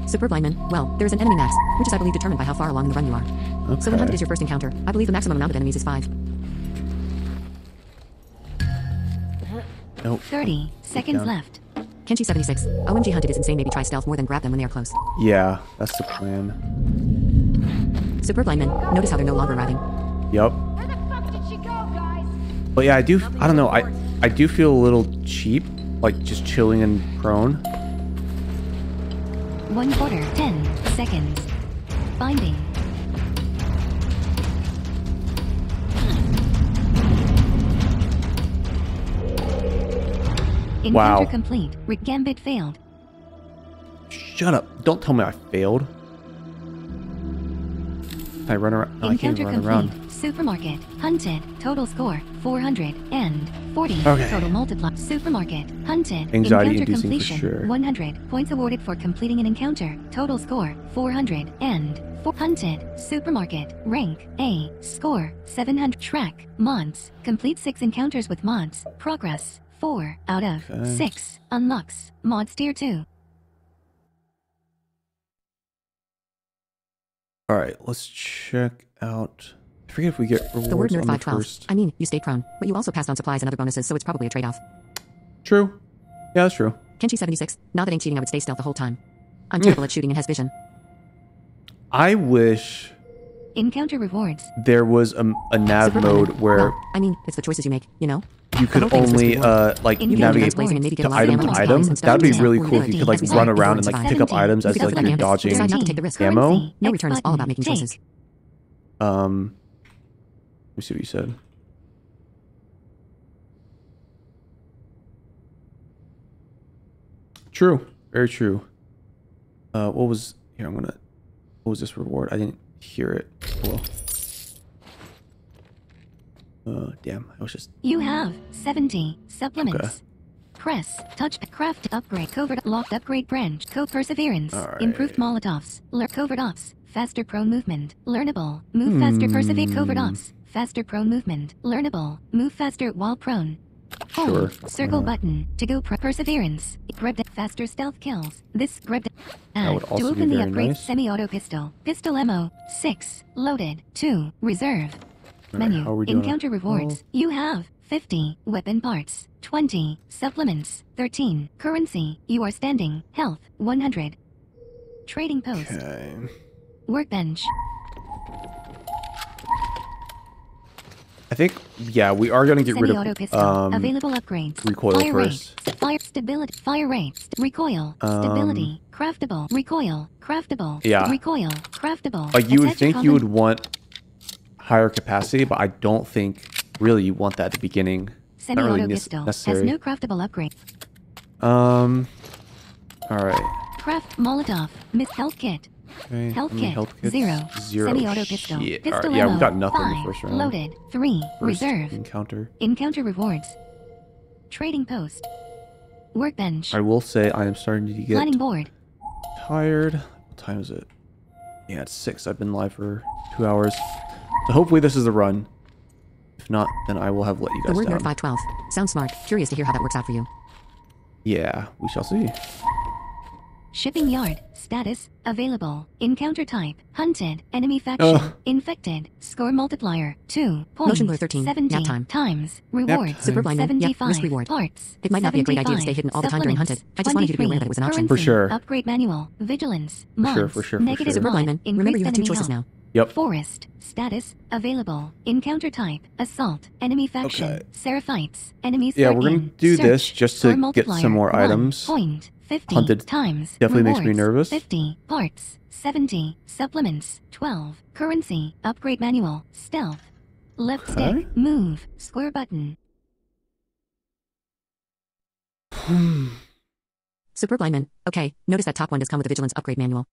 Super Blindman. Well, there is an enemy max, which is I believe determined by how far along the run you are. Okay. So when hunted is your first encounter, I believe the maximum amount of enemies is five. Nope. thirty seconds Down. Left. Kenshi seventy-six. O M G hunted is insane. Maybe try stealth more than grab them when they are close. Yeah, that's the plan. Super Blindman. Notice how they're no longer arriving. Yep. Where the fuck did she go, guys? But yeah, I do. I don't know. I I do feel a little cheap, like just chilling and prone. One quarter, ten seconds. Binding. Wow. Encounter complete. Rick Gambit failed. Shut up. Don't tell me I failed. I run around. No, I can't even run around. Supermarket. Hunted. Total score four hundred and forty. Okay. Total multiply. Supermarket. Hunted. Anxiety encounter completion. For sure. one hundred points awarded for completing an encounter. Total score four hundred and four. Hunted. Supermarket. Rank A. Score seven hundred. Track. Mods. Complete six encounters with mods. Progress four out of okay. six. Unlocks. Mods tier two. All right, let's check out. I forget if we get rewards. The word nerd five twelve. I mean, you stayed prone, but you also passed on supplies and other bonuses, so it's probably a trade-off. True. Yeah, that's true. Kenshi seventy-six. Not that ain't cheating. I would stay stealth the whole time. I'm terrible at shooting and has vision. I wish. Encounter rewards. There was a, a nav mode where. Well, I mean, it's the choices you make. You know. You could only uh like navigate to item to item. That'd be really cool if you could like run around and like pick up items as like you're dodging ammo. No Return is all about making choices. Um, let me see what you said. True, very true. Uh, what was here? I'm gonna. What was this reward? I didn't hear it. Well. Uh, damn, I was just... You have seventy supplements. Okay. Press, touch, craft, upgrade, covert, locked, upgrade, branch, co-perseverance, right. Improved molotovs, learn covert ops, faster prone movement, learnable, move hmm. faster, persevere, covert ops, faster prone movement, learnable, move faster while prone. Hold, sure. circle uh, button, to go pro perseverance, grab the faster stealth kills, this grab the add, to open the upgrade nice. Semi-auto pistol, pistol ammo, six, loaded, two, reserve. Menu. Right, encounter rewards. Oh. You have fifty weapon parts, twenty supplements, thirteen currency. You are standing. Health one hundred. Trading post. Okay. Workbench. I think yeah, we are going to get rid of pistol. Um, available upgrades. Recoil fire first. Rate, fire stability. Fire rate. Recoil. Um, stability. Craftable. Recoil. Craftable. Yeah. Recoil. Craftable. Like you would think you would want. Higher capacity, but I don't think really you want that at the beginning. Semi-auto really pistol necessary. Has no craftable upgrade. Um. All right. Craft Molotov. Miss health kit. Okay, health kit health zero. Zero. Semi-auto pistol. Shit. Pistol right. Yeah, we got nothing five, in the first round. Loaded three. First reserve encounter. Encounter rewards. Trading post. Workbench. I will say I am starting to get planning board. Tired. What time is it? Yeah, it's six. I've been live for two hours. So hopefully this is a run. If not, then I will have let you guys down. The word five twelve. Sounds smart. Curious to hear how that works out for you. Yeah, we shall see. Shipping yard. Status. Available. Encounter type. Hunted. Enemy faction. Ugh. Infected. Score multiplier. two. Points. Motion Blur thirteen. seventeen time. Times. Reward. Super blind. seventy-five. Yep. Risk reward. Parts. It might not be a great idea to stay hidden all the time during Hunted. I just wanted you to be aware that it was an option. For sure. Upgrade manual. Vigilance. Mods. For sure, for sure, for negative sure. Super blind. Remember you have two choices now. Yep. Forest. Status. Available. Encounter type. Assault. Enemy faction. Okay. Seraphites. Enemies. Yeah, we're going to do search. This just to get some more items. Point. fifty Hunted times. Definitely rewards. Makes me nervous. fifty. Parts. seventy. Supplements. twelve. Currency. Upgrade manual. Stealth. Left okay. stick. Move. Square button. Super Blindman. Okay. Notice that top one does come with a vigilance upgrade manual.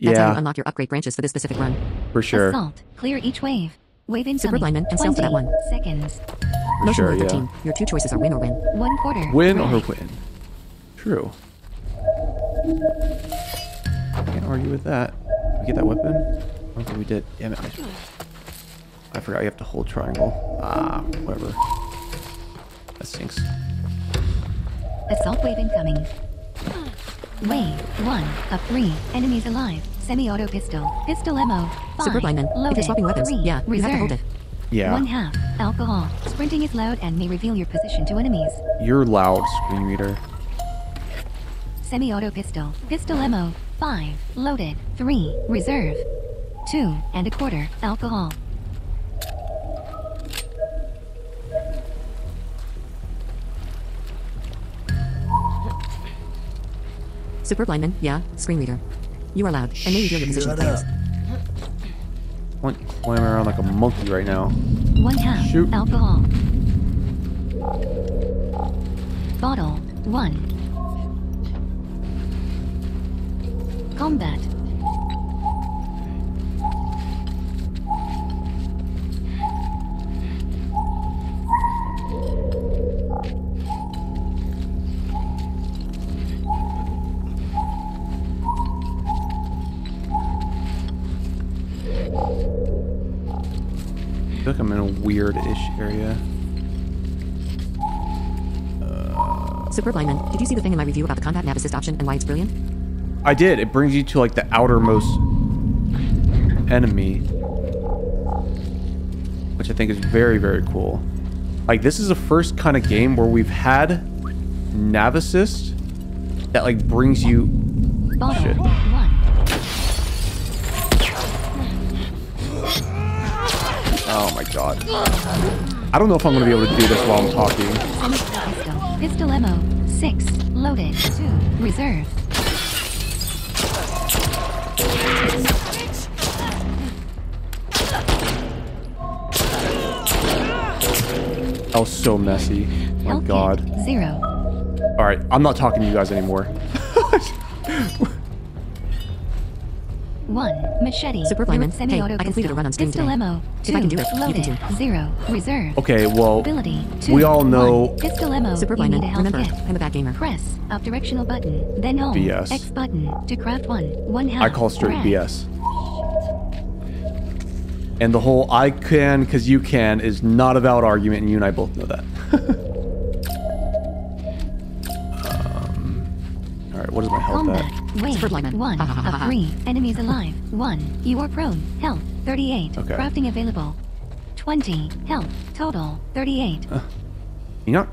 That's yeah. how you unlock your upgrade branches for this specific run. For sure. Assault. Clear each wave. Wave in Super Blindman and sell for that one. Seconds. For Motion sure, thirteen. Yeah. Your two choices are win or win. One quarter. Win or win. True. Can't argue with that. Did we get that weapon? I don't think we did. Damn it. I forgot you have to hold triangle. Ah, whatever. That stinks. Assault wave incoming. Wave one of three enemies alive. Semi-auto pistol. Pistol ammo. Five. Super Blindman. Loaded. If you're swapping weapons, three. Yeah, reserve. You have to hold it. Yeah. One half. Alcohol. Sprinting is loud and may reveal your position to enemies. You're loud, screen reader. Semi-auto pistol. Pistol ammo. Five. Loaded. Three. Reserve. two and a quarter alcohol. Super Blindman, yeah, screen reader. You are loud, and may you feel your position. One climbing around like a monkey right now. One half Shoot. alcohol. Bottle one. Combat. I feel like I'm in a weird-ish area. Uh, Super Blindman, did you see the thing in my review about the combat nav assist option and why it's brilliant? I did. It brings you to like the outermost enemy, which I think is very, very cool. Like this is the first kind of game where we've had nav assist that like brings you. Bottle. Shit. Oh my god. I don't know if I'm gonna be able to do this while I'm talking. Pistol, pistol ammo, six, loaded, two, reserve. That was so messy. Oh my god. Zero. Alright, I'm not talking to you guys anymore. One machete. Super Blindman. Hey, I completed a run on stream today. If I can do it, you can too. Zero reserve. Okay, well, we all know. Super Blindman. Remember, I'm a bad gamer. Press up directional button, then home. B S. X button to craft one. One half. I call straight B S. And the whole "I can because you can" is not a valid argument, and you and I both know that. um, all right, what is my health at? Wait, one of three enemies alive. One, you are prone. Health thirty-eight. Okay. Crafting available. Twenty health total. Thirty-eight. Uh, you know.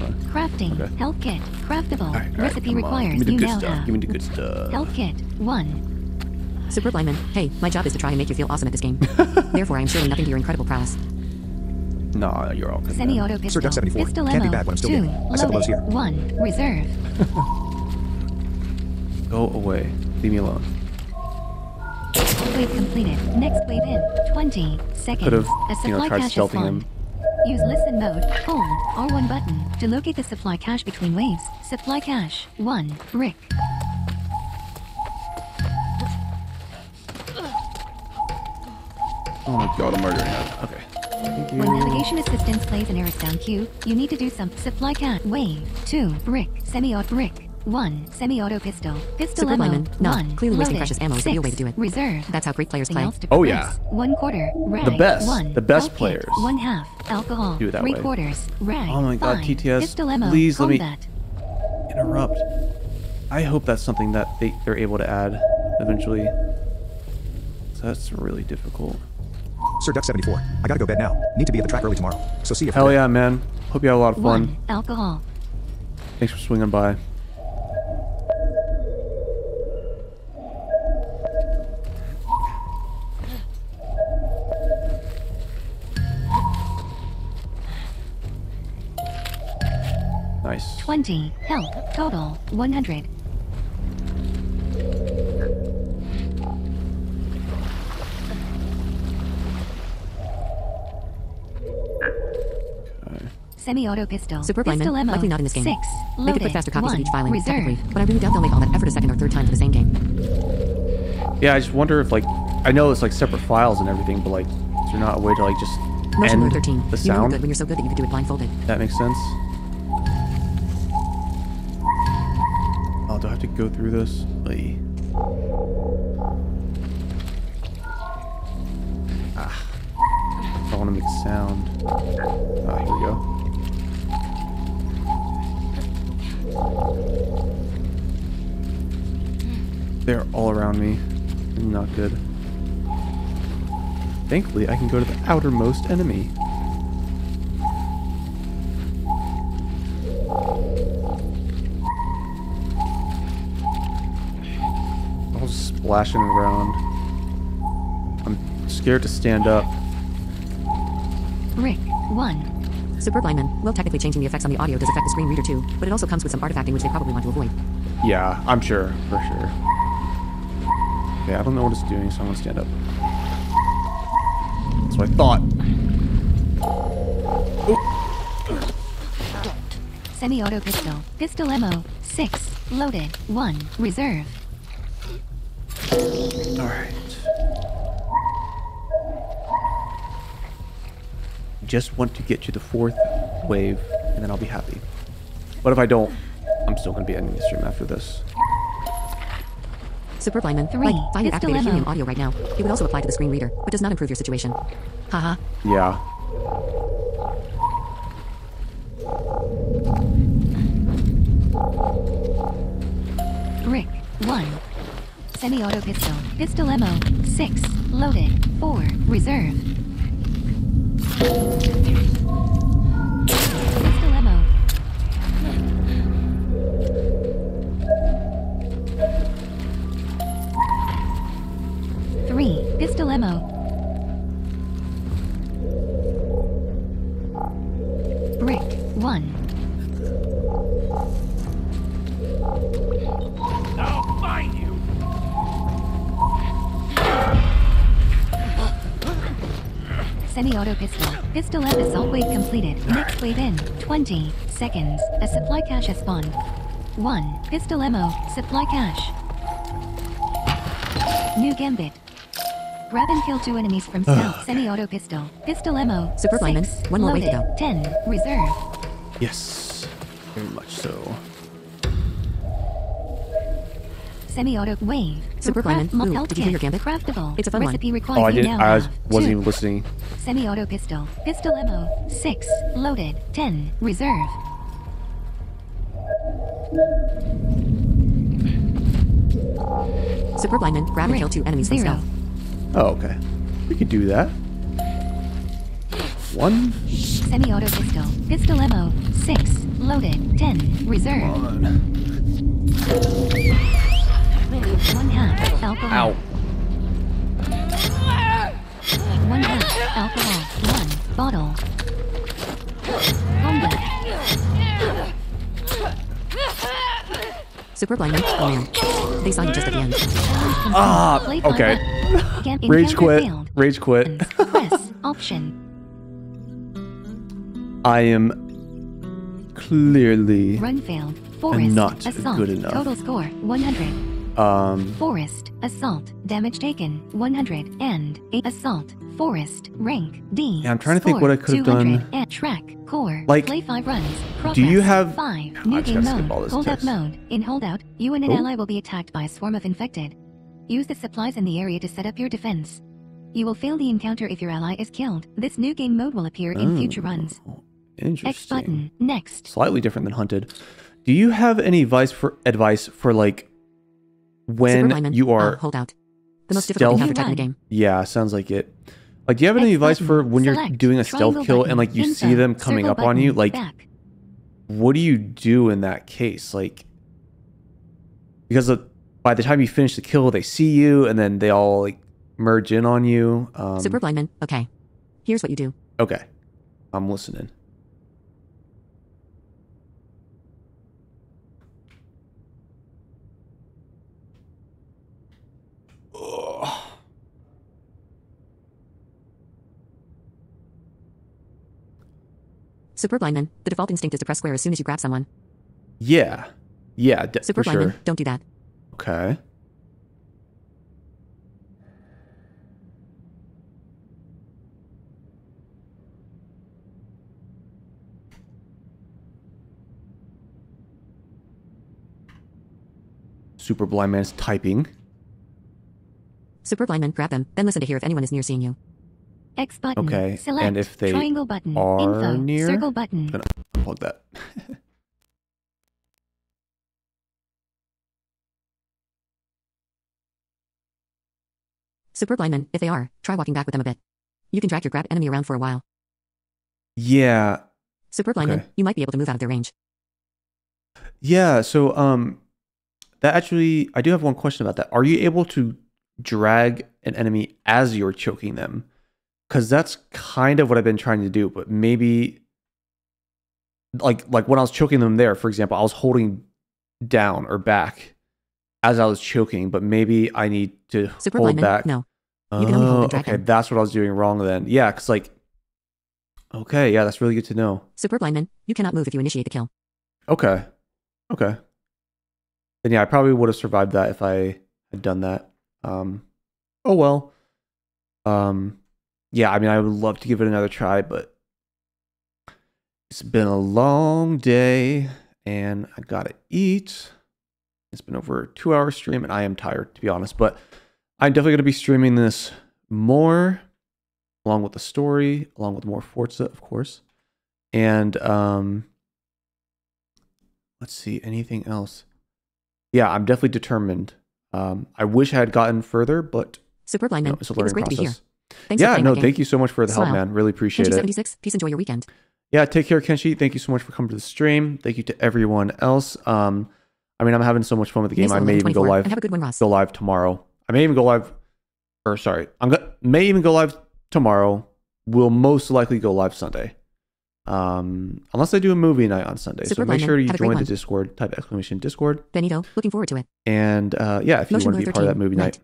Uh, Crafting okay. health kit craftable. All right, all right, recipe requires you now have. Give me the good stuff. Health kit one. Super Blindman. Hey, my job is to try and make you feel awesome at this game. Therefore, I am surely nothing to your incredible prowess. Nah, you're all good. Semi-auto pistol. SirDuck seventy-four. Pistol can't be bad when I'm still two, loaded, I set the lows here. One reserve. Go away. Leave me alone. Wave completed. Next wave in. twenty seconds. Could have, a supply you know, tried stealthing him. Use listen mode. Hold R one button to locate the supply cache between waves. Supply cache. one. Rick. Oh my god, I'm murdering that. Okay. When navigation assistance plays an error sound cue, you need to do some supply cache. Wave. two. Rick. Semi-auto Rick. One semi-auto pistol. Pistol Super ammo. Not nah, clearly wasting precious ammo is the real way to do it. Reserve. That's how great players play. Oh yeah. One quarter. Rag. The best. One. The best health players. Kit. One half. Alcohol. Do it that Three way. quarters. Rag. Oh my god. Five. T T S. Pistol ammo. Please let combat. me interrupt. I hope that's something that they they're able to add eventually. So that's really difficult. SirDuck seventy-four. I gotta go bed now. Need to be at the track early tomorrow. So see you. Hell yeah, man. Hope you had a lot of fun. One. Alcohol. Thanks for swinging by. Nice. twenty health total. one hundred. Okay. Semi-auto pistol. Super Blindman. Ammo. Likely not in this game. Six. Loaded. They could put faster copies One. of each filing. Reserve. But I really doubt they'll make all that effort a second or third time for the same game. Yeah, I just wonder if like I know it's like separate files and everything, but like is there not a way to like just Motion Blur thirteen. The sound. You're really good when you're so good that you could do it blindfolded. That makes sense. Do I have to go through this? Like, ah, I want to make sound. Ah, here we go. They're all around me. Not good. Thankfully, I can go to the outermost enemy. Splashing around. I'm scared to stand up. Rick, one. Super Blindman. Well, technically changing the effects on the audio does affect the screen reader too, but it also comes with some artifacting which they probably want to avoid. Yeah, I'm sure, for sure. Okay, I don't know what it's doing, so I'm gonna stand up. That's what I thought. Semi-auto pistol. Pistol ammo. Six. Loaded. One. Reserve. Alright. Just want to get to the fourth wave, and then I'll be happy. But if I don't, I'm still going to be ending the stream after this. Super Blindman. Three. Like, find an activated helium audio right now. It would also apply to the screen reader, but does not improve your situation. Haha. Yeah. Rick. One. Semi-auto pistol. Pistol ammo. Six. Loaded. Four. Reserve. Pistol ammo. Three. Pistol ammo. Brick. One. I'll find you. Semi-auto pistol. Pistol at assault wave completed. Next wave in twenty seconds. A supply cache has spawned. One. Pistol ammo. Supply cache. New gambit. Grab and kill two enemies from stealth. Semi-auto pistol. Pistol ammo. Super Blindman. One more wave to go. Ten. Reserve. Yes. Very much so. Semi-auto wave. Super Blindman. Ooh, did you hear your gambit? Craftable. It's a fun recipe one. Required. Oh, I didn't. I was, wasn't two. Even listening. Semi-auto pistol. Pistol ammo. Six. Loaded. Ten. Reserve. Super Blindman. Grab and kill two enemies from stealth. Oh, okay. We could do that. One. Semi-auto pistol. Pistol ammo. Six. Loaded. Ten. Reserve. Come on. One half alcohol. Ow. One half alcohol. One bottle. Combat. Super Blindman. Oh, they saw you just at the end. Ah, okay. Rage quit. Rage quit. Press option. I am clearly run failed. Forest not assault. Good enough. Total score one hundred. Um, forest assault damage taken one hundred and eight. Assault forest rank D. Yeah, I'm trying to think what I could have done. And track core like play five runs. Progress, do you have five new game mode? Holdout mode. In holdout, you and an oh. ally will be attacked by a swarm of infected. Use the supplies in the area to set up your defense. You will fail the encounter if your ally is killed. This new game mode will appear in oh, future runs. Interesting. X button next. Slightly different than hunted. Do you have any advice for advice for like? When you are uh, hold out. The most difficult encounter type in the game. Yeah, sounds like it. Like, do you have any X advice button, for when select, you're doing a stealth kill button, and like you info, see them coming up button, on you? Like, back. What do you do in that case? Like, because of, by the time you finish the kill, they see you and then they all like merge in on you. Um, Super Blindman. Okay, here's what you do. Okay, I'm listening. Super Blindman, the default instinct is to press square as soon as you grab someone. Yeah. Yeah, d Super for Blindman, sure. Don't do that. Okay. Super Blindman is typing. Super Blindman, grab them, then listen to hear if anyone is near seeing you. X button. Okay. Select and if they triangle button. Are info. Near, circle button. I'm gonna plug that. Super Blindman, if they are, try walking back with them a bit. You can drag your grab enemy around for a while. Yeah. Super Blindman, okay. You might be able to move out of their range. Yeah. So, um, that actually, I do have one question about that. Are you able to drag an enemy as you're choking them. Because that's kind of what I've been trying to do, but maybe... Like, like when I was choking them there, for example, I was holding down or back as I was choking, but maybe I need to Super hold Blindman, back. No. You can only hold the dragon. Okay, that's what I was doing wrong then. Yeah, because like... Okay, yeah, that's really good to know. Super Blindman, you cannot move if you initiate the kill. Okay. Okay. Then yeah, I probably would have survived that if I had done that. Um, oh well. Um, yeah, I mean, I would love to give it another try, but it's been a long day and I gotta eat. It's been over a two hour stream and I am tired, to be honest, but I'm definitely gonna be streaming this more, along with the story, along with more Forza, of course. And um, let's see, anything else? Yeah, I'm definitely determined. Um, I wish I had gotten further, but Super Blindman, no, it's a learning it was great process. To be here. Thanks yeah, for no, thank you so much for the Smile. help, man. Really appreciate Kenshi seventy-six, it. Peace, enjoy your weekend. Yeah, take care, Kenshi. Thank you so much for coming to the stream. Thank you to everyone else. Um, I mean, I'm having so much fun with the game. Maslow I may even go live. Have a good one, Ross. Go live tomorrow. I may even go live, or sorry, I'm go, may even go live tomorrow. Will most likely go live Sunday. Um, unless I do a movie night on Sunday. Super so make sure you join the Discord. Type exclamation Discord. Benito, looking forward to it. And uh, yeah, if Motion you want to be a part of that movie night. night.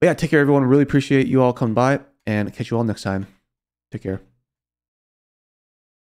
But yeah, take care, everyone. Really appreciate you all coming by, and catch you all next time. Take care.